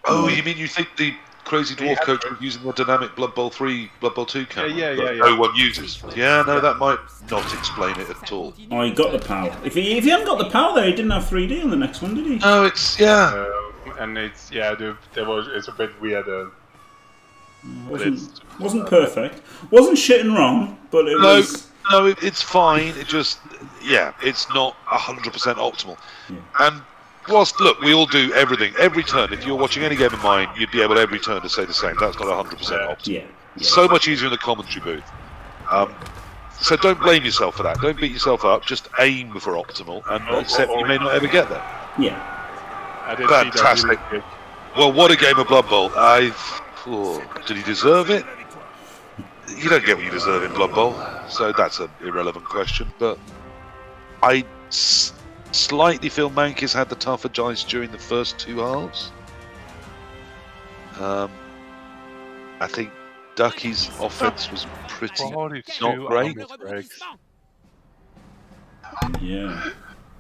Oh, you mean you think the crazy dwarf yeah. coach was using the dynamic Blood Bowl three, Blood Bowl two camera yeah, yeah, yeah, yeah. no one uses? Yeah, no, that might not explain it at all. Oh, he got the power. If he, if he hadn't got the power there, he didn't have three D on the next one, did he? No, it's, yeah. Uh, and it's, yeah, there was, it's a bit weird, uh, Wasn't, wasn't perfect. Wasn't shit and wrong, but it no, was. No, it, it's fine. It just, yeah, it's not one hundred percent optimal. Yeah. And whilst, look, we all do everything, every turn. If you're watching any game of mine, you'd be able every turn to say the same. That's not one hundred percent opt. Yeah. It's so much easier in the commentary booth. Um, so don't blame yourself for that. Don't beat yourself up. Just aim for optimal and accept you may not ever get there. Yeah. I did Fantastic. Really well, what a game of Blood Bowl. I've... Oh, did he deserve it? You don't get what you deserve in Blood Bowl, so that's an irrelevant question. But I s slightly feel Mankiz had the tougher giants during the first two halves. Um, I think Ducky's offense was pretty not great. Yeah,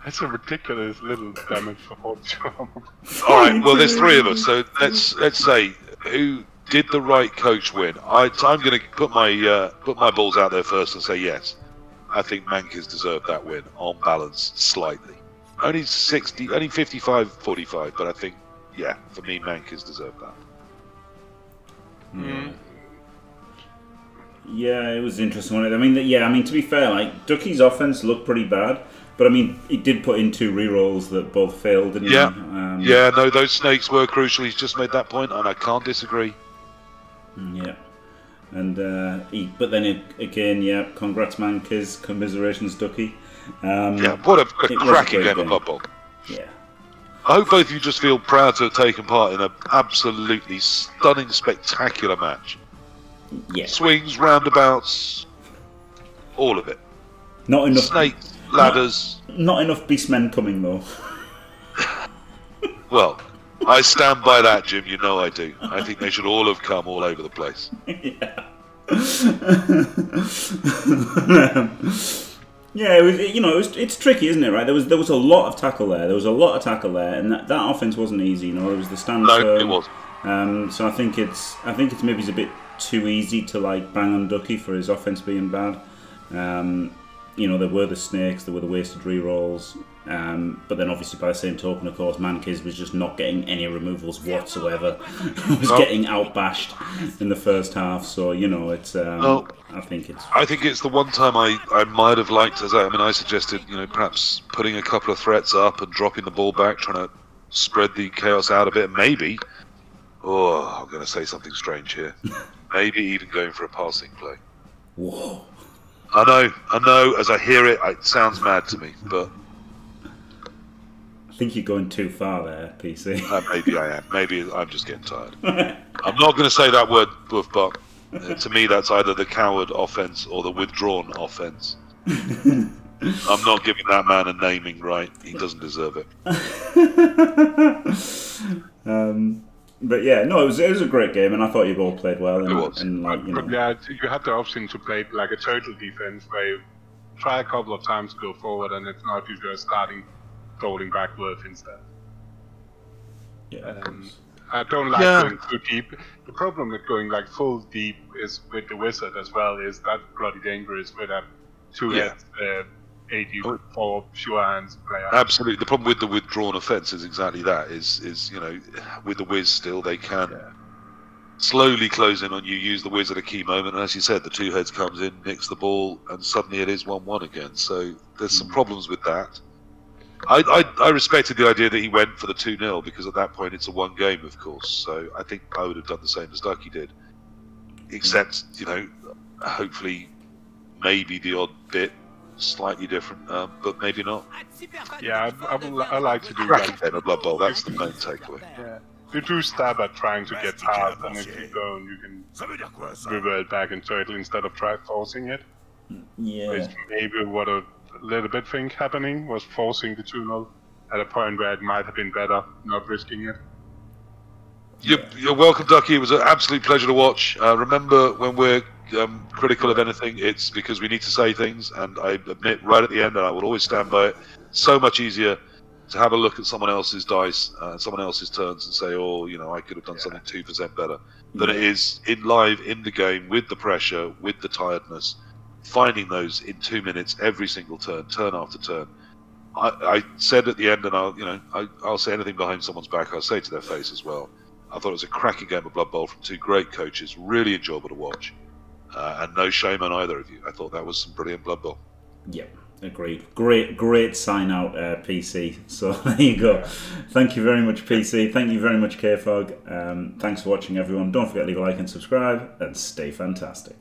that's a ridiculous little damage for forty-two armor. All right, well, there's three of us, so let's let's say who. Did the right coach win? I, I'm going to put my uh, put my balls out there first and say yes. I think Mankiz deserved that win on balance slightly. Only sixty, only fifty-five forty-five, but I think, yeah, for me, Mankiz deserved that. Yeah. Yeah, it was an interesting one. I mean, yeah, I mean to be fair, like Ducky's offense looked pretty bad, but I mean he did put in two rerolls that both failed, didn't yeah. he? Um, yeah, no, those snakes were crucial. He's just made that point, and I can't disagree. Yeah, and uh, he, but then it, again, yeah. Congrats, Mankiz. Commiserations, Ducky. Um, yeah, what a, a cracking game of Blood Bowl. Yeah. I hope both of you just feel proud to have taken part in an absolutely stunning, spectacular match. Yeah. Swings, roundabouts, all of it. Not enough snakes, ladders. Not, not enough beastmen coming though. Well. I stand by that, Jim. You know I do. I think they should all have come all over the place. Yeah. Yeah. It was, you know, it was, it's tricky, isn't it? Right? There was there was a lot of tackle there. There was a lot of tackle there, and that, that offense wasn't easy. You know, it was the stand. No, term. It was. Um, so I think it's I think it's maybe a bit too easy to like bang on Ducky for his offense being bad. Um, you know, there were the snakes, there were the wasted re-rolls. Um, but then obviously by the same token, of course, Mankiz was just not getting any removals whatsoever. He was oh. getting outbashed in the first half, so, you know, it's... Um, oh. I think it's... I think it's the one time I, I might have liked, as I, I mean, I suggested, you know, perhaps putting a couple of threats up and dropping the ball back, trying to spread the chaos out a bit, maybe... Oh, I'm going to say something strange here. Maybe even going for a passing play. Whoa. I know, I know, as I hear it, it sounds mad to me, but... I think you're going too far there, P C. Uh, maybe I am. Maybe I'm just getting tired. I'm not going to say that word, Buff Buck. Uh, to me, that's either the coward offence or the withdrawn offence. I'm not giving that man a naming right. He doesn't deserve it. um, but yeah, no, it was it was a great game, and I thought you all played well. And, it was. And, like, you know. Yeah, you had the option to play like a total defence where you try a couple of times to go forward, and it's not if you're starting. Rolling backward instead. Yeah, um, I don't like yeah. going too deep. The problem with going like full deep is with the wizard as well. Is that bloody dangerous with a two-hit yeah. uh, eighty-four pure hands player? Absolutely. The problem with the withdrawn offense is exactly that. Is is you know, with the whiz still they can yeah. slowly close in on you. Use the whiz at a key moment, and as you said, the two heads comes in, nicks the ball, and suddenly it is one-one again. So there's some problems with that. I, I, I respected the idea that he went for the two nil because at that point it's a one game, of course. So I think I would have done the same as Ducky did, except, you know, hopefully maybe the odd bit slightly different, uh, but maybe not. Yeah, I, I, I like to do that game of Blood Bowl. That's the main takeaway. Yeah. You do stab at trying to get past, and if you don't, you can revert back and turtle instead of try forcing it. Yeah. Which maybe what a little bit thing happening was forcing the two nil at a point where it might have been better not risking it. You're, you're welcome, Ducky. It was an absolute pleasure to watch. Uh, remember, when we're um, critical of anything, it's because we need to say things, and I admit right at the end, and I will always stand by it, so much easier to have a look at someone else's dice and uh, someone else's turns and say, oh, you know, I could have done yeah. something two percent better, than it is in live, in the game, with the pressure, with the tiredness. Finding those in two minutes every single turn, turn after turn. I, I said at the end, and I'll you know I, I'll say anything behind someone's back. I'll say to their face as well. I thought it was a cracking game of Blood Bowl from two great coaches. Really enjoyable to watch, uh, and no shame on either of you. I thought that was some brilliant Blood Bowl. Yep, Agreed. Great, great sign out, uh, P C. So there you go. Yeah. Thank you very much, P C. Thank you very much, KFoged. Um, thanks for watching, everyone. Don't forget to leave a like and subscribe, and stay fantastic.